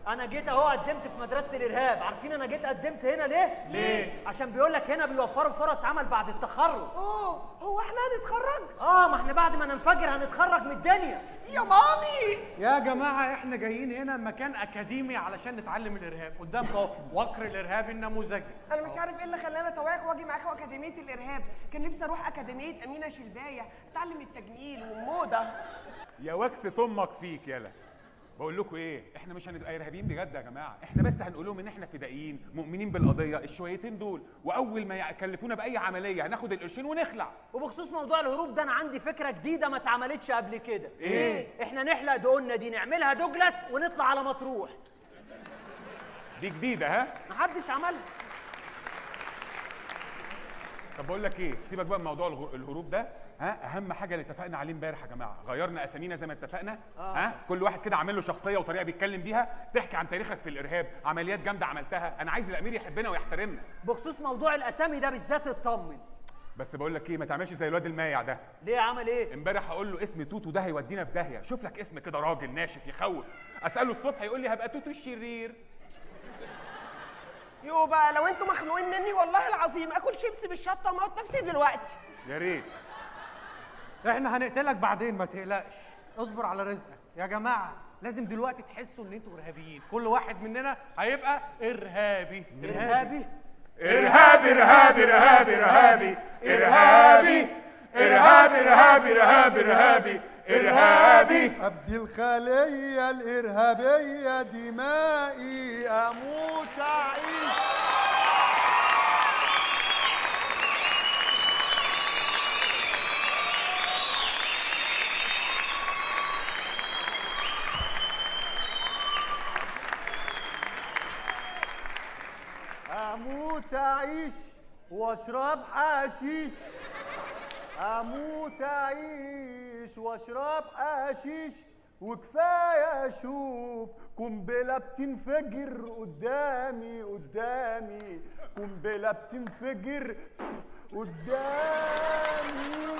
أنا جيت أهو قدمت في مدرسة الإرهاب، عارفين أنا جيت قدمت هنا ليه؟ ليه؟ عشان بيقول لك هنا بيوفروا فرص عمل بعد التخرج. أوه، هو إحنا هنتخرج؟ آه، ما إحنا بعد ما ننفجر هنتخرج من الدنيا. يا مامي! يا جماعة إحنا جايين هنا مكان أكاديمي علشان نتعلم الإرهاب، قدامكم أهو وقر الإرهاب النموذجي. أنا مش عارف إيه اللي خلاني أتوهق وأجي معاكم أكاديمية الإرهاب، كان نفسي أروح أكاديمية أمينة شلباية، أتعلم التجميل والموضة. يا وكس أمك فيك يالا. بقول لكم ايه، احنا مش هنبقى ارهابيين بجد يا جماعه، احنا بس هنقول لهم ان احنا فدائيين مؤمنين بالقضيه الشويتين دول، واول ما يكلفونا باي عمليه هناخد القرشين ونخلع. وبخصوص موضوع الهروب ده انا عندي فكره جديده ما اتعملتش قبل كده. ايه؟ احنا نحلق دقوننا دي نعملها دوجلاس ونطلع على مطروح. دي جديده ها؟ محدش عملها. طب بقول لك ايه، سيبك بقى من موضوع الهروب ده. ها اهم حاجه اللي اتفقنا عليه امبارح يا جماعه، غيرنا اسامينا زي ما اتفقنا. ها كل واحد كده عامل له شخصيه وطريقه بيتكلم بيها تحكي عن تاريخك في الارهاب، عمليات جامده عملتها. انا عايز الامير يحبنا ويحترمنا. بخصوص موضوع الاسامي ده بالذات اطمن. بس بقول لك ايه، ما تعملش زي الواد المايع ده. ليه عمل ايه؟ امبارح هقول له اسم توتو ده هيودينا في داهيه، شوف لك اسم كده راجل ناشف يخوف. اساله الصبح يقول لي هبقى توتو الشرير. يو بقى لو انتوا مخنوقين مني والله العظيم اكل شيبسي بالشطه واموت نفسي دلوقتي. يا ريت. احنا هنقتلك بعدين ما تقلقش، اصبر على رزقك. يا جماعه لازم دلوقتي تحسوا ان انتوا ارهابيين، كل واحد مننا هيبقى ارهابي. ارهابي ارهابي ارهابي ارهابي ارهابي ارهابي ارهابي ارهابي ارهابي ارهابي ارهابي. افدي الخليه الارهابيه دمائي اموت اعيش. اموت اعيش واشرب حشيش. اموت اعيش واشرب حشيش وكفايه اشوف قنبله بتنفجر قدامي قدامي قنبله بتنفجر قدامي.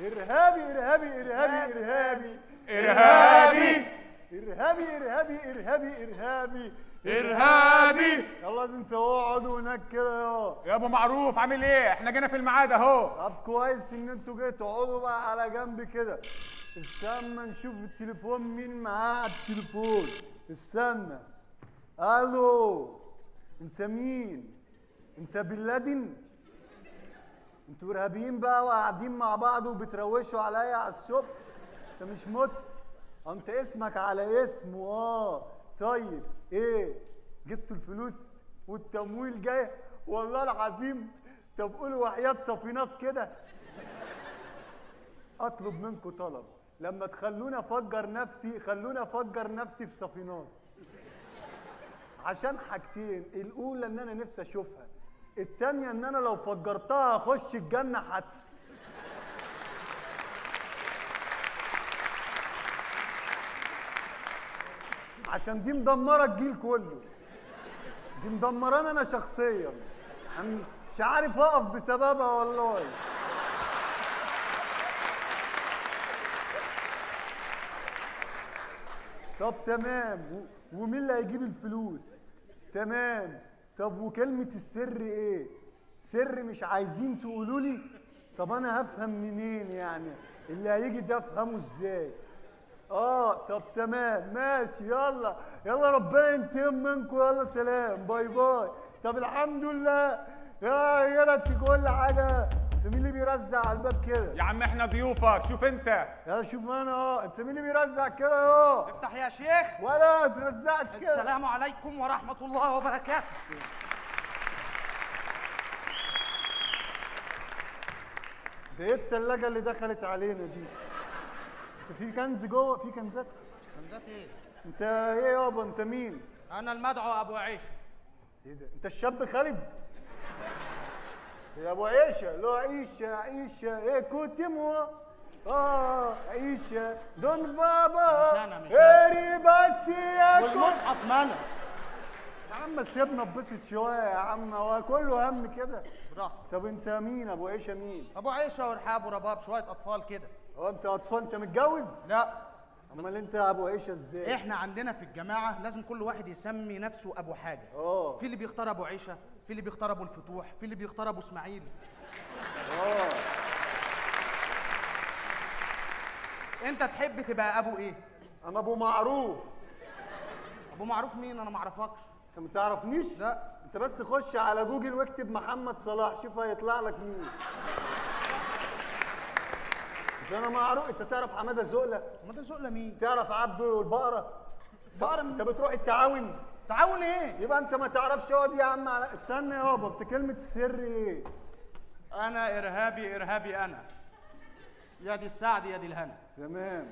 ارهابي ارهابي ارهابي ارهابي ارهابي ارهابي ارهابي ارهابي ارهابي ارهابي. يلا ده انتوا اقعدوا هناك كده يا ابو معروف. عامل ايه؟ احنا جينا في الميعاد اهو. طب كويس ان انتوا جيتوا، اقعدوا بقى على جنب كده. استنى نشوف التليفون مين معاه على التليفون. استنى. الو انت مين؟ انت بن لادن؟ انتوا ارهابيين بقى وقاعدين مع بعض وبتروشوا عليا على الصبح؟ انت مش مت؟ انت اسمك على اسمه. طيب ايه؟ جبتوا الفلوس والتمويل جاي؟ والله العظيم. طب قولوا وحياة صفيناس كده، اطلب منكم طلب، لما تخلونا افجر نفسي خلونا افجر نفسي في صفيناس عشان حاجتين، الاولى ان انا نفسي اشوفها، الثانيه ان انا لو فجرتها هخش الجنه حتف. عشان دي مدمره الجيل كله، دي مدمراني انا شخصيا، انا مش عارف اقف بسببها والله. طب تمام، ومين اللي هيجيب الفلوس؟ تمام. طب وكلمه السر ايه؟ سر مش عايزين تقولوا لي؟ طب انا هفهم منين يعني؟ اللي هيجي ده افهمه ازاي؟ طب تمام ماشي، يلا يلا ربنا ينتقم منكم، يلا سلام باي باي. طب الحمد لله يا ريت كل حاجه. انت مين اللي بيرزع على الباب كده؟ يا عم احنا ضيوفك، شوف انت. يا شوف انا انت مين اللي بيرزع كده افتح يا شيخ. ولا ما ترزعش كده. السلام عليكم ورحمه الله وبركاته. ده ايه الثلاجه اللي دخلت علينا دي؟ في كنز جوه؟ في كنزات؟ كنزات ايه؟ انت ايه يابا انت مين؟ انا المدعو ابو عيشه. ايه ده؟ انت الشاب خالد؟ يا ابو عيشه لو عيشه عيشه ايه كوتيمو عيشه دون بابا. مش انا ايه ريباسياكو والمصحف مالك؟ يا عم سيبنا اتبسط شويه يا عم، هو كله هم كده. براحتك. طب انت مين ابو عيشه مين؟ ابو عيشه ورحاب ورباب شويه اطفال كده. انت اطفال؟ انت متجوز؟ لا. امال انت ابو عيشه ازاي؟ احنا عندنا في الجماعه لازم كل واحد يسمي نفسه ابو حاجه. في اللي بيختار ابو عيشه، في اللي بيختار ابو الفتوح، في اللي بيختار ابو اسماعيل. انت تحب تبقى ابو ايه؟ انا ابو معروف. ابو معروف مين؟ انا ما اعرفكش. انت ما تعرفنيش؟ لا. انت بس خش على جوجل واكتب محمد صلاح شوف هيطلع لك مين. انا معروف. انت تعرف حماده زقله؟ حماده زقله مين؟ تعرف عبده البقره؟ بقره مين؟ انت بتروح التعاون؟ تعاون ايه؟ يبقى انت ما تعرفش. اقعد يا عم على استنى يابا. انت كلمه السر ايه؟ انا ارهابي ارهابي انا. يا دي السعد يا دي الهنا. تمام.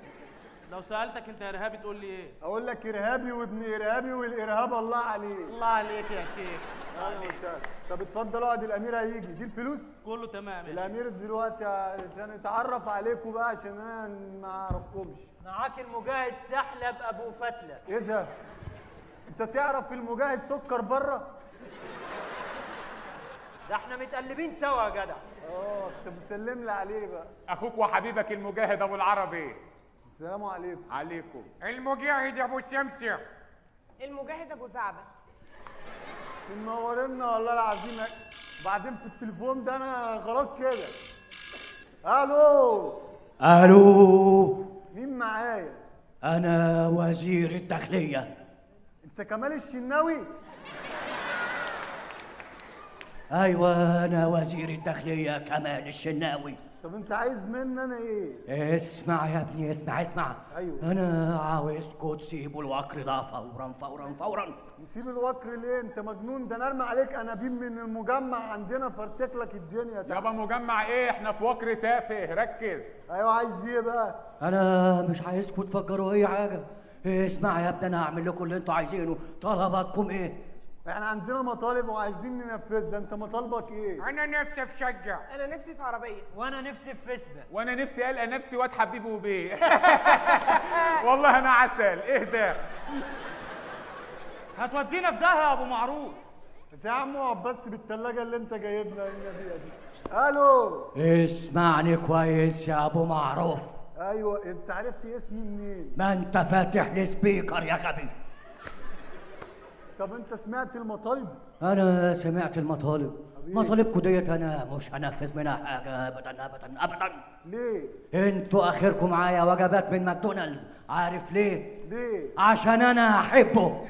لو سالتك انت ارهابي تقول لي ايه؟ اقول لك ارهابي وابن ارهابي والارهاب الله عليك. الله عليك يا شيخ. اهلا وسهلا. طب اتفضل اقعد، الامير هيجي. دي الفلوس؟ كله تمام يا شيخ. الامير دلوقتي عشان اتعرف عليكم بقى، عشان انا ما اعرفكمش. معاك المجاهد سحلب ابو فتله. ايه ده؟ انت تعرف المجاهد سكر بره؟ ده احنا متقلبين سوا يا جدع. اه انت مسلم لي عليه بقى. اخوك وحبيبك المجاهد ابو العربي. السلام عليكم. عليكم. المجاهد ابو سمسم. المجاهد ابو زعبه. منورنا والله العظيم. بعدين في التليفون ده انا خلاص كده. الو. الو. مين معايا؟ انا وزير الداخليه. انت كمال الشناوي؟ ايوه انا وزير الداخليه كمال الشناوي. طب انت عايز مني انا ايه؟ اسمع يا ابني، اسمع اسمع. ايوه انا عاوزكوا تسيبوا الوكر ده فورا فورا فورا. نسيب الوكر ليه؟ انت مجنون؟ ده انا ارمي عليك انابيب من المجمع عندنا فرتك لك الدنيا ده. يابا مجمع ايه؟ احنا في وكر تافه، ركز. ايوه عايز ايه بقى؟ انا مش عايزكوا تفكروا اي حاجه. اسمع يا ابني انا هعمل لكم اللي انتوا عايزينه. طلباتكم ايه؟ احنا عندنا مطالب وعايزين ننفذها، انت مطالبك ايه؟ انا نفسي في شجع، انا نفسي في عربيه، وانا نفسي في فسبه، وانا نفسي القى نفسي واد حبيبي وبيه. والله انا عسل. ايه ده؟ هتودينا في داهيه يا ابو معروف. بس يا عم اقعد بس بالثلاجه اللي انت جايبنا لنا فيها دي. الو. اسمعني كويس يا ابو معروف. ايوه انت عرفت اسمي منين؟ ما انت فاتح لي سبيكر يا غبي. طب انت سمعت المطالب؟ انا سمعت المطالب. مطالبكم ديت انا مش هنفذ منها حاجه ابدا ابدا ابدا. ليه؟ انتوا اخركم معايا وجبات من ماكدونالدز. عارف ليه؟ ليه؟ عشان انا احبه.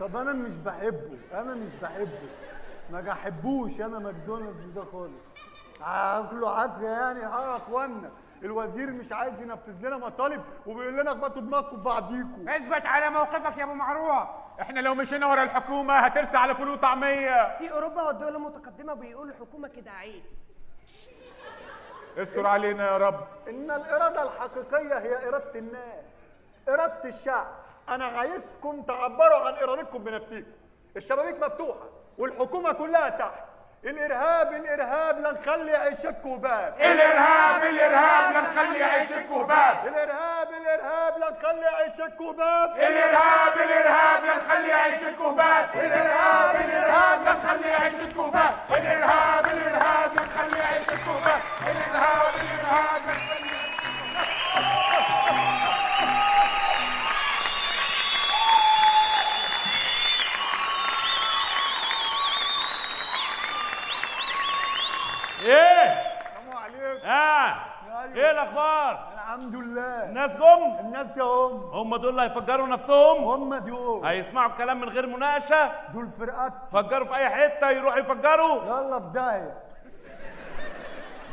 طب انا مش بحبه، انا مش بحبه، ما بحبوش انا ماكدونالدز ده خالص. هاكله عافيه يعني. اه اخوانا الوزير مش عايز ينفذ لنا مطالب وبيقول لنا اخبطوا دماغكم في بعضيكم. اثبت على موقفك يا ابو معروف. احنا لو مشينا ورا الحكومه هترسى على فول وطعميه. في اوروبا والدول المتقدمه بيقولوا الحكومه كده عيب. استر علينا يا رب. ان الاراده الحقيقيه هي اراده الناس، اراده الشعب. انا عايزكم تعبروا عن ارادتكم بنفسكم. الشبابيك مفتوحه والحكومه كلها تحت. الارهاب الارهاب لنخلي عيشكوا باب. الارهاب الارهاب لنخلي عيشكوا باب. الارهاب الارهاب لنخلي عيشكوا باب. الارهاب الارهاب لنخلي عيشكوا باب. الارهاب الارهاب لنخلي عيشكوا باب. الارهاب الارهاب لنخلي عيشكوا باب. الارهاب الارهاب لنخلي ايه؟ السلام عليكم. ايه الاخبار؟ الحمد لله. الناس جم؟ الناس يا هم دول اللي هيفجروا نفسهم؟ هم دول هيسمعوا الكلام من غير مناقشه؟ دول فرقتي. فجروا في اي حته يروحوا يفجروا؟ يلا في داهيه.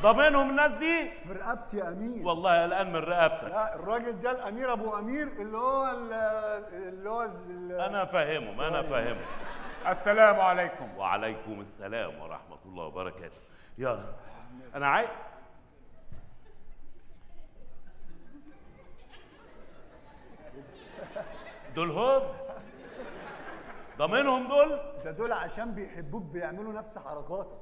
ضامنهم الناس دي؟ في رقبتي يا امير. والله قلقان من رقبتك. لا الراجل ده الامير ابو امير اللي هو انا فاهمهم انا فاهمهم. السلام عليكم. وعليكم السلام ورحمه الله وبركاته. يلا انا عايز دول هم ضامنهم دول. ده دول عشان بيحبوك بيعملوا نفس حركاتك.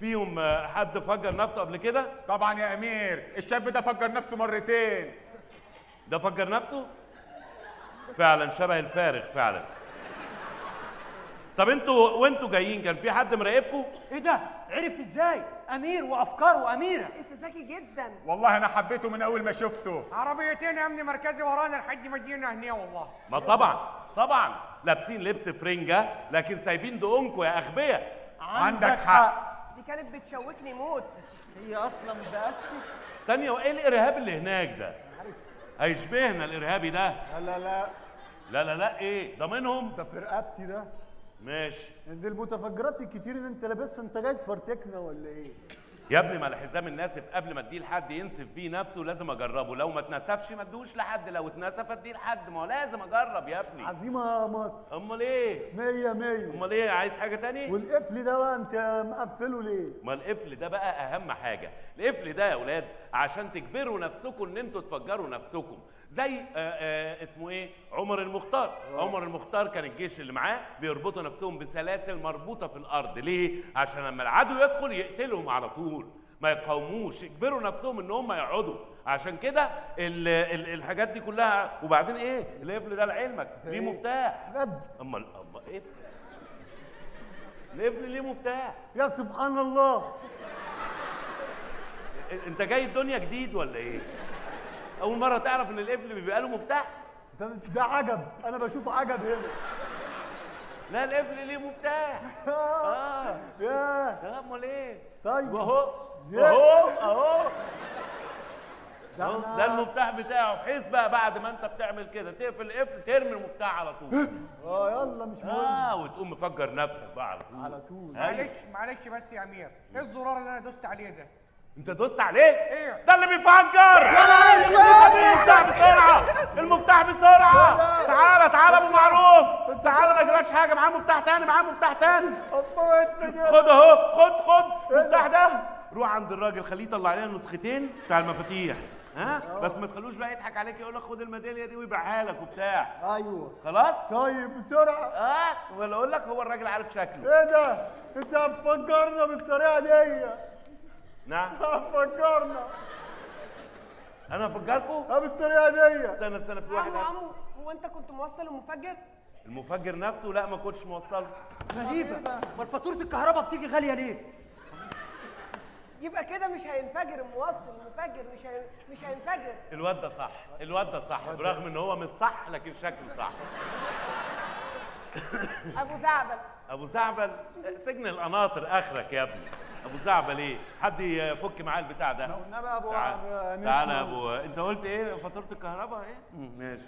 فيهم حد فجر نفسه قبل كده؟ طبعا يا امير، الشاب ده فجر نفسه مرتين. ده فجر نفسه فعلا شبه الفارغ فعلا. طب وانتوا جايين كان في حد مراقبكم؟ ايه ده؟ عرف ازاي؟ امير وافكاره اميره. انت ذكي جدا. والله انا حبيته من اول ما شفته. عربيتين امن مركزي ورانا لحد ما جينا هنا والله. ما طبعا طبعا لابسين لبس فرنجه لكن سايبين دقونكم يا اغبياء. عندك حق. دي كانت بتشوكني موت. هي اصلا بقاستي. ثانيه، وايه الارهاب اللي هناك ده؟ عارف هيشبهنا الارهابي ده. لا لا لا لا لا لا. ايه ضامنهم؟ ده في رقبتي ده. ماشي. دي المتفجرات الكتير اللي انت لابسها انت جاي تفرتكنا ولا ايه؟ يا ابني ما الحزام الناسف قبل ما اديه لحد ينسف بيه نفسه لازم اجربه، لو ما اتنسفش ما ادوش لحد، لو اتنسف اديه لحد، ما هو لازم اجرب يا ابني. عزيمه يا مصر. امال ايه؟ 100 100. امال ايه؟ عايز حاجه تاني؟ والقفل ده بقى انت مقفله ليه؟ ما القفل ده بقى اهم حاجه، القفل ده يا اولاد عشان تجبروا نفسكم ان انتوا تفجروا نفسكم، زي اسمه ايه؟ عمر المختار. عمر المختار كان الجيش اللي معاه بيربطوا نفسهم بسلاسل مربوطه في الارض، ليه؟ عشان لما العدو يدخل يقتلهم على طول، ما يقاوموش، يجبروا نفسهم ان هم يقعدوا، عشان كده الحاجات دي كلها. وبعدين ايه؟ القفل ده لعلمك ليه مفتاح. بجد؟ امال ايه؟ القفل ليه مفتاح. يا سبحان الله. انت جاي الدنيا جديد ولا ايه؟ أول مرة تعرف إن القفل بيبقى له مفتاح؟ ده عجب، أنا بشوف عجب هنا. لا القفل ليه مفتاح. ياه. أمال إيه؟ طيب وأهو أهو أهو ده المفتاح بتاعه، بحيث بقى بعد ما أنت بتعمل كده تقفل القفل ترمي المفتاح على طول. يلا مش مهم. وتقوم مفجر نفسك بقى على طول. على طول. معلش بس يا أمير، إيه الزرار اللي أنا دوست عليه ده؟ انت دوست عليه؟ ايه؟ ده اللي بيفجر! المفتاح بسرعة! المفتاح بسرعة! تعالى ابو معروف! تعالى ما يجراش حاجة، معاه مفتاح تاني، خد اهو، خد المفتاح ده! روح عند الراجل خليه يطلع لنا النسختين بتاع المفاتيح، بس ما تخلوش بقى يضحك عليك يقول لك خد الميدالية دي ويبيعها لك وبتاع. ايوه خلاص؟ طيب بسرعة. ولا اقول لك هو الراجل عارف شكله. ايه ده؟ انت هتفجرنا بالطريقة دي. نعم فجرنا. انا افجركم؟ بالطريقه دي. استنى في واحد. عمو هو انت كنت موصل المفجر؟ المفجر نفسه؟ لا ما كنتش موصله. غريبه، امال فاتوره الكهرباء بتيجي غاليه ليه؟ يبقى كده مش هينفجر الموصل، المفجر مش هينفجر. الواد ده صح، برغم ان هو مش صح لكن شكله صح. ابو زعبل. سجن القناطر اخرك يا ابني. ابو زعبل ايه؟ حد يفك معاه البتاع ده. قلنا بقى ابو تعالى يا ابو، انت قلت ايه؟ فاتوره الكهرباء ايه؟ ماشي.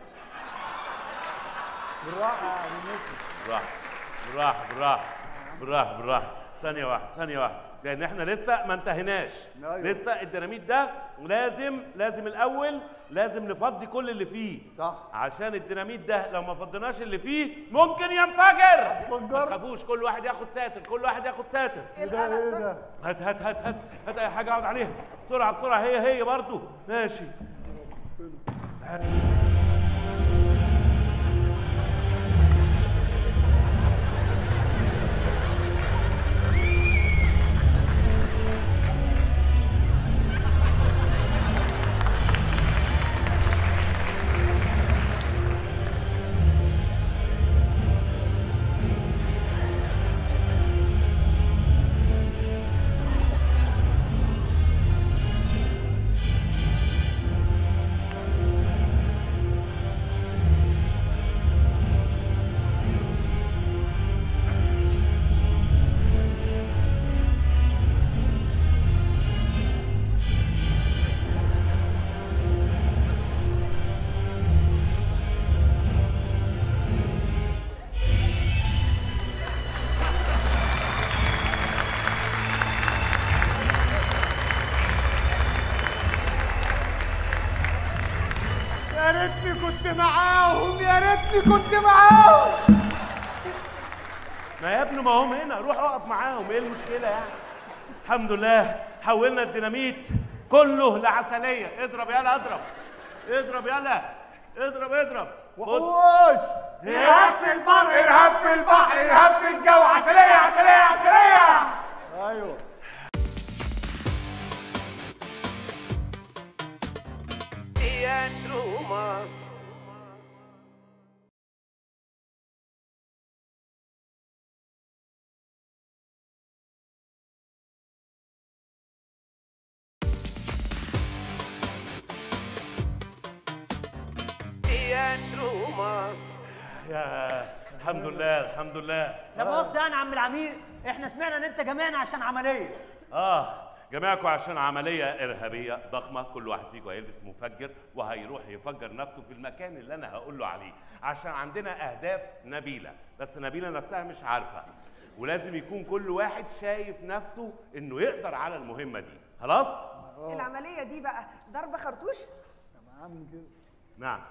بالراحه يا ابو نسر، بالراحه. ثانيه واحده، لان احنا لسه ما انتهيناش. لسه الديناميت ده لازم الاول نفضي كل اللي فيه، صح؟ عشان الديناميت ده لو ما فضيناش اللي فيه ممكن ينفجر. ما تخافوش، كل واحد ياخد ساتر، ايه ده؟ هات هات هات هات هات اي حاجه اقعد عليها بسرعه هي برضو ماشي. ما يا ابني ما هم هنا، روح اقف معاهم، ايه المشكلة يعني؟ الحمد لله حولنا الديناميت كله لعسلية. اضرب يلا، اضرب. وحوش ارهاب في البر، ارهاب في البحر، ارهاب في الجو. عسلية عسلية عسلية. ايوه يا نومة. يا الحمد لله لا مؤاخذة يعني عم العمير، احنا سمعنا ان انت جميعنا عشان عملية. جميعكم عشان عملية إرهابية ضخمة، كل واحد فيكم هيلبس مفجر وهيروح يفجر نفسه في المكان اللي أنا هقول له عليه، عشان عندنا أهداف نبيلة، بس نبيلة نفسها مش عارفة. ولازم يكون كل واحد شايف نفسه انه يقدر على المهمه دي. خلاص؟ العمليه دي بقى ضرب خرطوش؟ تمام كده. نعم.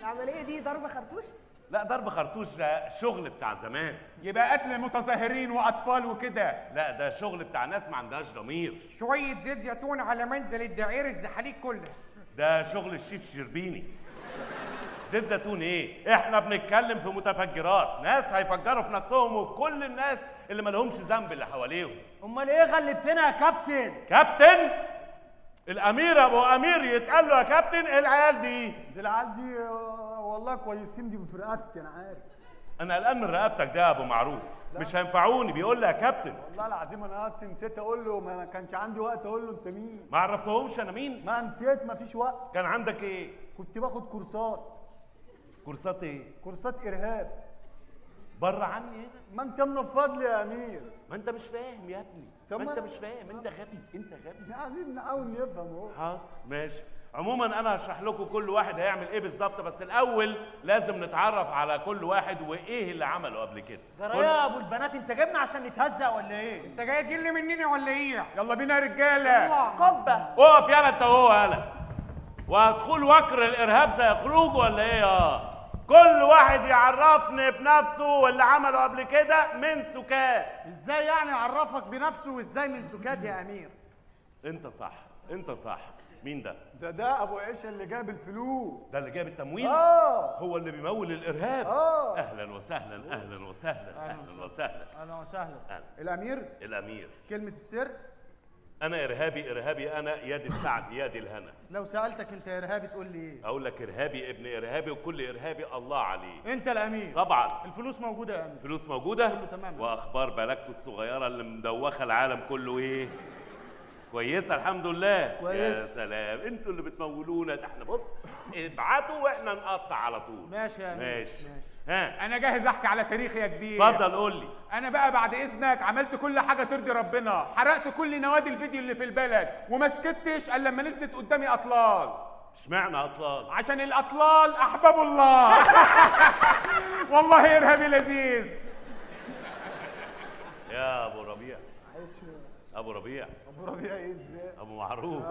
العمليه دي ضرب خرطوش؟ لا، ضرب خرطوش ده شغل بتاع زمان. يبقى قتل متظاهرين واطفال وكده؟ لا، ده شغل بتاع ناس ما عندهاش ضمير. شويه زيت زيتون على منزل الدعير الزحاليق كله. ده شغل الشيف شربيني. زيت زيتون ايه؟ احنا بنتكلم في متفجرات، ناس هيفجروا في نفسهم وفي كل الناس اللي ما لهمش ذنب اللي حواليهم. امال ايه غلبتنا يا كابتن؟ كابتن؟ الامير ابو امير يتقال له يا كابتن. العيال دي والله كويسين، دي بفرقتي انا عارف. انا قلقان من رقبتك ده يا ابو معروف، مش هينفعوني. بيقول لي يا كابتن. والله العظيم انا اصلا نسيت اقول له، ما كانش عندي وقت اقول له. انت مين؟ ما عرفتهمش انا مين؟ ما نسيت، ما فيش وقت. كان عندك ايه؟ كنت باخد كورسات. كورسات ايه؟ كورسات ارهاب. بره عني هنا. ما انت من الفضل يا امير. ما انت مش فاهم يا ابني، ما انت مش فاهم، انت غبي، انت غبي. عايزين نحاول نفهم اهو. حاضر ماشي. عموما انا هشرح لكم كل واحد هيعمل ايه بالظبط، بس الاول لازم نتعرف على كل واحد وايه اللي عمله قبل كده. جرايه يا ابو البنات، انت جايبنا عشان نتهزق ولا ايه؟ انت جاي تجلي مننا ولا ايه؟ يلا بينا يا رجاله. قبه. اقف يلا انت وهو يلا. وهدخول وكر الارهاب زي خروج ولا ايه؟ كل واحد يعرفني بنفسه واللي عمله قبل كده من سكات. ازاي يعني يعرفك بنفسه وازاي من سكات يا امير؟ انت صح، انت صح. مين ده؟ ده ابو عيشه اللي جاب الفلوس، ده اللي جاب التمويل. هو اللي بيمول الارهاب. اهلا وسهلا، اهلا وسهلا، اهلا وسهلا، اهلا وسهلا. الامير؟ الامير. كلمه السر؟ أنا إرهابي، إرهابي أنا، يا دي السعد يا دي الهنا. لو سألتك أنت إرهابي تقول لي إيه؟ أقول لك إرهابي ابن إرهابي وكل إرهابي الله عليه. أنت الأمير. طبعًا. الفلوس موجودة يا أمير. الفلوس موجودة؟ كله تمام. وأخبار بلدكم الصغيرة اللي مدوخة العالم كله إيه؟ كويسة الحمد لله. كويس. يا سلام، أنتوا اللي بتمولونا، ده إحنا بص ابعتوا وإحنا نقطع على طول. ماشي يا أمير. ماشي. ها، أنا جاهز أحكي على تاريخي يا كبير. اتفضل قول لي. أنا بقى بعد إذنك عملت كل حاجة ترضي ربنا، حرقت كل نوادي الفيديو اللي في البلد، وما سكتش إلا لما نزلت قدامي أطلال. اشمعنى أطلال؟ عشان الأطلال أحباب الله. والله إرهابي لذيذ. يا أبو ربيع. ابو ربيع. ابو ربيع ايه ازاي؟ ابو معروف.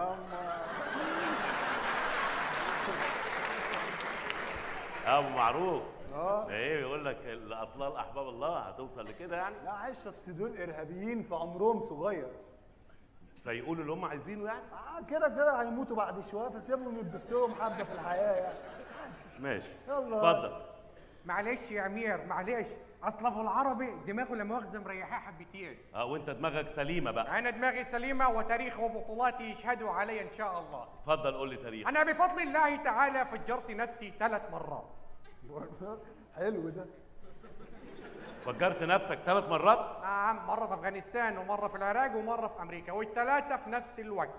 ابو معروف. ده ايه بيقول لك الاطلال احباب الله؟ هتوصل لكده يعني؟ لا عايش، بس دول ارهابيين في عمرهم صغير، فيقولوا اللي هم عايزينه يعني؟ كده كده هيموتوا بعد شويه، فسيبهم يتبسطوا لهم حبه في الحياه يعني. ماشي يلا اتفضل. معلش يا امير معلش، اصل ابو العربي دماغه لما مؤاخذه مريحاه حبتين. وانت دماغك سليمه بقى. انا دماغي سليمه، وتاريخ وبطولاتي يشهدوا علي ان شاء الله. اتفضل قول لي تاريخ. انا بفضل الله تعالى فجرت نفسي 3 مرات. حلو ده. فجرت نفسك 3 مرات؟ نعم، مره في افغانستان ومره في العراق ومره في امريكا، والثلاثه في نفس الوقت.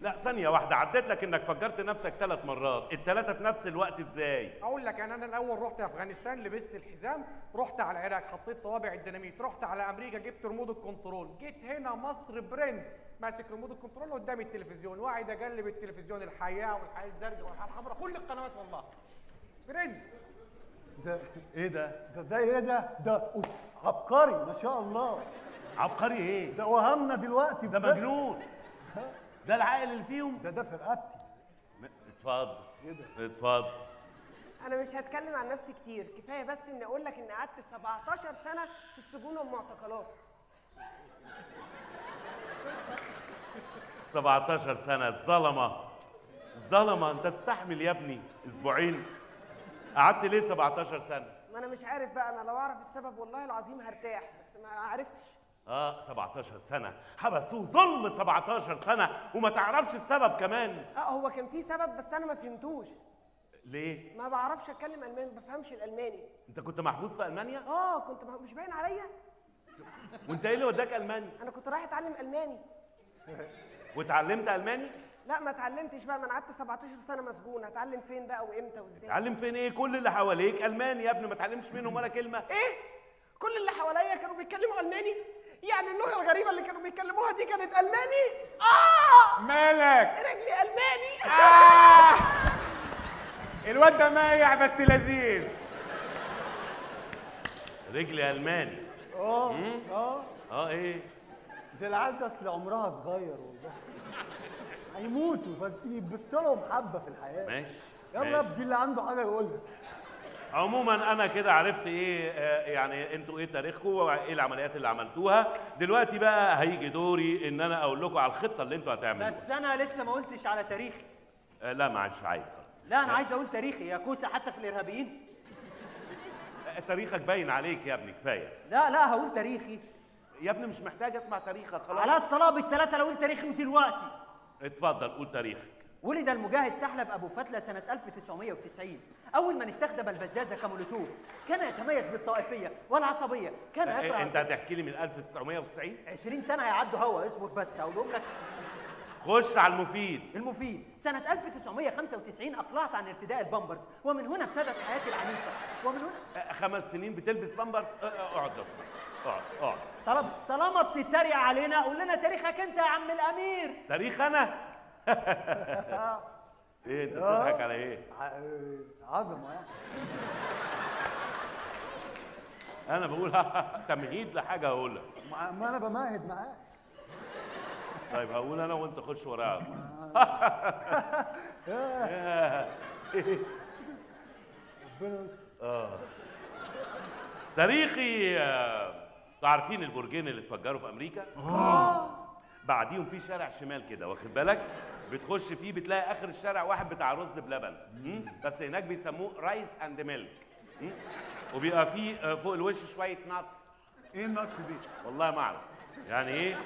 لا ثانية واحدة، عديت لك انك فجرت نفسك 3 مرات، الثلاثة في نفس الوقت ازاي؟ اقول لك يعني، انا الاول رحت افغانستان لبست الحزام، رحت على العراق حطيت صوابع الديناميت، رحت على امريكا جبت ريموت الكنترول، جيت هنا مصر برنس ماسك ريموت الكنترول قدام التلفزيون، وقاعد اقلب التلفزيون الحياة والحياة الزرقاء والحياة الحمراء كل القنوات والله. برنس. ده ايه ده؟ ده زي ايه ده؟ ده عبقري ما شاء الله. عبقري ايه؟ ده وهمنا دلوقتي ده مجنون. ده العائل اللي فيهم؟ ده فرقتي. اتفضل. ايه ده؟ اتفضل. انا مش هتكلم عن نفسي كتير، كفايه بس ان اقول لك ان قعدت 17 سنه في السجون والمعتقلات. 17 سنه الظلمه، الظلمه. انت استحمل يا ابني اسبوعين. قعدت ليه 17 سنه؟ ما انا مش عارف بقى، انا لو اعرف السبب والله العظيم هرتاح، بس ما عرفتش. 17 سنة حبسوه ظلم، 17 سنة وما تعرفش السبب كمان. هو كان في سبب بس انا ما فهمتوش. ليه؟ ما بعرفش اتكلم الماني، ما بفهمش الالماني. انت كنت محبوس في المانيا؟ كنت مش باين عليا. وانت ايه اللي وداك المانيا؟ انا كنت رايح اتعلم الماني. واتعلمت الماني؟ لا ما اتعلمتش بقى، ما انا قعدت 17 سنة مسجون، هتعلم فين بقى وامتى وازاي؟ اتعلم فين ايه؟ كل اللي حواليك الماني يا ابني، ما اتعلمش منهم ولا كلمة. ايه؟ كل اللي حواليا كانوا بيتكلموا الماني؟ يعني اللغة الغريبة اللي كانوا بيتكلموها دي كانت ألماني؟ مالك؟ رجلي ألماني. الواد ده مايع بس لذيذ. رجلي ألماني. ايه؟ دي العيال اصل عمرها صغير والله. هيموتوا بس يتبسط لهم حبه في الحياه. ماشي يلا ابدي اللي عنده حاجه يقولها. عموما انا كده عرفت ايه يعني انتوا ايه تاريخكم وايه العمليات اللي عملتوها. دلوقتي بقى هيجي دوري ان انا اقول لكم على الخطه اللي انتوا هتعملوها. بس انا لسه ما قلتش على تاريخي. لا معلش عايز لا انا عايز اقول تاريخي يا كوسه حتى في الارهابيين. تاريخك باين عليك يا ابني كفايه. لا هقول تاريخي يا ابني. مش محتاج اسمع تاريخك خلاص. على الطلاب الثلاثه لو قلت تاريخي ودلوقتي. اتفضل قول تاريخك. ولد المجاهد سحلب ابو فتله سنه 1990. اول من استخدم البزازه كمولوتوف. كان يتميز بالطائفيه والعصبيه. كان يقرأ. انت هتحكي لي من 1990؟ 20 سنه هيعدوا. هو اصبر بس هقولهم لك. خش على المفيد. المفيد سنة 1995 أقلعت عن ارتداء البامبرز ومن هنا ابتدت حياتي العنيفة. ومن هنا 5 سنين بتلبس بامبرز. اقعد يا اسطى اقعد. طالما بتتريق علينا قول لنا تاريخك أنت يا عم الأمير. تاريخ أنا؟ إيه أنت بتضحك على إيه؟ عظمة يعني. أنا بقول تمهيد لحاجة هقولها. ما أنا بمهد معاك. طيب هقول انا وانت خش ورايا. ربنا يستر. تاريخي عارفين البرجين اللي اتفجروا في امريكا؟ بعديهم في شارع شمال كده واخد بالك؟ بتخش فيه بتلاقي اخر الشارع واحد بتاع رز بلبن، بس هناك بيسموه رايس اند ميلك، وبيبقى فيه فوق الوش شويه ناتس. ايه الناتس دي؟ والله ما اعرف. يعني ايه؟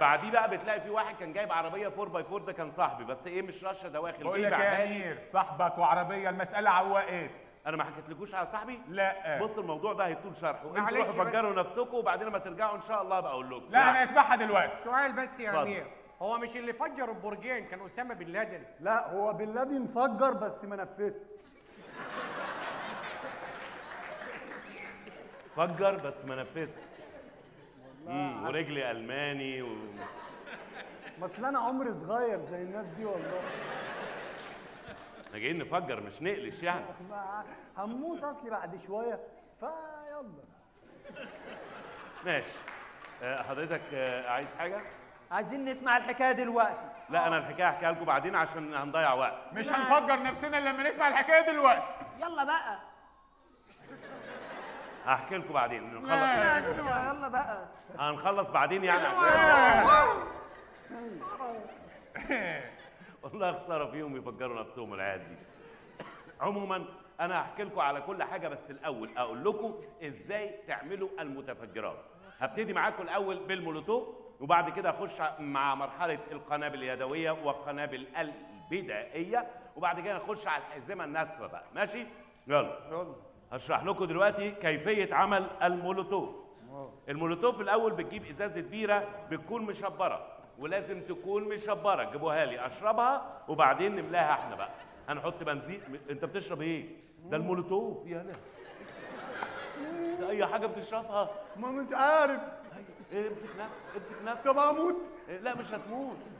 بعديه بقى بتلاقي في واحد كان جايب عربيه 4x4. ده كان صاحبي بس ايه مش رشه دواخل. بقول لك يا امير صاحبك وعربيه المساله عوقت. انا ما حكيتلكوش على صاحبي؟ لا بص الموضوع ده هيطول شرحه. انتوا روحوا فجروا نفسكم وبعدين لما ترجعوا ان شاء الله بقى اقول لكم. لا انا اسمعها دلوقتي. سؤال بس يا امير، هو مش اللي فجر البرجين كان اسامه بن لادن؟ لا هو بن لادن فجر بس ما نفذش. فجر بس ما نفذش. ورجلي الماني ما اصل انا عمري صغير زي الناس دي والله. احنا جايين نفجر مش نقلش يعني. هموت اصلي بعد شويه فيلا. ماشي حضرتك عايز حاجه؟ عايزين نسمع الحكايه دلوقتي. لا انا الحكايه هحكيها لكم بعدين عشان هنضيع وقت. مش هنفجر نفسنا الا لما نسمع الحكايه دلوقتي. يلا بقى هحكي لكم بعدين. نخلص يلا بقى هنخلص بعدين يعني عشان والله خساره فيهم يفجروا نفسهم العيال دي. عموما انا هحكي لكم على كل حاجه بس الاول اقول لكم ازاي تعملوا المتفجرات. هبتدي معاكم الاول بالمولوتوف وبعد كده اخش مع مرحله القنابل اليدويه والقنابل البدائيه وبعد كده نخش على الحزمه الناسفه بقى. ماشي يلا هشرح لكم دلوقتي كيفية عمل المولوتوف. المولوتوف الأول بتجيب إزازة بيرة بتكون مشبرة ولازم تكون مشبرة. جيبوها لي أشربها وبعدين نملاها إحنا بقى. هنحط بنزين. أنت بتشرب إيه؟ ده المولوتوف يا لهوي. ده أي حاجة بتشربها. ما أنت عارف. امسك نفسك امسك نفسك. طب هموت؟ لا مش هتموت.